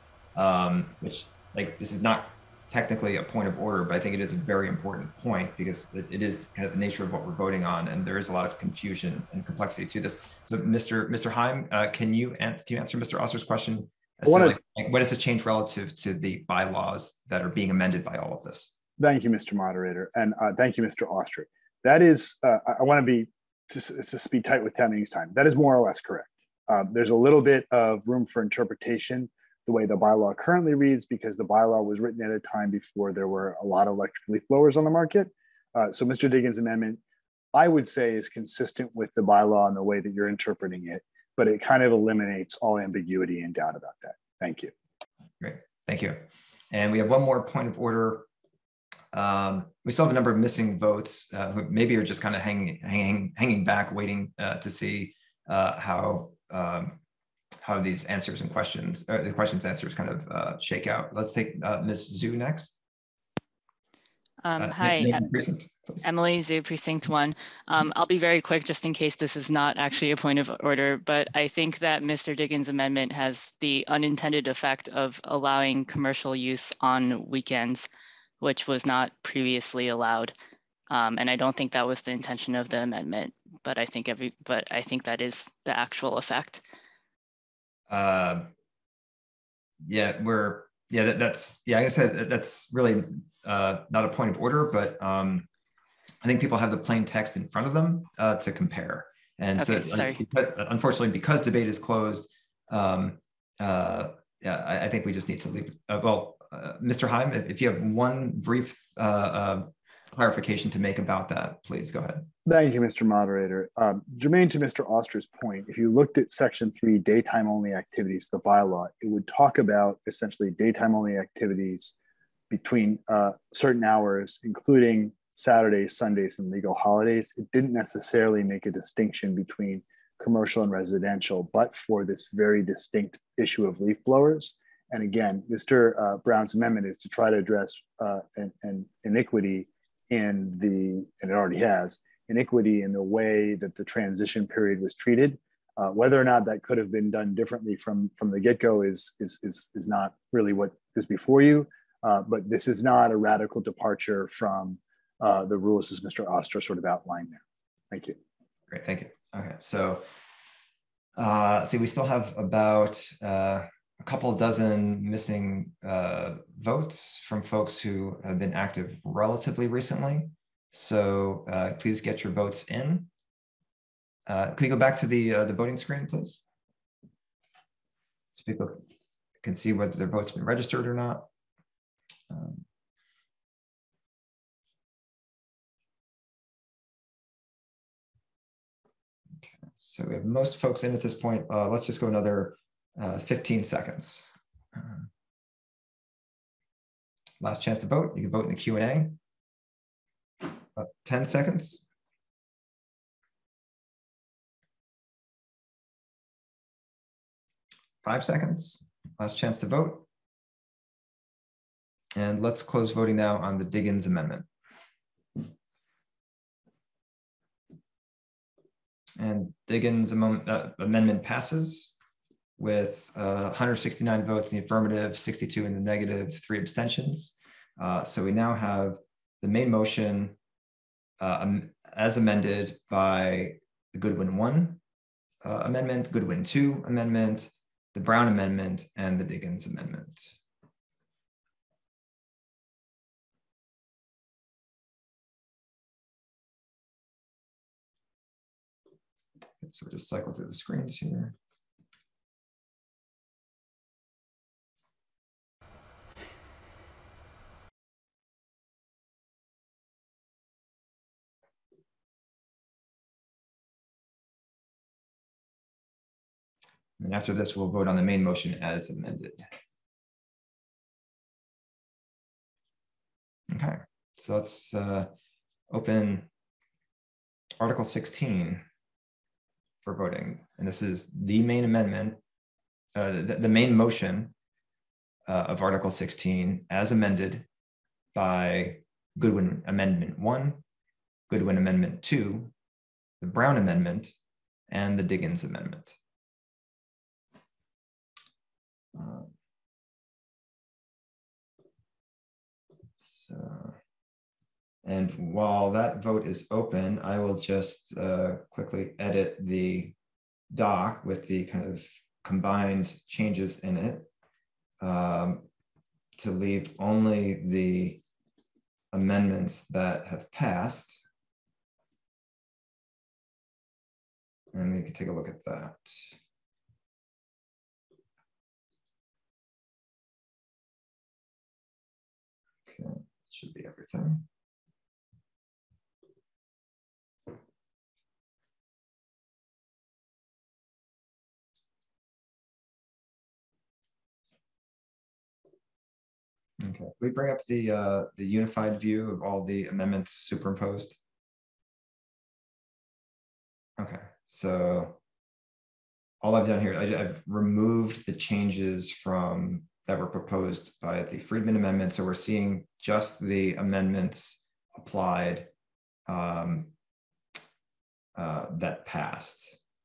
which, like, this is not technically a point of order, but I think it is a very important point because it is kind of the nature of what we're voting on, and there is a lot of confusion and complexity to this. So, Mr. Heim, can you answer Mr. Oster's question as to, like, what is the change relative to the bylaws that are being amended by all of this? Thank you, Mr. Moderator, and thank you, Mr. Auster. That is, I want to be, to speak tight with town meeting's time. That is more or less correct. There's a little bit of room for interpretation the way the bylaw currently reads, because the bylaw was written at a time before there were a lot of electric leaf blowers on the market. So Mr. Diggins' amendment, I would say, is consistent with the bylaw and the way that you're interpreting it, but it kind of eliminates all ambiguity and doubt about that. Thank you. Great, thank you. And we have one more point of order. We still have a number of missing votes who maybe are just kind of hanging back, waiting to see how these answers and questions, the questions and answers kind of shake out. Let's take Ms. Zhu next. Hi, Emily Zhu, Precinct 1. I'll be very quick just in case this is not actually a point of order, but I think that Mr. Diggins' amendment has the unintended effect of allowing commercial use on weekends, which was not previously allowed. And I don't think that was the intention of the amendment, but I think that is the actual effect. I guess that's really not a point of order, but I think people have the plain text in front of them to compare. And okay, so unfortunately, because debate is closed, I think we just need to leave. Mr. Heim, if you have one brief clarification to make about that, please go ahead. Thank you, Mr. Moderator. Germaine, to Mr. Auster's point, if you looked at Section 3, daytime only activities, the bylaw, it would talk about essentially daytime only activities between certain hours, including Saturdays, Sundays, and legal holidays. It didn't necessarily make a distinction between commercial and residential, but for this very distinct issue of leaf blowers. And again, Mr. Brown's amendment is to try to address an iniquity in the, and it already has, iniquity in the way that the transition period was treated. Whether or not that could have been done differently from the get-go is not really what is before you, but this is not a radical departure from the rules as Mr. Auster sort of outlined there. Thank you. Great, thank you. Okay, so see, we still have about a couple dozen missing votes from folks who have been active relatively recently. So please get your votes in. Can we go back to the voting screen, please? So people can see whether their vote's been registered or not. Okay, so we have most folks in at this point. Let's just go another 15 seconds. Last chance to vote. You can vote in the Q&A. 10 seconds. Five seconds. Last chance to vote. And let's close voting now on the Diggins amendment. And Diggins amendment passes with 169 votes in the affirmative, 62 in the negative, 3 abstentions. So we now have the main motion as amended by the Goodwin 1 amendment, Goodwin 2 amendment, the Brown amendment, and the Diggins amendment. So we'll just cycle through the screens here. And after this, we'll vote on the main motion as amended. Okay, so let's open Article 16 for voting. And this is the main amendment, the main motion of Article 16 as amended by Goodwin Amendment 1, Goodwin Amendment 2, the Brown Amendment, and the Diggins Amendment. And while that vote is open, I will just quickly edit the doc with the kind of combined changes in it to leave only the amendments that have passed. and we can take a look at that. Okay, that should be everything. Okay, we bring up the unified view of all the amendments superimposed. Okay, so all I've done here, I've removed the changes from that were proposed by the Friedman Amendment. So we're seeing just the amendments applied that passed,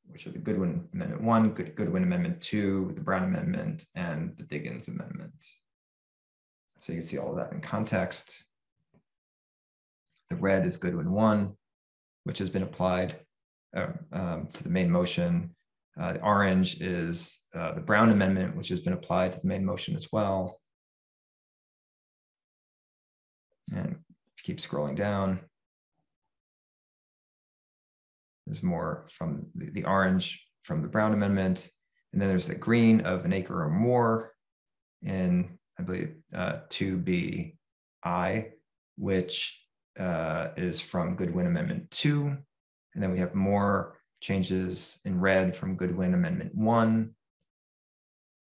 which are the Goodwin Amendment 1, Goodwin Amendment 2, the Brown Amendment, and the Diggins Amendment. So you can see all of that in context. The red is Goodwin 1, which has been applied to the main motion. The orange is the Brown Amendment, which has been applied to the main motion as well. And if you keep scrolling down, there's more from the orange from the Brown Amendment. And then there's the green of an acre or more in, I believe, 2BI, which is from Goodwin Amendment 2. And then we have more changes in red from Goodwin Amendment 1.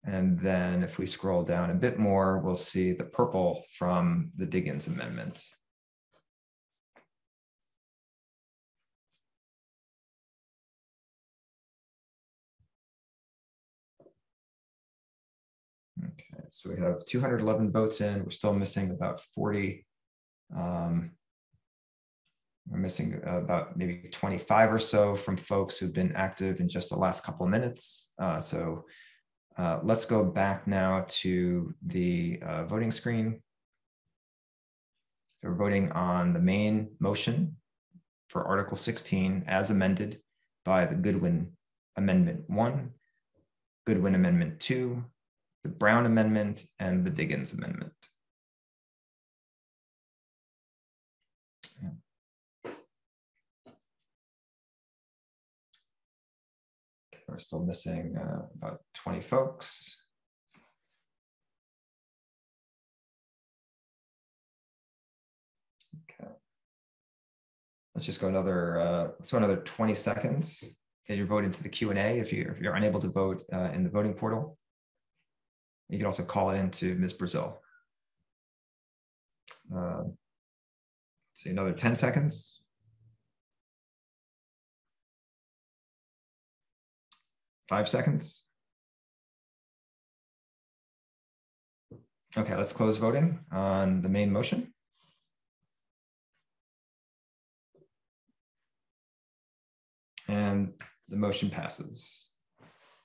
And then if we scroll down a bit more, we'll see the purple from the Diggins Amendment. Okay, so we have 211 votes in. We're still missing about 40. We're missing about maybe 25 or so from folks who've been active in just the last couple of minutes. So let's go back now to the voting screen. So we're voting on the main motion for Article 16 as amended by the Goodwin Amendment 1, Goodwin Amendment 2, the Brown Amendment, and the Diggins Amendment. Yeah. We're still missing about 20 folks. Okay. Let's just go another, let's go another 20 seconds. Get your vote into the Q&A if you're unable to vote in the voting portal. You can also call it into Ms. Brazil. Let's see, another 10 seconds. Five seconds. Okay, let's close voting on the main motion. And the motion passes.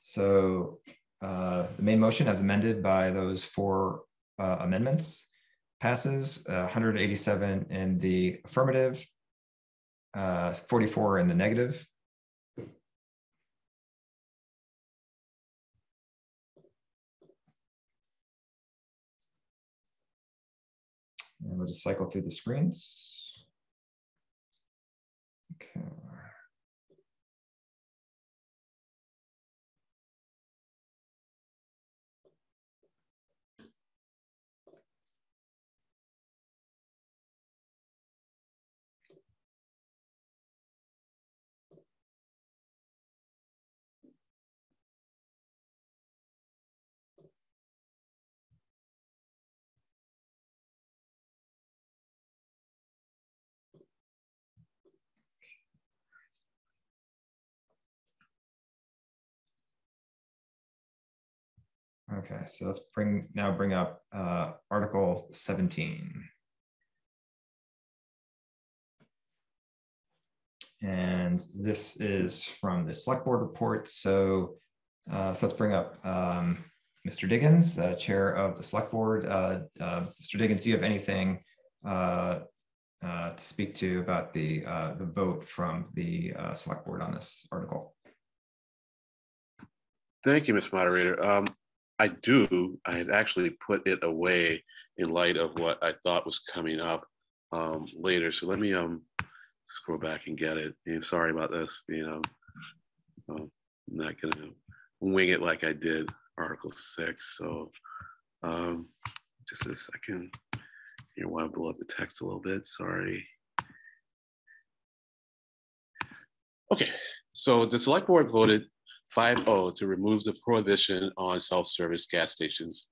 So, the main motion as amended by those four amendments passes, 187 in the affirmative, 44 in the negative. And we'll just cycle through the screens. Okay. Okay, so let's bring up Article 17. And this is from the Select Board report. So, so let's bring up Mr. Diggins, Chair of the Select Board. Mr. Diggins, do you have anything to speak to about the vote from the Select Board on this article? Thank you, Mr. Moderator. I do. I had actually put it away in light of what I thought was coming up later. So let me scroll back and get it. And sorry about this, So I'm not going to wing it like I did Article 6. So just a second. You want to blow up the text a little bit. Sorry. Okay. So the select board voted 5-0 to remove the prohibition on self-service gas stations.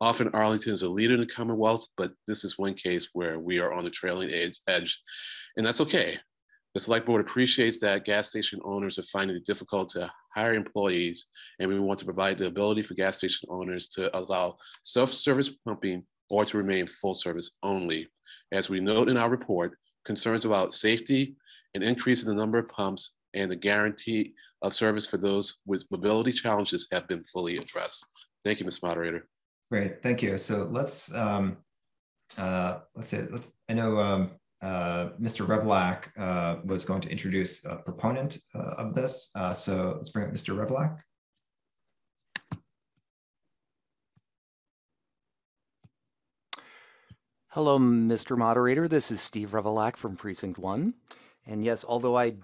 Often Arlington is a leader in the Commonwealth, but this is one case where we are on the trailing edge, and that's okay. The select board appreciates that gas station owners are finding it difficult to hire employees, and we want to provide the ability for gas station owners to allow self-service pumping or to remain full service only. As we note in our report, concerns about safety, an increase in the number of pumps, and the guarantee of service for those with mobility challenges have been fully addressed. Thank you, Ms. Moderator. Great, thank you. So let's I know Mr. Revlak was going to introduce a proponent of this. So let's bring up Mr. Revlak. Hello, Mr. Moderator. This is Steve Revlak from Precinct 1. And yes, although I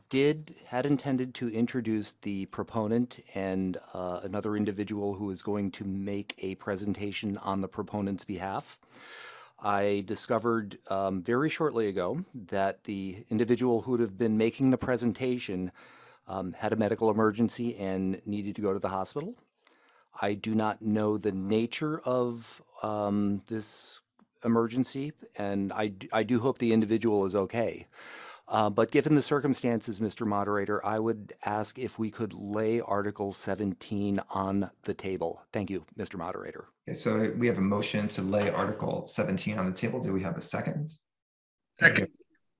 had intended to introduce the proponent and another individual who is going to make a presentation on the proponent's behalf, I discovered very shortly ago that the individual who would have been making the presentation had a medical emergency and needed to go to the hospital. I do not know the nature of this emergency, and I do hope the individual is okay. But given the circumstances, Mr. Moderator, I would ask if we could lay Article 17 on the table. Thank you, Mr. Moderator. Okay, so we have a motion to lay Article 17 on the table. Do we have a second? Second.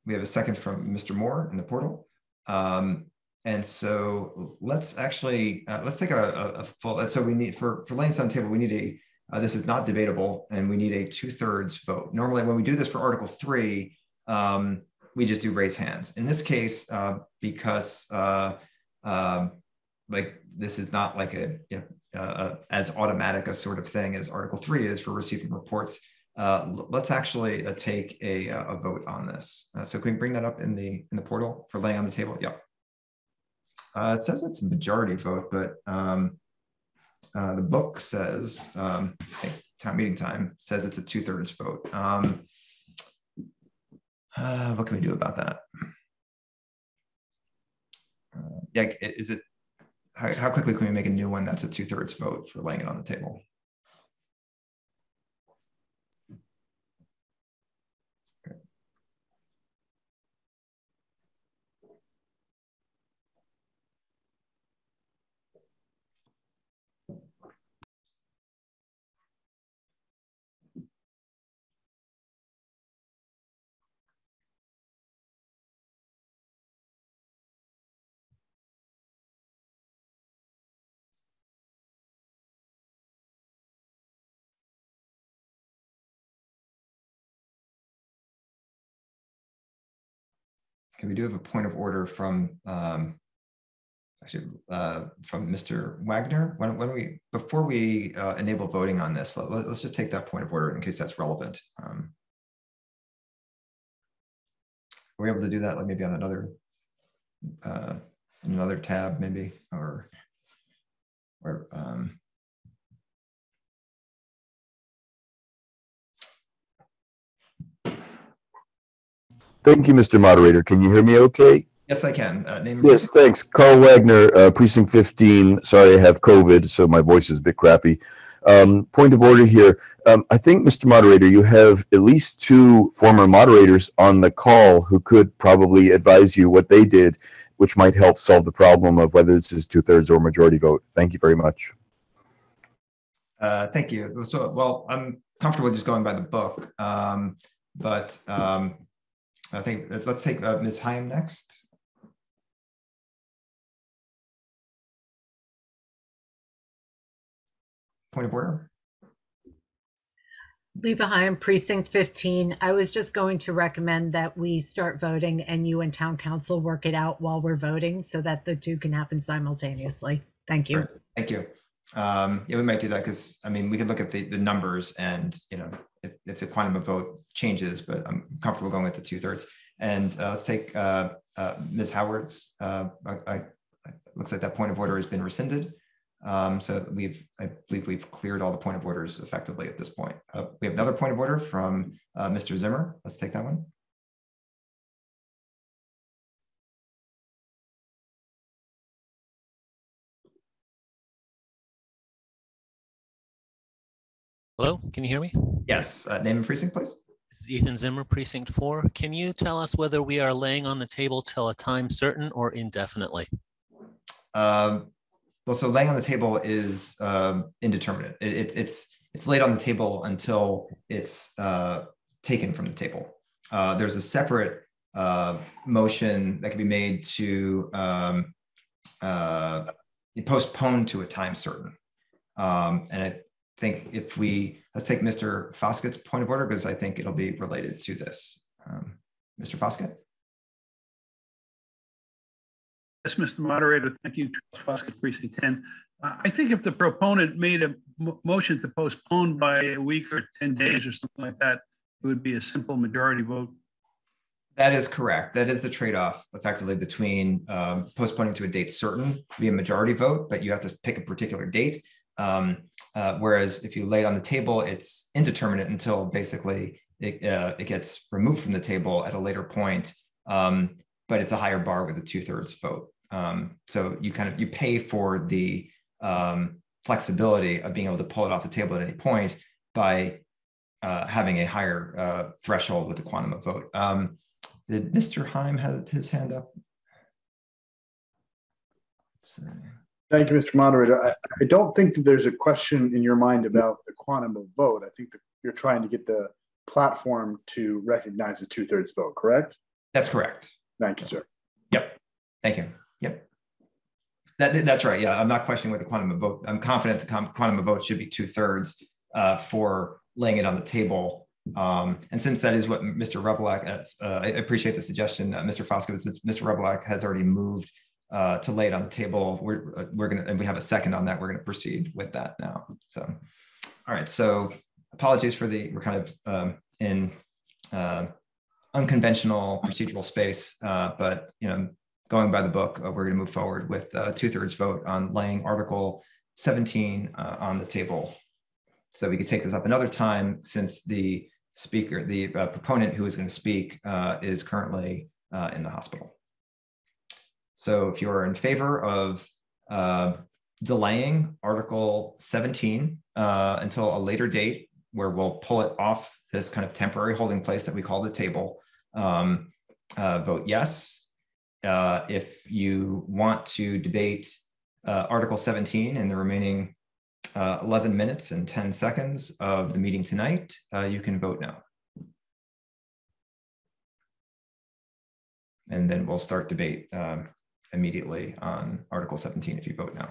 We have a second from Mr. Moore in the portal. And so let's actually, let's take a full, so we need, for laying this on the table, we need a, this is not debatable, and we need a 2/3 vote. Normally, when we do this for Article 3, we just do raise hands. In this case, because like this is not like a as automatic a sort of thing as Article 3 is for receiving reports. Let's actually take a vote on this. So can we bring that up in the portal for laying on the table? Yeah. It says it's a majority vote, but the book says town meeting time says it's a 2/3 vote. What can we do about that? Yeah, is it? How quickly can we make a new one that's a 2/3 vote for laying it on the table? Okay. We do have a point of order from actually from Mr. Wagner. When we before we enable voting on this, let's just take that point of order in case that's relevant. Are we able to do that? Like maybe on another tab, maybe or. Thank you, Mr. Moderator. Can you hear me okay? Yes, I can. Yes, thanks. Carl Wagner, Precinct 15. Sorry, I have COVID, so my voice is a bit crappy. Point of order here. I think, Mr. Moderator, you have at least two former moderators on the call who could probably advise you what they did, which might help solve the problem of whether this is 2/3 or majority vote. Thank you very much. Thank you. So, well, I'm comfortable just going by the book, but... I think let's take Ms. Hyam next. Point of order. Liba Hyam, Precinct 15. I was just going to recommend that we start voting and you and town council work it out while we're voting so that the two can happen simultaneously. Thank you. Right. Thank you. Yeah, we might do that because I mean, we could look at the numbers and, you know, if the quantum of vote changes, but I'm comfortable going with the 2/3. And let's take Ms. Howard's It looks like that point of order has been rescinded. So I believe we've cleared all the point of orders effectively at this point. We have another point of order from Mr. Zimmer. Let's take that one. Hello, can you hear me? Yes, name and precinct, please. This is Ethan Zimmer, precinct 4. Can you tell us whether we are laying on the table till a time certain or indefinitely? Well, so laying on the table is indeterminate. It's laid on the table until it's taken from the table. There's a separate motion that can be made to postpone to a time certain. And I think if let's take Mr. Foskett's point of order, because I think it'll be related to this. Mr. Foskett? Yes, Mr. Moderator, thank you, Charles Foskett, Precinct 10. I think if the proponent made a motion to postpone by a week or 10 days or something like that, it would be a simple majority vote. That is correct. That is the trade-off effectively between postponing to a date certain, be a majority vote, but you have to pick a particular date. Whereas if you lay it on the table, it's indeterminate until basically it gets removed from the table at a later point, but it's a higher bar with a 2/3 vote. So you pay for the flexibility of being able to pull it off the table at any point by having a higher threshold with the quantum of vote. Did Mr. Heim have his hand up? Let's see. Thank you, Mr. Moderator. I don't think that there's a question in your mind about the quantum of vote. I think that you're trying to get the platform to recognize the 2/3 vote, correct? That's correct. Thank you, sir. Yep. Thank you. Yep. That's right. Yeah, I'm not questioning what the quantum of vote. I'm confident the quantum of vote should be 2/3 for laying it on the table. And since that is what Mr. Revlak, I appreciate the suggestion, Mr. Foskett, since Mr. Revlak has already moved to lay it on the table, we're gonna, and we have a second on that, we're gonna proceed with that now. So, all right, so apologies for we're kind of in unconventional procedural space, but going by the book, we're gonna move forward with 2/3 vote on laying Article 17 on the table. So we could take this up another time since the speaker, the proponent who is gonna speak is currently in the hospital. So if you're in favor of delaying Article 17 until a later date where we'll pull it off this kind of temporary holding place that we call the table, vote yes. If you want to debate Article 17 in the remaining 11 minutes and 10 seconds of the meeting tonight, you can vote no. And then we'll start debate immediately on Article 17 if you vote no.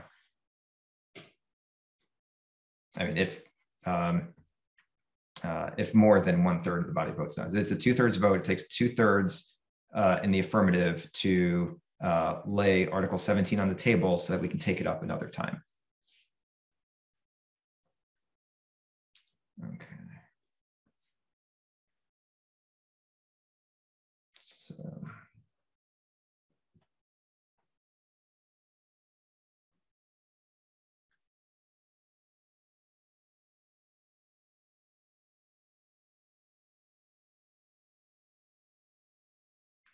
I mean, if more than 1/3 of the body votes no, it's a 2/3 vote. It takes 2/3 in the affirmative to lay Article 17 on the table so that we can take it up another time. Okay. So.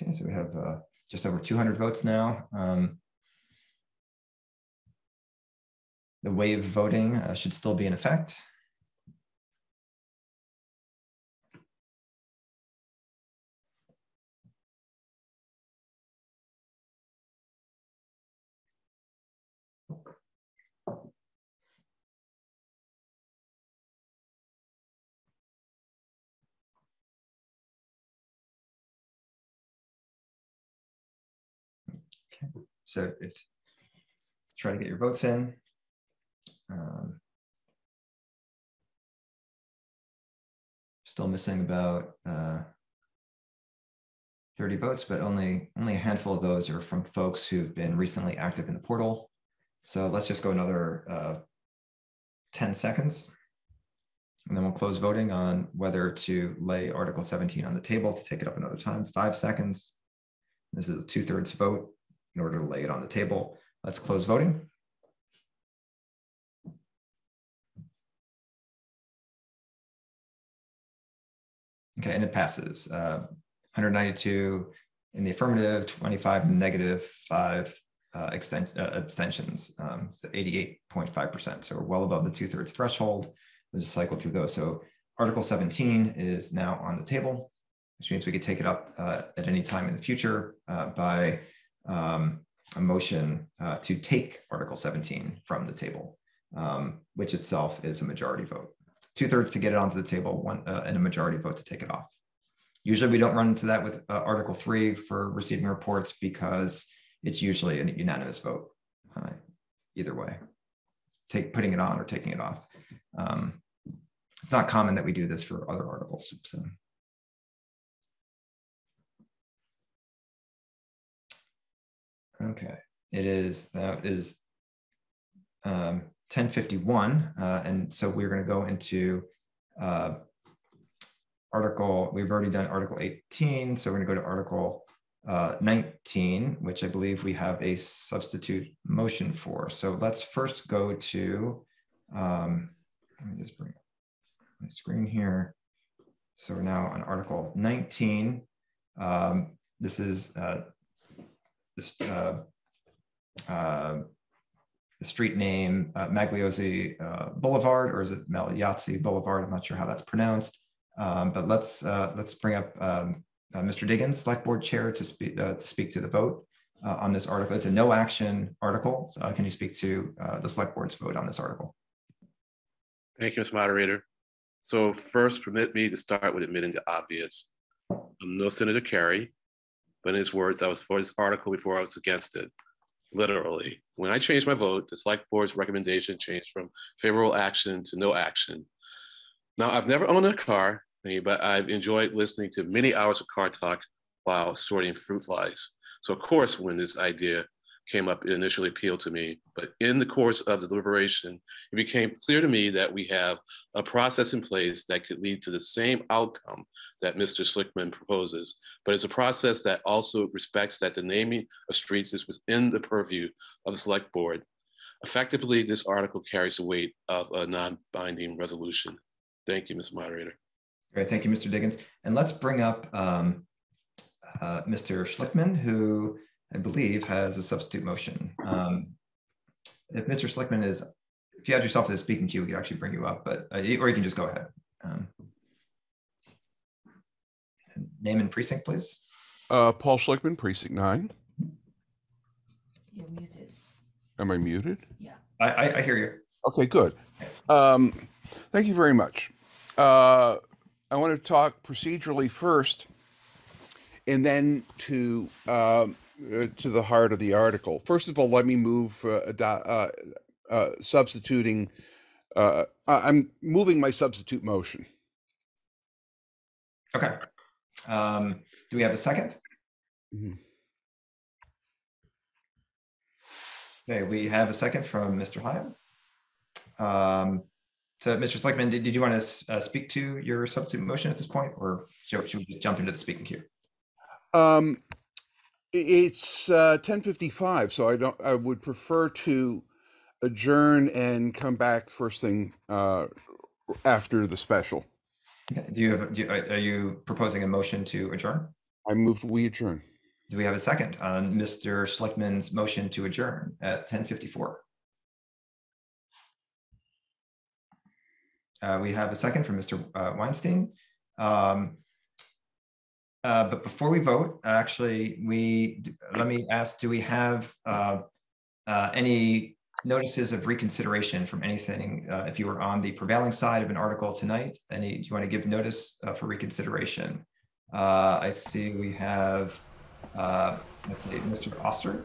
Okay, so we have just over 200 votes now. The wave voting should still be in effect. So let's try to get your votes in. Still missing about 30 votes, but only a handful of those are from folks who've been recently active in the portal. So let's just go another 10 seconds, and then we'll close voting on whether to lay Article 17 on the table to take it up another time, 5 seconds. This is a 2/3 vote in order to lay it on the table. Let's close voting. Okay, and it passes. 192 in the affirmative, 25 in the negative, 5 abstentions, so 88.5%. So we're well above the 2/3 threshold. We'll just cycle through those. So Article 17 is now on the table, which means we could take it up at any time in the future by a motion to take Article 17 from the table, which itself is a majority vote. 2/3 to get it onto the table, and a majority vote to take it off. Usually we don't run into that with Article 3 for receiving reports because it's usually a unanimous vote either way, putting it on or taking it off. It's not common that we do this for other articles. So. Okay, it is, that is 10:51, and so we're going to go into article, we've already done Article 18, so we're going to go to Article 19, which I believe we have a substitute motion for. So let's first go to, let me just bring up my screen here. So we're now on Article 19. This is the street name Magliozzi Boulevard, or is it Magliozzi Boulevard? I'm not sure how that's pronounced. But let's bring up Mr. Diggins, Select Board Chair, to speak to the vote on this article. It's a no action article. So, can you speak to the Select Board's vote on this article? Thank you, Mr. Moderator. So first, permit me to start with admitting the obvious. I'm no Senator Kerry, but in his words, I was for this article before I was against it, literally. When I changed my vote, the Select Board's recommendation changed from favorable action to no action. Now, I've never owned a car, but I've enjoyed listening to many hours of car talk while sorting fruit flies. So of course, when this idea came up, it initially appealed to me, but in the course of the deliberation, it became clear to me that we have a process in place that could lead to the same outcome that Mr. Schlickman proposes, but it's a process that also respects that the naming of streets is within the purview of the Select Board. Effectively, this article carries the weight of a non-binding resolution. Thank you, Mr. Moderator. All right, thank you, Mr. Diggins. And let's bring up Mr. Schlickman, who I believe has a substitute motion. If Mr. Schlickman is, if you add yourself to the speaking queue, we could actually bring you up, but or you can just go ahead. Name and precinct, please. Paul Schlickman, Precinct 9. You're muted. Am I muted? Yeah. I hear you. Okay, good. Thank you very much. I want to talk procedurally first, and then to the heart of the article. First of all, let me move substituting. I'm moving my substitute motion. Okay. Do we have a second? Mm-hmm. Okay, we have a second from Mr. Hyam. So, Mr. Schlickman, did you want to speak to your substitute motion at this point, or should we just jump into the speaking queue? It's 10:55, so I would prefer to adjourn and come back first thing after the special. Are you proposing a motion to adjourn? I move we adjourn. Do we have a second on Mr. Schlickman's motion to adjourn at 10:54? We have a second from Mr. Weinstein. But before we vote, actually, let me ask, do we have any notices of reconsideration from anything? If you were on the prevailing side of an article tonight, do you want to give notice for reconsideration? I see we have, let's see, Mr. Auster?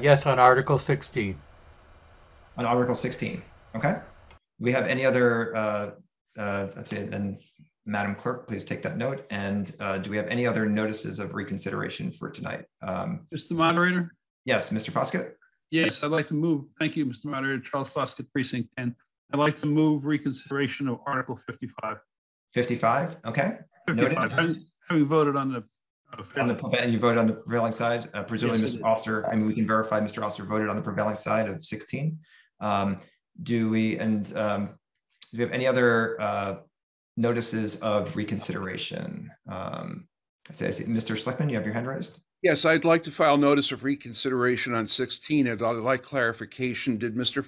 Yes, on Article 16. On Article 16, okay. We have any other, let's see, and Madam Clerk, please take that note. And do we have any other notices of reconsideration for tonight? Mr. Moderator? Yes, Mr. Foskett? Yes, I'd like to move, thank you, Mr. Moderator, Charles Foskett, Precinct 10. I'd like to move reconsideration of Article 55. 55, okay. 55, having voted on the On the puppet, and you voted on the prevailing side. Presumably, yes, Mr. Auster, I mean, we can verify Mr. Auster voted on the prevailing side of 16. Do we have any other notices of reconsideration? I see Mr. Schlickman, you have your hand raised. Yes, I'd like to file notice of reconsideration on 16, and I'd like clarification. Did Mr.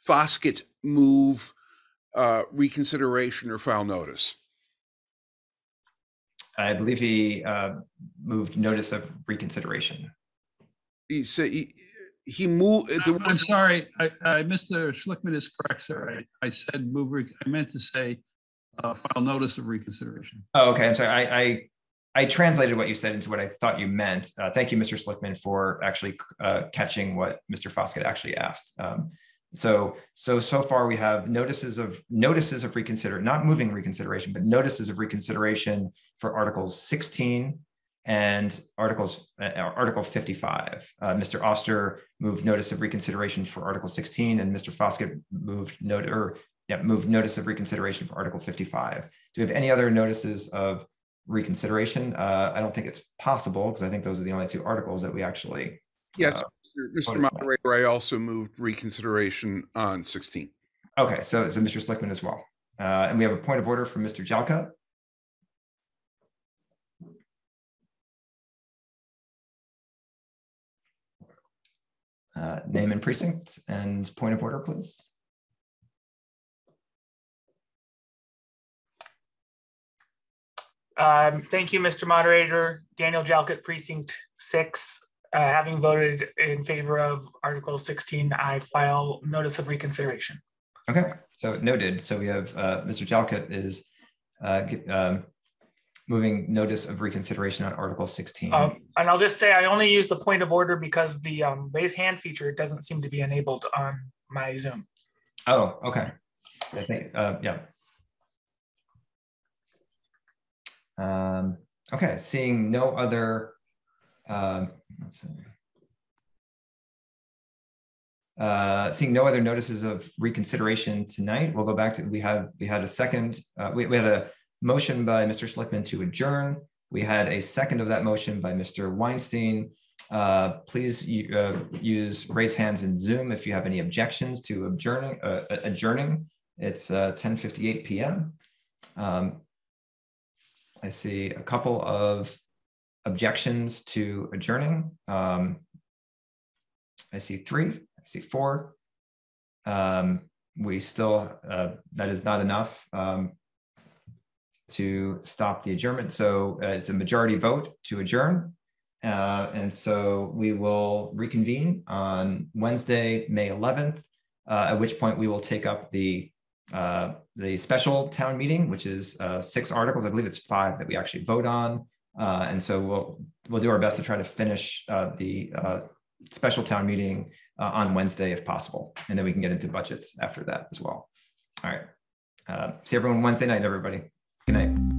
Foskett move reconsideration or file notice? I believe he moved notice of reconsideration. He said he moved. I'm sorry, Mr. Schlickman is correct, sir. I said move. I meant to say file notice of reconsideration. Oh, okay. I'm sorry. I translated what you said into what I thought you meant. Thank you, Mr. Schlickman, for actually catching what Mr. Foskett actually asked. So far we have notices of reconsideration, not moving reconsideration, but notices of reconsideration for Articles 16 and Article 55. Mr. Auster moved notice of reconsideration for Article 16, and Mr. Foskett moved notice of reconsideration for Article 55. Do we have any other notices of reconsideration? I don't think it's possible, because I think those are the only two articles that we actually. Yes, Mr. Moderator, I also moved reconsideration on 16. Okay, so Mr. Schlickman as well. And we have a point of order from Mr. Jalka. Name and precinct and point of order, please. Thank you, Mr. Moderator. Daniel Jalka, Precinct 6. Having voted in favor of Article 16, I file notice of reconsideration. Okay, so noted. So we have Mr. Jalka is moving notice of reconsideration on Article 16. And I'll just say I only use the point of order because the raise hand feature doesn't seem to be enabled on my Zoom. Oh, okay. I think, yeah. Okay, seeing no other. Let's see. Seeing no other notices of reconsideration tonight, we'll go back to we had a second. We had a motion by Mr. Schlickman to adjourn. We had a second of that motion by Mr. Weinstein. Please use raise hands in Zoom if you have any objections to adjourning. It's 10:58 p.m. I see a couple of objections to adjourning. I see three, I see four. We still, that is not enough to stop the adjournment. So it's a majority vote to adjourn. And so we will reconvene on Wednesday, May 11th, at which point we will take up the special town meeting, which is 6 articles. I believe it's 5 that we actually vote on. And so we'll do our best to try to finish the special town meeting on Wednesday if possible. And then we can get into budgets after that as well. All right. See everyone Wednesday night, everybody. Good night.